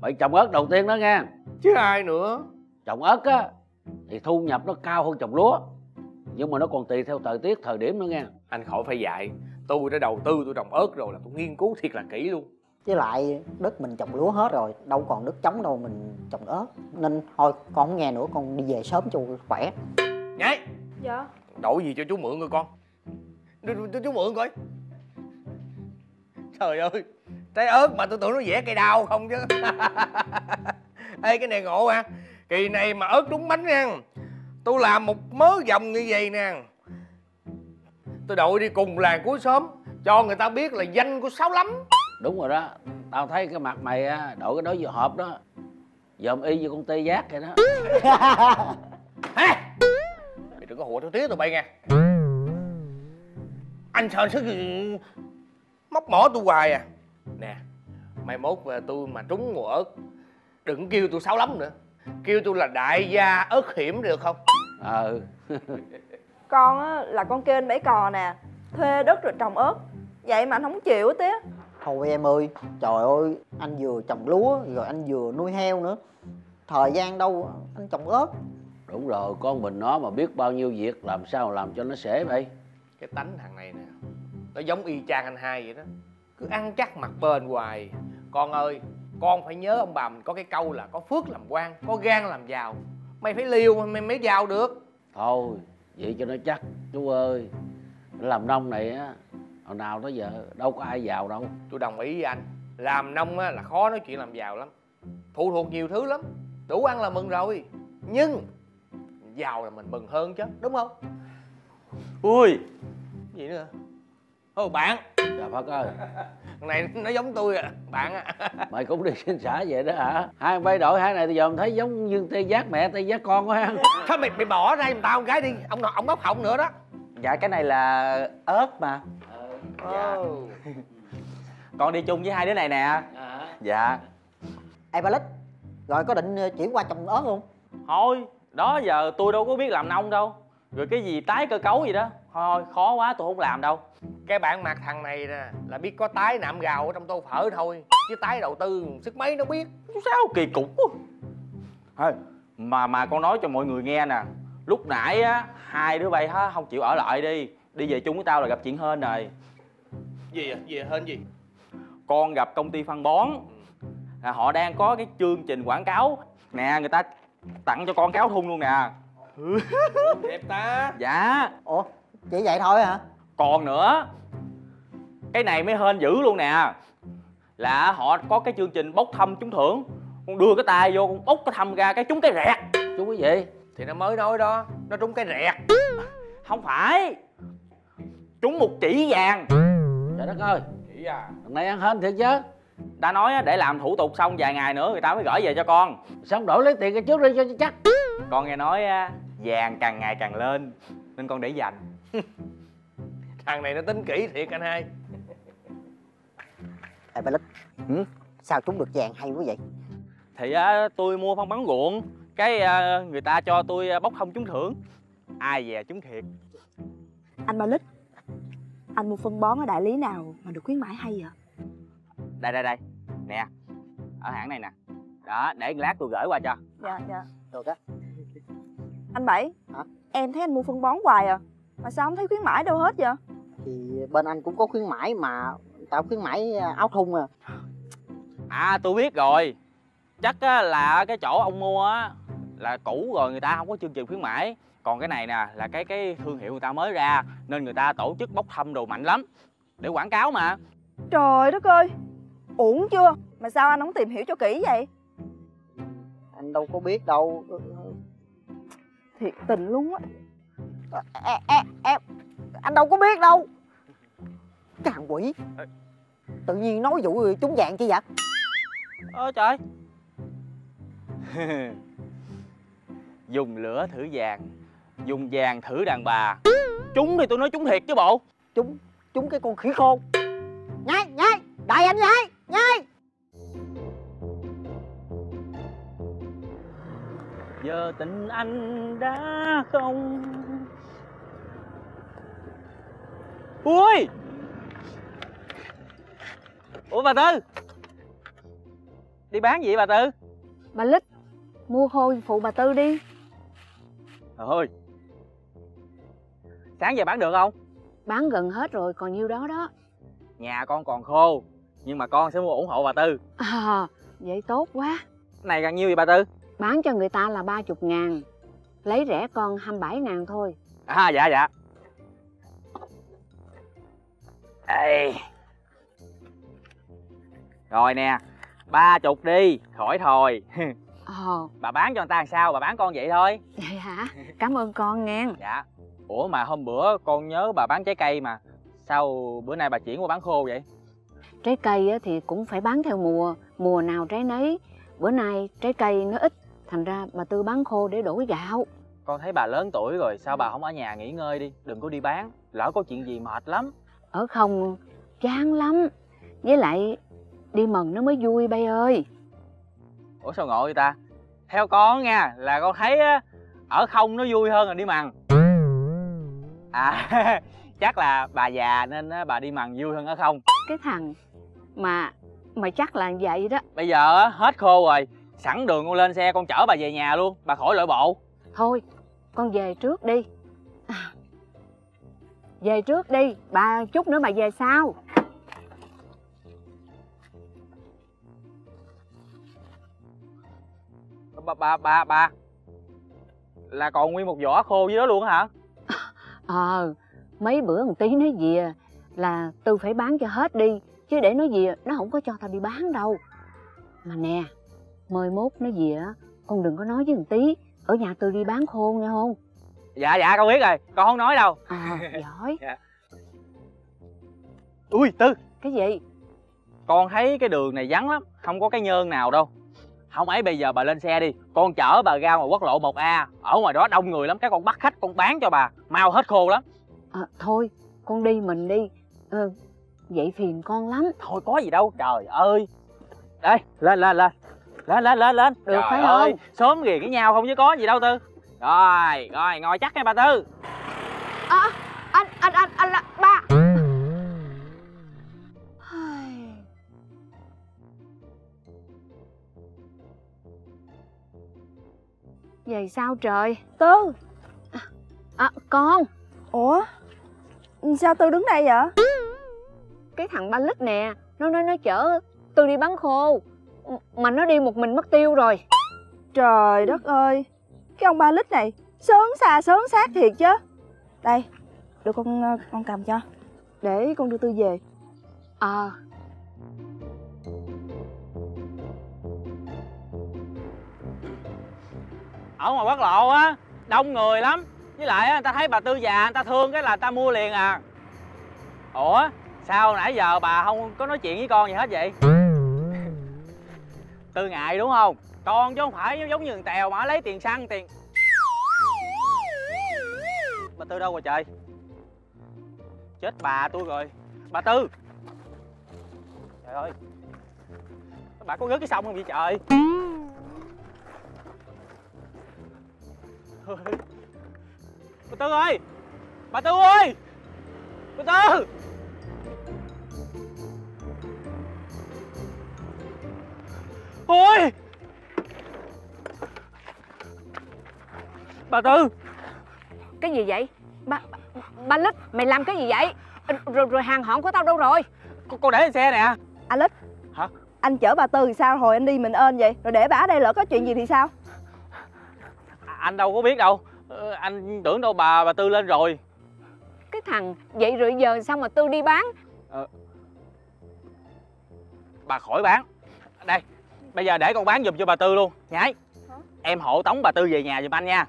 mày trồng ớt đầu tiên đó nha. Chứ ai nữa. Trồng ớt á thì thu nhập nó cao hơn trồng lúa, nhưng mà nó còn tùy theo thời tiết, thời điểm nữa nha. Anh khỏi phải dạy. Tôi đã đầu tư tôi trồng ớt rồi là tôi nghiên cứu thiệt là kỹ luôn. Với lại đất mình trồng lúa hết rồi, đâu còn đất trống đâu mình trồng ớt. Nên thôi con không nghe nữa, con đi về sớm cho khỏe. Nhảy. Dạ. Đổi gì cho chú mượn coi con. Chú mượn coi. Trời ơi, trái ớt mà tôi tưởng nó vẽ cây đao không chứ. Ê cái này ngộ ha. Kỳ này mà ớt đúng bánh nha. Tôi làm một mớ vòng như vậy nè. Tôi đội đi cùng làng cuối xóm cho người ta biết là danh của Sáu lắm. Đúng rồi đó, tao thấy cái mặt mày đội cái đó vô hộp đó, dòm y như con tê giác vậy đó. Hey! Mày đừng có hùa tao tía tụi bay nha. Anh sợ sức móc mỏ tôi hoài à. Nè, mai mốt tôi mà trúng mùa ớt, đừng kêu tôi Sáu lắm nữa, kêu tôi là đại gia ớt hiểm được không? Con á, là con kêu anh Bảy Cò nè, thuê đất rồi trồng ớt, vậy mà anh không chịu á tía. Thôi em ơi, trời ơi, anh vừa trồng lúa rồi anh vừa nuôi heo nữa. Thời gian đâu anh trồng ớt. Đúng rồi, con mình nó mà biết bao nhiêu việc, làm sao mà làm cho nó sể vậy. Cái tánh thằng này nè, nó giống y chang anh Hai vậy đó. Cứ ăn chắc mặt bên hoài. Con ơi, con phải nhớ ông bà mình có cái câu là có phước làm quan, có gan làm giàu. Mày phải liều mày mới giàu được. Thôi, vậy cho nó chắc, chú ơi. Làm nông này á, hồi nào tới giờ đâu có ai giàu đâu. Tôi đồng ý với anh. Làm nông á là khó nói chuyện làm giàu lắm. Phụ thuộc nhiều thứ lắm. Đủ ăn là mừng rồi. Nhưng giàu là mình mừng hơn chứ, đúng không? Ui gì nữa. Ô bạn. Dạ Phật ơi. Thằng này nó giống tôi à. Bạn à. Mày cũng đi sinh xã vậy đó hả? Hai ông bay đổi hai này thì giờ mình thấy giống như tê giác mẹ tê giác con quá ha. Thôi mày bỏ ra giùm tao một cái đi. Ông bóc họng nữa đó. Dạ cái này là ớt mà. Dạ. Con đi chung với hai đứa này nè. Dạ. Ê Ba Lít, rồi có định chuyển qua trồng ớt không? Thôi, đó giờ tôi đâu có biết làm nông đâu. Rồi cái gì tái cơ cấu gì đó. Thôi, khó quá tôi không làm đâu. Cái bạn mặt thằng này nè là biết có tái nạm gạo ở trong tô phở thôi. Chứ tái đầu tư sức mấy nó biết. Sao kỳ cục quá. Thôi, mà con nói cho mọi người nghe nè. Lúc nãy á, hai đứa bay không chịu ở lại đi. Đi về chung với tao là gặp chuyện hên rồi. Gì vậy? Gì hên gì? Con gặp công ty phân bón. Họ đang có cái chương trình quảng cáo. Nè, người ta tặng cho con cáo thun luôn nè. Đẹp ta. Dạ. Ủa, chỉ vậy thôi hả? Còn nữa, cái này mới hên dữ luôn nè. Là họ có cái chương trình bốc thăm trúng thưởng. Con đưa cái tay vô, con bốc cái thăm ra cái trúng cái rẹt. Trúng cái gì? Thì nó mới nói đó, nó trúng cái rẹt. Không phải. Trúng một chỉ vàng. Trời đất ơi. Chỉ vàng. Hôm nay ăn hên thiệt chứ. Ta nói để làm thủ tục xong vài ngày nữa người ta mới gửi về cho con. Xong đổi lấy tiền ra trước đi cho chắc. Con nghe nói vàng càng ngày càng lên nên con để dành. Thằng này nó tính kỹ thiệt anh hai. Ê ba Lít, sao trúng được vàng hay quá vậy? Thì tôi mua phong bắn ruộng, cái người ta cho tôi bốc không trúng thưởng. Ai dè trúng thiệt. Anh Ba Lít, anh mua phân bón ở đại lý nào mà được khuyến mãi hay vậy? Đây nè, ở hãng này nè. Đó, để lát tôi gửi qua cho. Dạ được á. Anh Bảy hả? Em thấy anh mua phân bón hoài à, mà sao không thấy khuyến mãi đâu hết vậy? Thì bên anh cũng có khuyến mãi mà. Tao khuyến mãi áo thun à. À tôi biết rồi. Chắc là cái chỗ ông mua á là cũ rồi, người ta không có chương trình khuyến mãi. Còn cái này nè là cái thương hiệu người ta mới ra, nên người ta tổ chức bốc thăm đồ mạnh lắm để quảng cáo mà. Trời đất ơi, uổng chưa? Mà sao anh không tìm hiểu cho kỹ vậy? Anh đâu có biết đâu. Thiệt tình luôn á. Anh đâu có biết đâu. Cái thằng quỷ, tự nhiên nói vụ trúng vàng chi vậy? Ơ trời. Dùng lửa thử vàng, dùng vàng thử đàn bà. Trúng thì tôi nói trúng thiệt chứ bộ. Trúng cái con khỉ khôn. Nhai đại anh nhai. Giờ tình anh đã không. Ui. Ủa bà Tư, đi bán gì vậy bà Tư? Bà Lít mua hôi phụ bà Tư đi. Trời ơi, sáng giờ bán được không? Bán gần hết rồi, còn nhiêu đó đó. Nhà con còn khô, nhưng mà con sẽ mua ủng hộ bà Tư. À, vậy tốt quá. Này gần nhiêu vậy bà Tư? Bán cho người ta là 30.000, lấy rẻ con 27.000 thôi. À dạ. Ê, rồi nè, 30 đi, khỏi thôi. Bà bán cho người ta làm sao, bà bán con vậy thôi. Vậy hả? Cảm ơn con nghe. Dạ. Ủa mà hôm bữa con nhớ bà bán trái cây mà, sao bữa nay bà chuyển qua bán khô vậy? Trái cây thì cũng phải bán theo mùa, mùa nào trái nấy. Bữa nay trái cây nó ít, thành ra bà Tư bán khô để đổi gạo. Con thấy bà lớn tuổi rồi, sao bà không ở nhà nghỉ ngơi đi, đừng có đi bán, lỡ có chuyện gì mệt lắm. Ở không, chán lắm. Với lại đi mần nó mới vui bay ơi. Ủa sao ngộ vậy ta? Theo con nha, là con thấy ở không nó vui hơn là đi mần. À chắc là bà già nên bà đi mần vui hơn ở không. Cái thằng mà chắc là vậy đó. Bây giờ hết khô rồi, sẵn đường con lên xe con chở bà về nhà luôn, bà khỏi lội bộ. Thôi con về trước đi. Về trước đi, bà chút nữa bà về sau. Bà là còn nguyên một vỏ khô dưới đó luôn hả? Mấy bữa một tí nó về là tôi phải bán cho hết đi, chứ để nó về nó không có cho tao đi bán đâu. Mà nè, mai mốt nó về con đừng có nói với một tí, ở nhà tôi đi bán khô nghe không? Dạ con biết rồi, con không nói đâu. Giỏi. Dạ. Ui Tư, cái gì? Con thấy cái đường này vắng lắm, không có cái nhơn nào đâu. Không ấy bây giờ bà lên xe đi, con chở bà ra ngoài quốc lộ 1A, ở ngoài đó đông người lắm, cái con bắt khách con bán cho bà, mau hết khô lắm. Thôi, con đi mình đi, vậy phiền con lắm. Thôi có gì đâu, trời ơi. Đây, lên. Được trời phải ơi, không? Sớm ghiền với nhau không chứ có gì đâu Tư. Rồi, ngồi chắc nha bà Tư. Anh là ba. Vậy sao trời? Tư. Con. Ủa? Sao Tư đứng đây vậy? Cái thằng Ba Lít nè, nó nói nó chở Tư đi bán khô, mà nó đi một mình mất tiêu rồi. Trời đất ơi, cái ông Ba Lít này sớm xa sớm sát thiệt chứ. Đây, đưa con cầm cho, để con đưa Tư về. Ở ngoài quốc lộ á, đông người lắm. Với lại á, người ta thấy bà Tư già, người ta thương cái là người ta mua liền à. Ủa, sao nãy giờ bà không có nói chuyện với con gì hết vậy? Tư ngại đúng không? Con chứ không phải giống như thằng Tèo mà lấy tiền xăng tiền. Bà Tư đâu rồi trời? Chết bà tôi rồi. Bà Tư. Trời ơi, bà có rớt cái sông không vậy trời? Bà Tư ơi, bà Tư ơi, bà Tư. Ôi bà Tư. Cái gì vậy? Ba Lít, mày làm cái gì vậy? Rồi hàng hỏng của tao đâu rồi? Cô để lên xe nè. À Lít. Hả? Anh chở bà Tư thì sao? Hồi anh đi mình ên vậy. Rồi để bà ở đây lỡ có chuyện gì thì sao? Anh đâu có biết đâu. Anh tưởng đâu bà Tư lên rồi. Cái thằng vậy rồi giờ sao mà Tư đi bán? Bà khỏi bán. Đây, bây giờ để con bán giùm cho bà Tư luôn. Nhảy. Hả? Em hộ tống bà Tư về nhà giùm anh nha.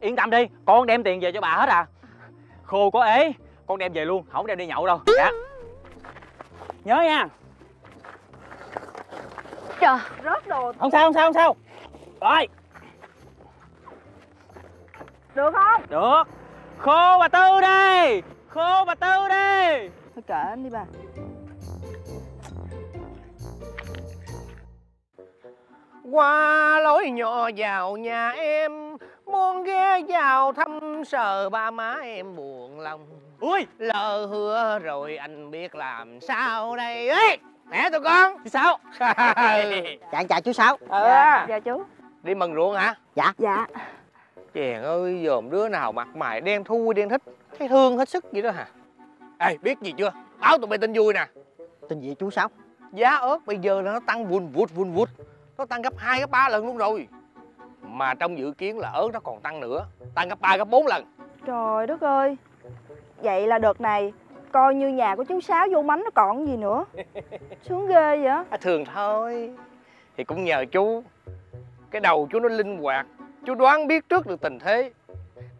Yên tâm đi, con đem tiền về cho bà hết à. Khô có ế, con đem về luôn, không đem đi nhậu đâu. Dạ. Nhớ nha. Trời, rớt đồ. Không sao, không sao, không sao. Rồi. Được không? Được. Khô bà Tư đi. Khô bà Tư đi. Thôi kệ anh đi bà. Qua lối nhỏ vào nhà em, muốn ghé vào thăm sờ ba má em buồn lòng. Ui, lỡ hứa rồi anh biết làm sao đây. Ê, nè tụi con. Chú Sáu. Chào chú Sáu. Chào chú. Đi mần ruộng hả? Dạ. Dạ. Chàng ơi, dòm đứa nào mặt mày đen thui đen thích, thấy thương hết sức vậy đó hả? Ê, biết gì chưa? Báo tụi mày tin vui nè. Tin gì chú Sáu? Giá ớt bây giờ là nó tăng vun vút. Nó tăng gấp 2, gấp 3 lần luôn rồi. Mà trong dự kiến là ớt nó còn tăng nữa, tăng gấp 3, gấp 4 lần. Trời đất ơi. Vậy là đợt này coi như nhà của chú Sáu vô mánh nó còn gì nữa. Xuống ghê vậy. À, thường thôi. Thì cũng nhờ chú. Cái đầu chú nó linh hoạt, chú đoán biết trước được tình thế.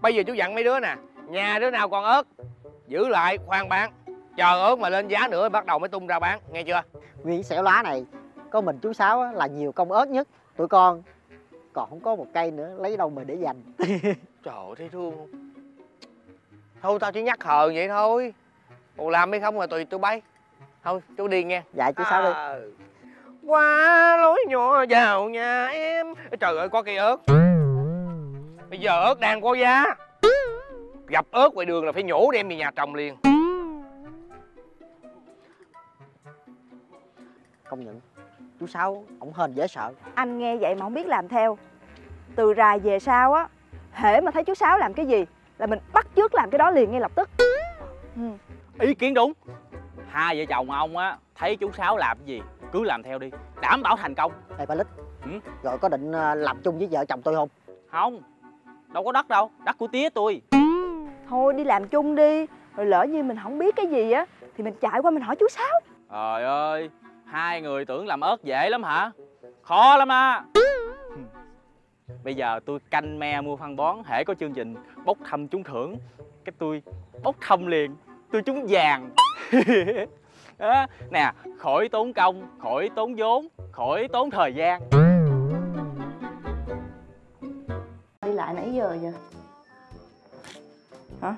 Bây giờ chú dặn mấy đứa nè, nhà đứa nào còn ớt giữ lại khoan bán, chờ ớt mà lên giá nữa bắt đầu mới tung ra bán, nghe chưa? Nguyên xẻo lá này có mình chú Sáu là nhiều công ớt nhất. Tụi con còn không có một cây nữa, lấy đâu mà để dành. Trời ơi, thấy thương không? Thôi tao chỉ nhắc hờ vậy thôi, còn làm hay không là tùy tụi bay. Thôi chú đi nghe. Dạ chú Sáu đi. Qua lối nhỏ vào nhà em. Trời ơi, có cây ớt. Bây giờ ớt đang có giá, gặp ớt ngoài đường là phải nhổ đem về nhà trồng liền. Công nhận chú Sáu ổng hên dễ sợ. Anh nghe vậy mà không biết làm theo. Từ rày về sau á, hễ mà thấy chú Sáu làm cái gì là mình bắt chước làm cái đó liền ngay lập tức. Ý kiến đúng. Hai vợ chồng ông á, thấy chú Sáu làm cái gì cứ làm theo đi, đảm bảo thành công. Ê ba Lít. Rồi có định làm chung với vợ chồng tôi không? Không, đâu có đất đâu, đất của tía tôi. Thôi đi làm chung đi, rồi lỡ như mình không biết cái gì á thì mình chạy qua mình hỏi chú Sáu. Trời ơi, hai người tưởng làm ớt dễ lắm hả? Khó lắm á. Bây giờ tôi canh me mua phân bón, hễ có chương trình bốc thăm trúng thưởng cái tôi bốc thăm liền, tôi trúng vàng. Đó. Nè, khỏi tốn công, khỏi tốn vốn, khỏi tốn thời gian. Đi lại nãy giờ vậy? Hả?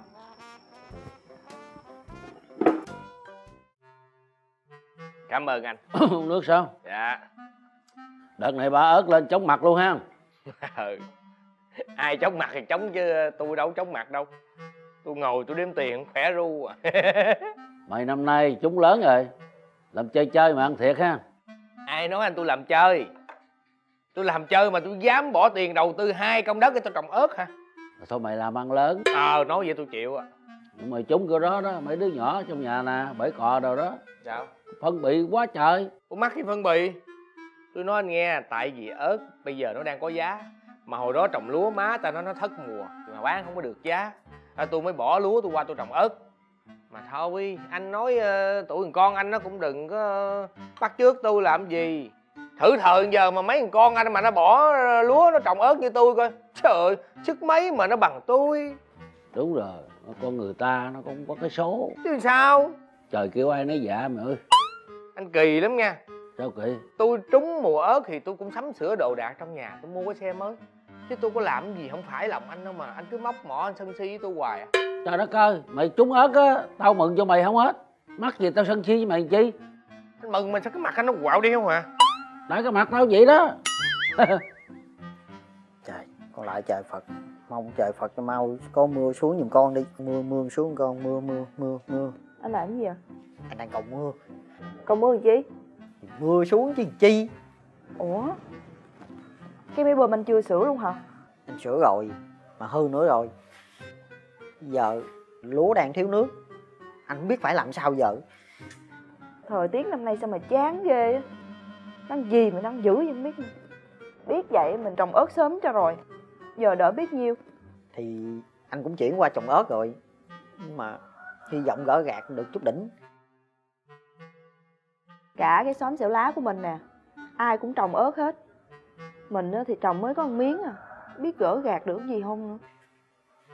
Cảm ơn anh. Không nước sao? Dạ. Đợt này bà ớt lên chóng mặt luôn ha. Ừ. Ai chóng mặt thì chóng chứ tôi đâu chóng mặt đâu. Tôi ngồi tôi đếm tiền khỏe ru à. Mày năm nay chúng lớn rồi, làm chơi chơi mà ăn thiệt ha. Ai nói anh tôi làm chơi? Tôi làm chơi mà tôi dám bỏ tiền đầu tư 2 công đất để tôi trồng ớt hả? Thôi mày làm ăn lớn. Nói vậy tôi chịu à. Mày trúng cái đó đó, mấy đứa nhỏ trong nhà nè, bẫy cò đồ đó. Sao? Phân bì quá trời. Ủa mắc cái phân bì. Tôi nói anh nghe, tại vì ớt bây giờ nó đang có giá. Mà hồi đó trồng lúa má ta nó thất mùa, mà bán không có được giá. Tôi mới bỏ lúa tôi qua tôi trồng ớt. Mà thôi, anh nói tụi con anh nó cũng đừng có bắt chước tôi làm gì. Thử thời giờ mà mấy thằng con anh mà nó bỏ lúa nó trồng ớt như tôi coi. Trời ơi, sức mấy mà nó bằng tôi. Đúng rồi, con người ta nó cũng có cái số. Chứ sao? Trời kêu ai nói dạ mày ơi. Anh kỳ lắm nha. Sao kỳ? Tôi trúng mùa ớt thì tôi cũng sắm sửa đồ đạc trong nhà, tôi mua cái xe mới. Chứ tôi có làm gì không phải lòng anh đâu mà anh cứ móc mỏ anh sân si với tôi hoài à. Trời đất ơi, mày trúng ớt á, tao mừng cho mày không hết. Mắc gì tao sân si với mày làm chi? Anh mừng mình sao cái mặt anh nó quạo đi không hả? Tại cái mặt tao vậy đó. Trời, con lại trời Phật. Mong trời Phật cho mau có mưa xuống giùm con đi. Mưa xuống con, mưa. Anh làm cái gì vậy? Anh đang cầu mưa. Cầu mưa làm chi? Mưa xuống chứ chi. Ủa? Cái máy bơm anh chưa sửa luôn hả? Anh sửa rồi, mà hư nữa rồi. Giờ lúa đang thiếu nước, anh không biết phải làm sao giờ. Thời tiết năm nay sao mà chán ghê á. Nắng gì mà nắng dữ vậy không biết. Biết vậy mình trồng ớt sớm cho rồi. Giờ đỡ biết nhiêu. Thì anh cũng chuyển qua trồng ớt rồi. Nhưng mà hy vọng gỡ gạc được chút đỉnh. Cả cái xóm xẻo lá của mình nè, ai cũng trồng ớt hết. Mình thì trồng mới có một miếng à. Biết gỡ gạc được gì không nữa.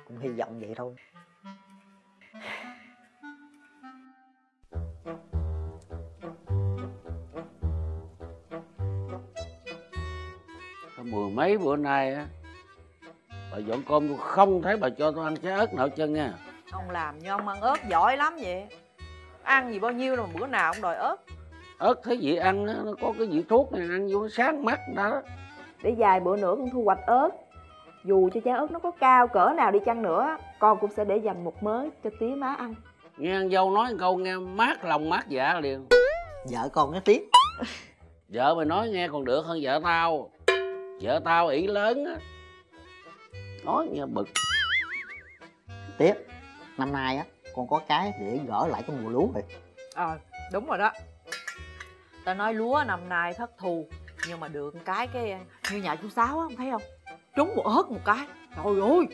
Cũng hy vọng vậy thôi. Mười mấy bữa nay á, bà dọn cơm tôi không thấy bà cho tôi ăn trái ớt nào chân nha. Ông làm như ông ăn ớt giỏi lắm vậy. Ăn gì bao nhiêu mà bữa nào ông đòi ớt. Ớt thấy gì ăn á, nó có cái vị thuốc này ăn vô nó sáng mắt đó. Để vài bữa nữa con thu hoạch ớt. Dù cho trái ớt nó có cao cỡ nào đi chăng nữa, con cũng sẽ để dành một mớ cho tía má ăn. Nghe ăn dâu nói câu nghe mát lòng mát dạ liền. Vợ con nó tiếc. Vợ mày nói nghe còn được hơn vợ tao. Vợ tao ỷ lớn á, nói nghe bực. Tiếc, năm nay á con có cái để gỡ lại cái mùa lúa rồi. Ờ, đúng rồi đó. Tao nói lúa năm nay thất thu, nhưng mà được cái như nhà chú Sáu á, không thấy không? Trúng một ớt một cái, trời ơi,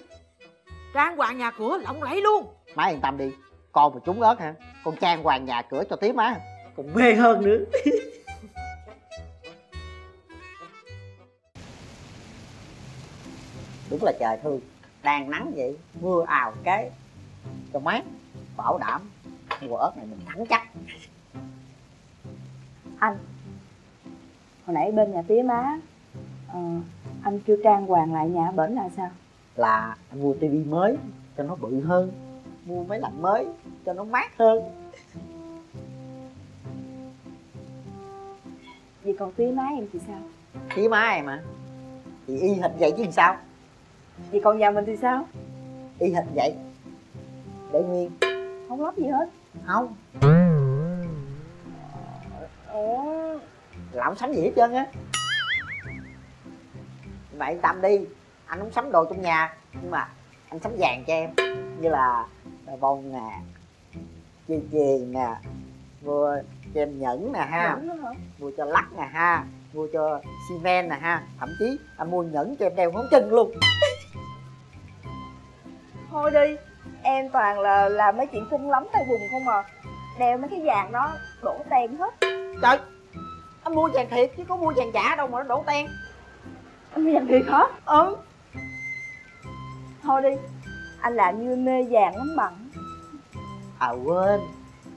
trang hoàng nhà cửa lộng lẫy luôn. Má yên tâm đi, con mà trúng ớt hả, con trang hoàng nhà cửa cho tía má còn mê hơn nữa. Đúng là trời thương, đang nắng vậy, mưa ào cái cho mát, bảo đảm mùa ớt này mình thắng chắc. Anh, hồi nãy bên nhà tía má anh chưa trang hoàng lại nhà bển là sao? Là anh mua tivi mới cho nó bự hơn, mua máy lạnh mới cho nó mát hơn. Vậy còn tía má em thì sao? Tía má em à, thì y hệt vậy chứ làm sao. Vậy còn nhà mình thì sao? Y hệt vậy, để nguyên, không lắp gì hết. Không. Ủa, là không sắm gì hết trơn á. Mày yên tâm đi, anh không sắm đồ trong nhà, nhưng mà anh sắm vàng cho em. Như là vòng nè, dây chuyền nè, mua cho em nhẫn nè ha, mua cho lắc nè ha, mua cho xi men nè ha. Thậm chí anh mua nhẫn cho em đeo ngón chân luôn. Thôi đi, em toàn là làm mấy chuyện xinh lắm tay vùng không à. Đeo mấy cái vàng đó đổ ten hết. Trời, anh mua vàng thiệt chứ có mua vàng giả đâu mà nó đổ ten. Anh mua vàng thiệt hả? Ừ. Thôi đi, anh làm như mê vàng lắm bằng. À quên,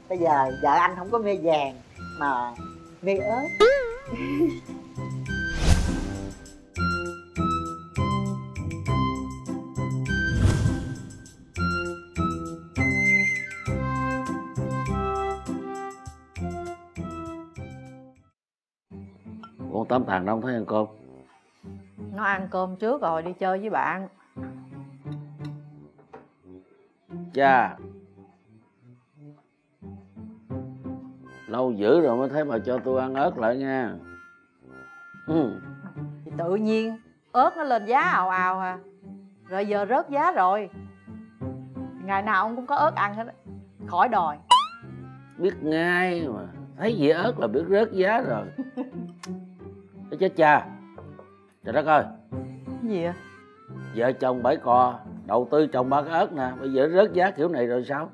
bây giờ vợ anh không có mê vàng mà mê ớt. Con Tám Thằng nó không thấy ăn cơm. Nó ăn cơm trước rồi đi chơi với bạn. Cha, lâu dữ rồi mới thấy bà cho tôi ăn ớt lại nha. Thì tự nhiên ớt nó lên giá ào ào à. Rồi giờ rớt giá rồi. Ngày nào ông cũng có ớt ăn hết. Khỏi đòi. Biết ngay mà. Thấy gì ớt là biết rớt giá rồi. Để chết cha. Trời đất ơi. Cái gì vậy? Vợ chồng bãi cò đầu tư trồng ba cái ớt nè, bây giờ rớt giá kiểu này rồi sao?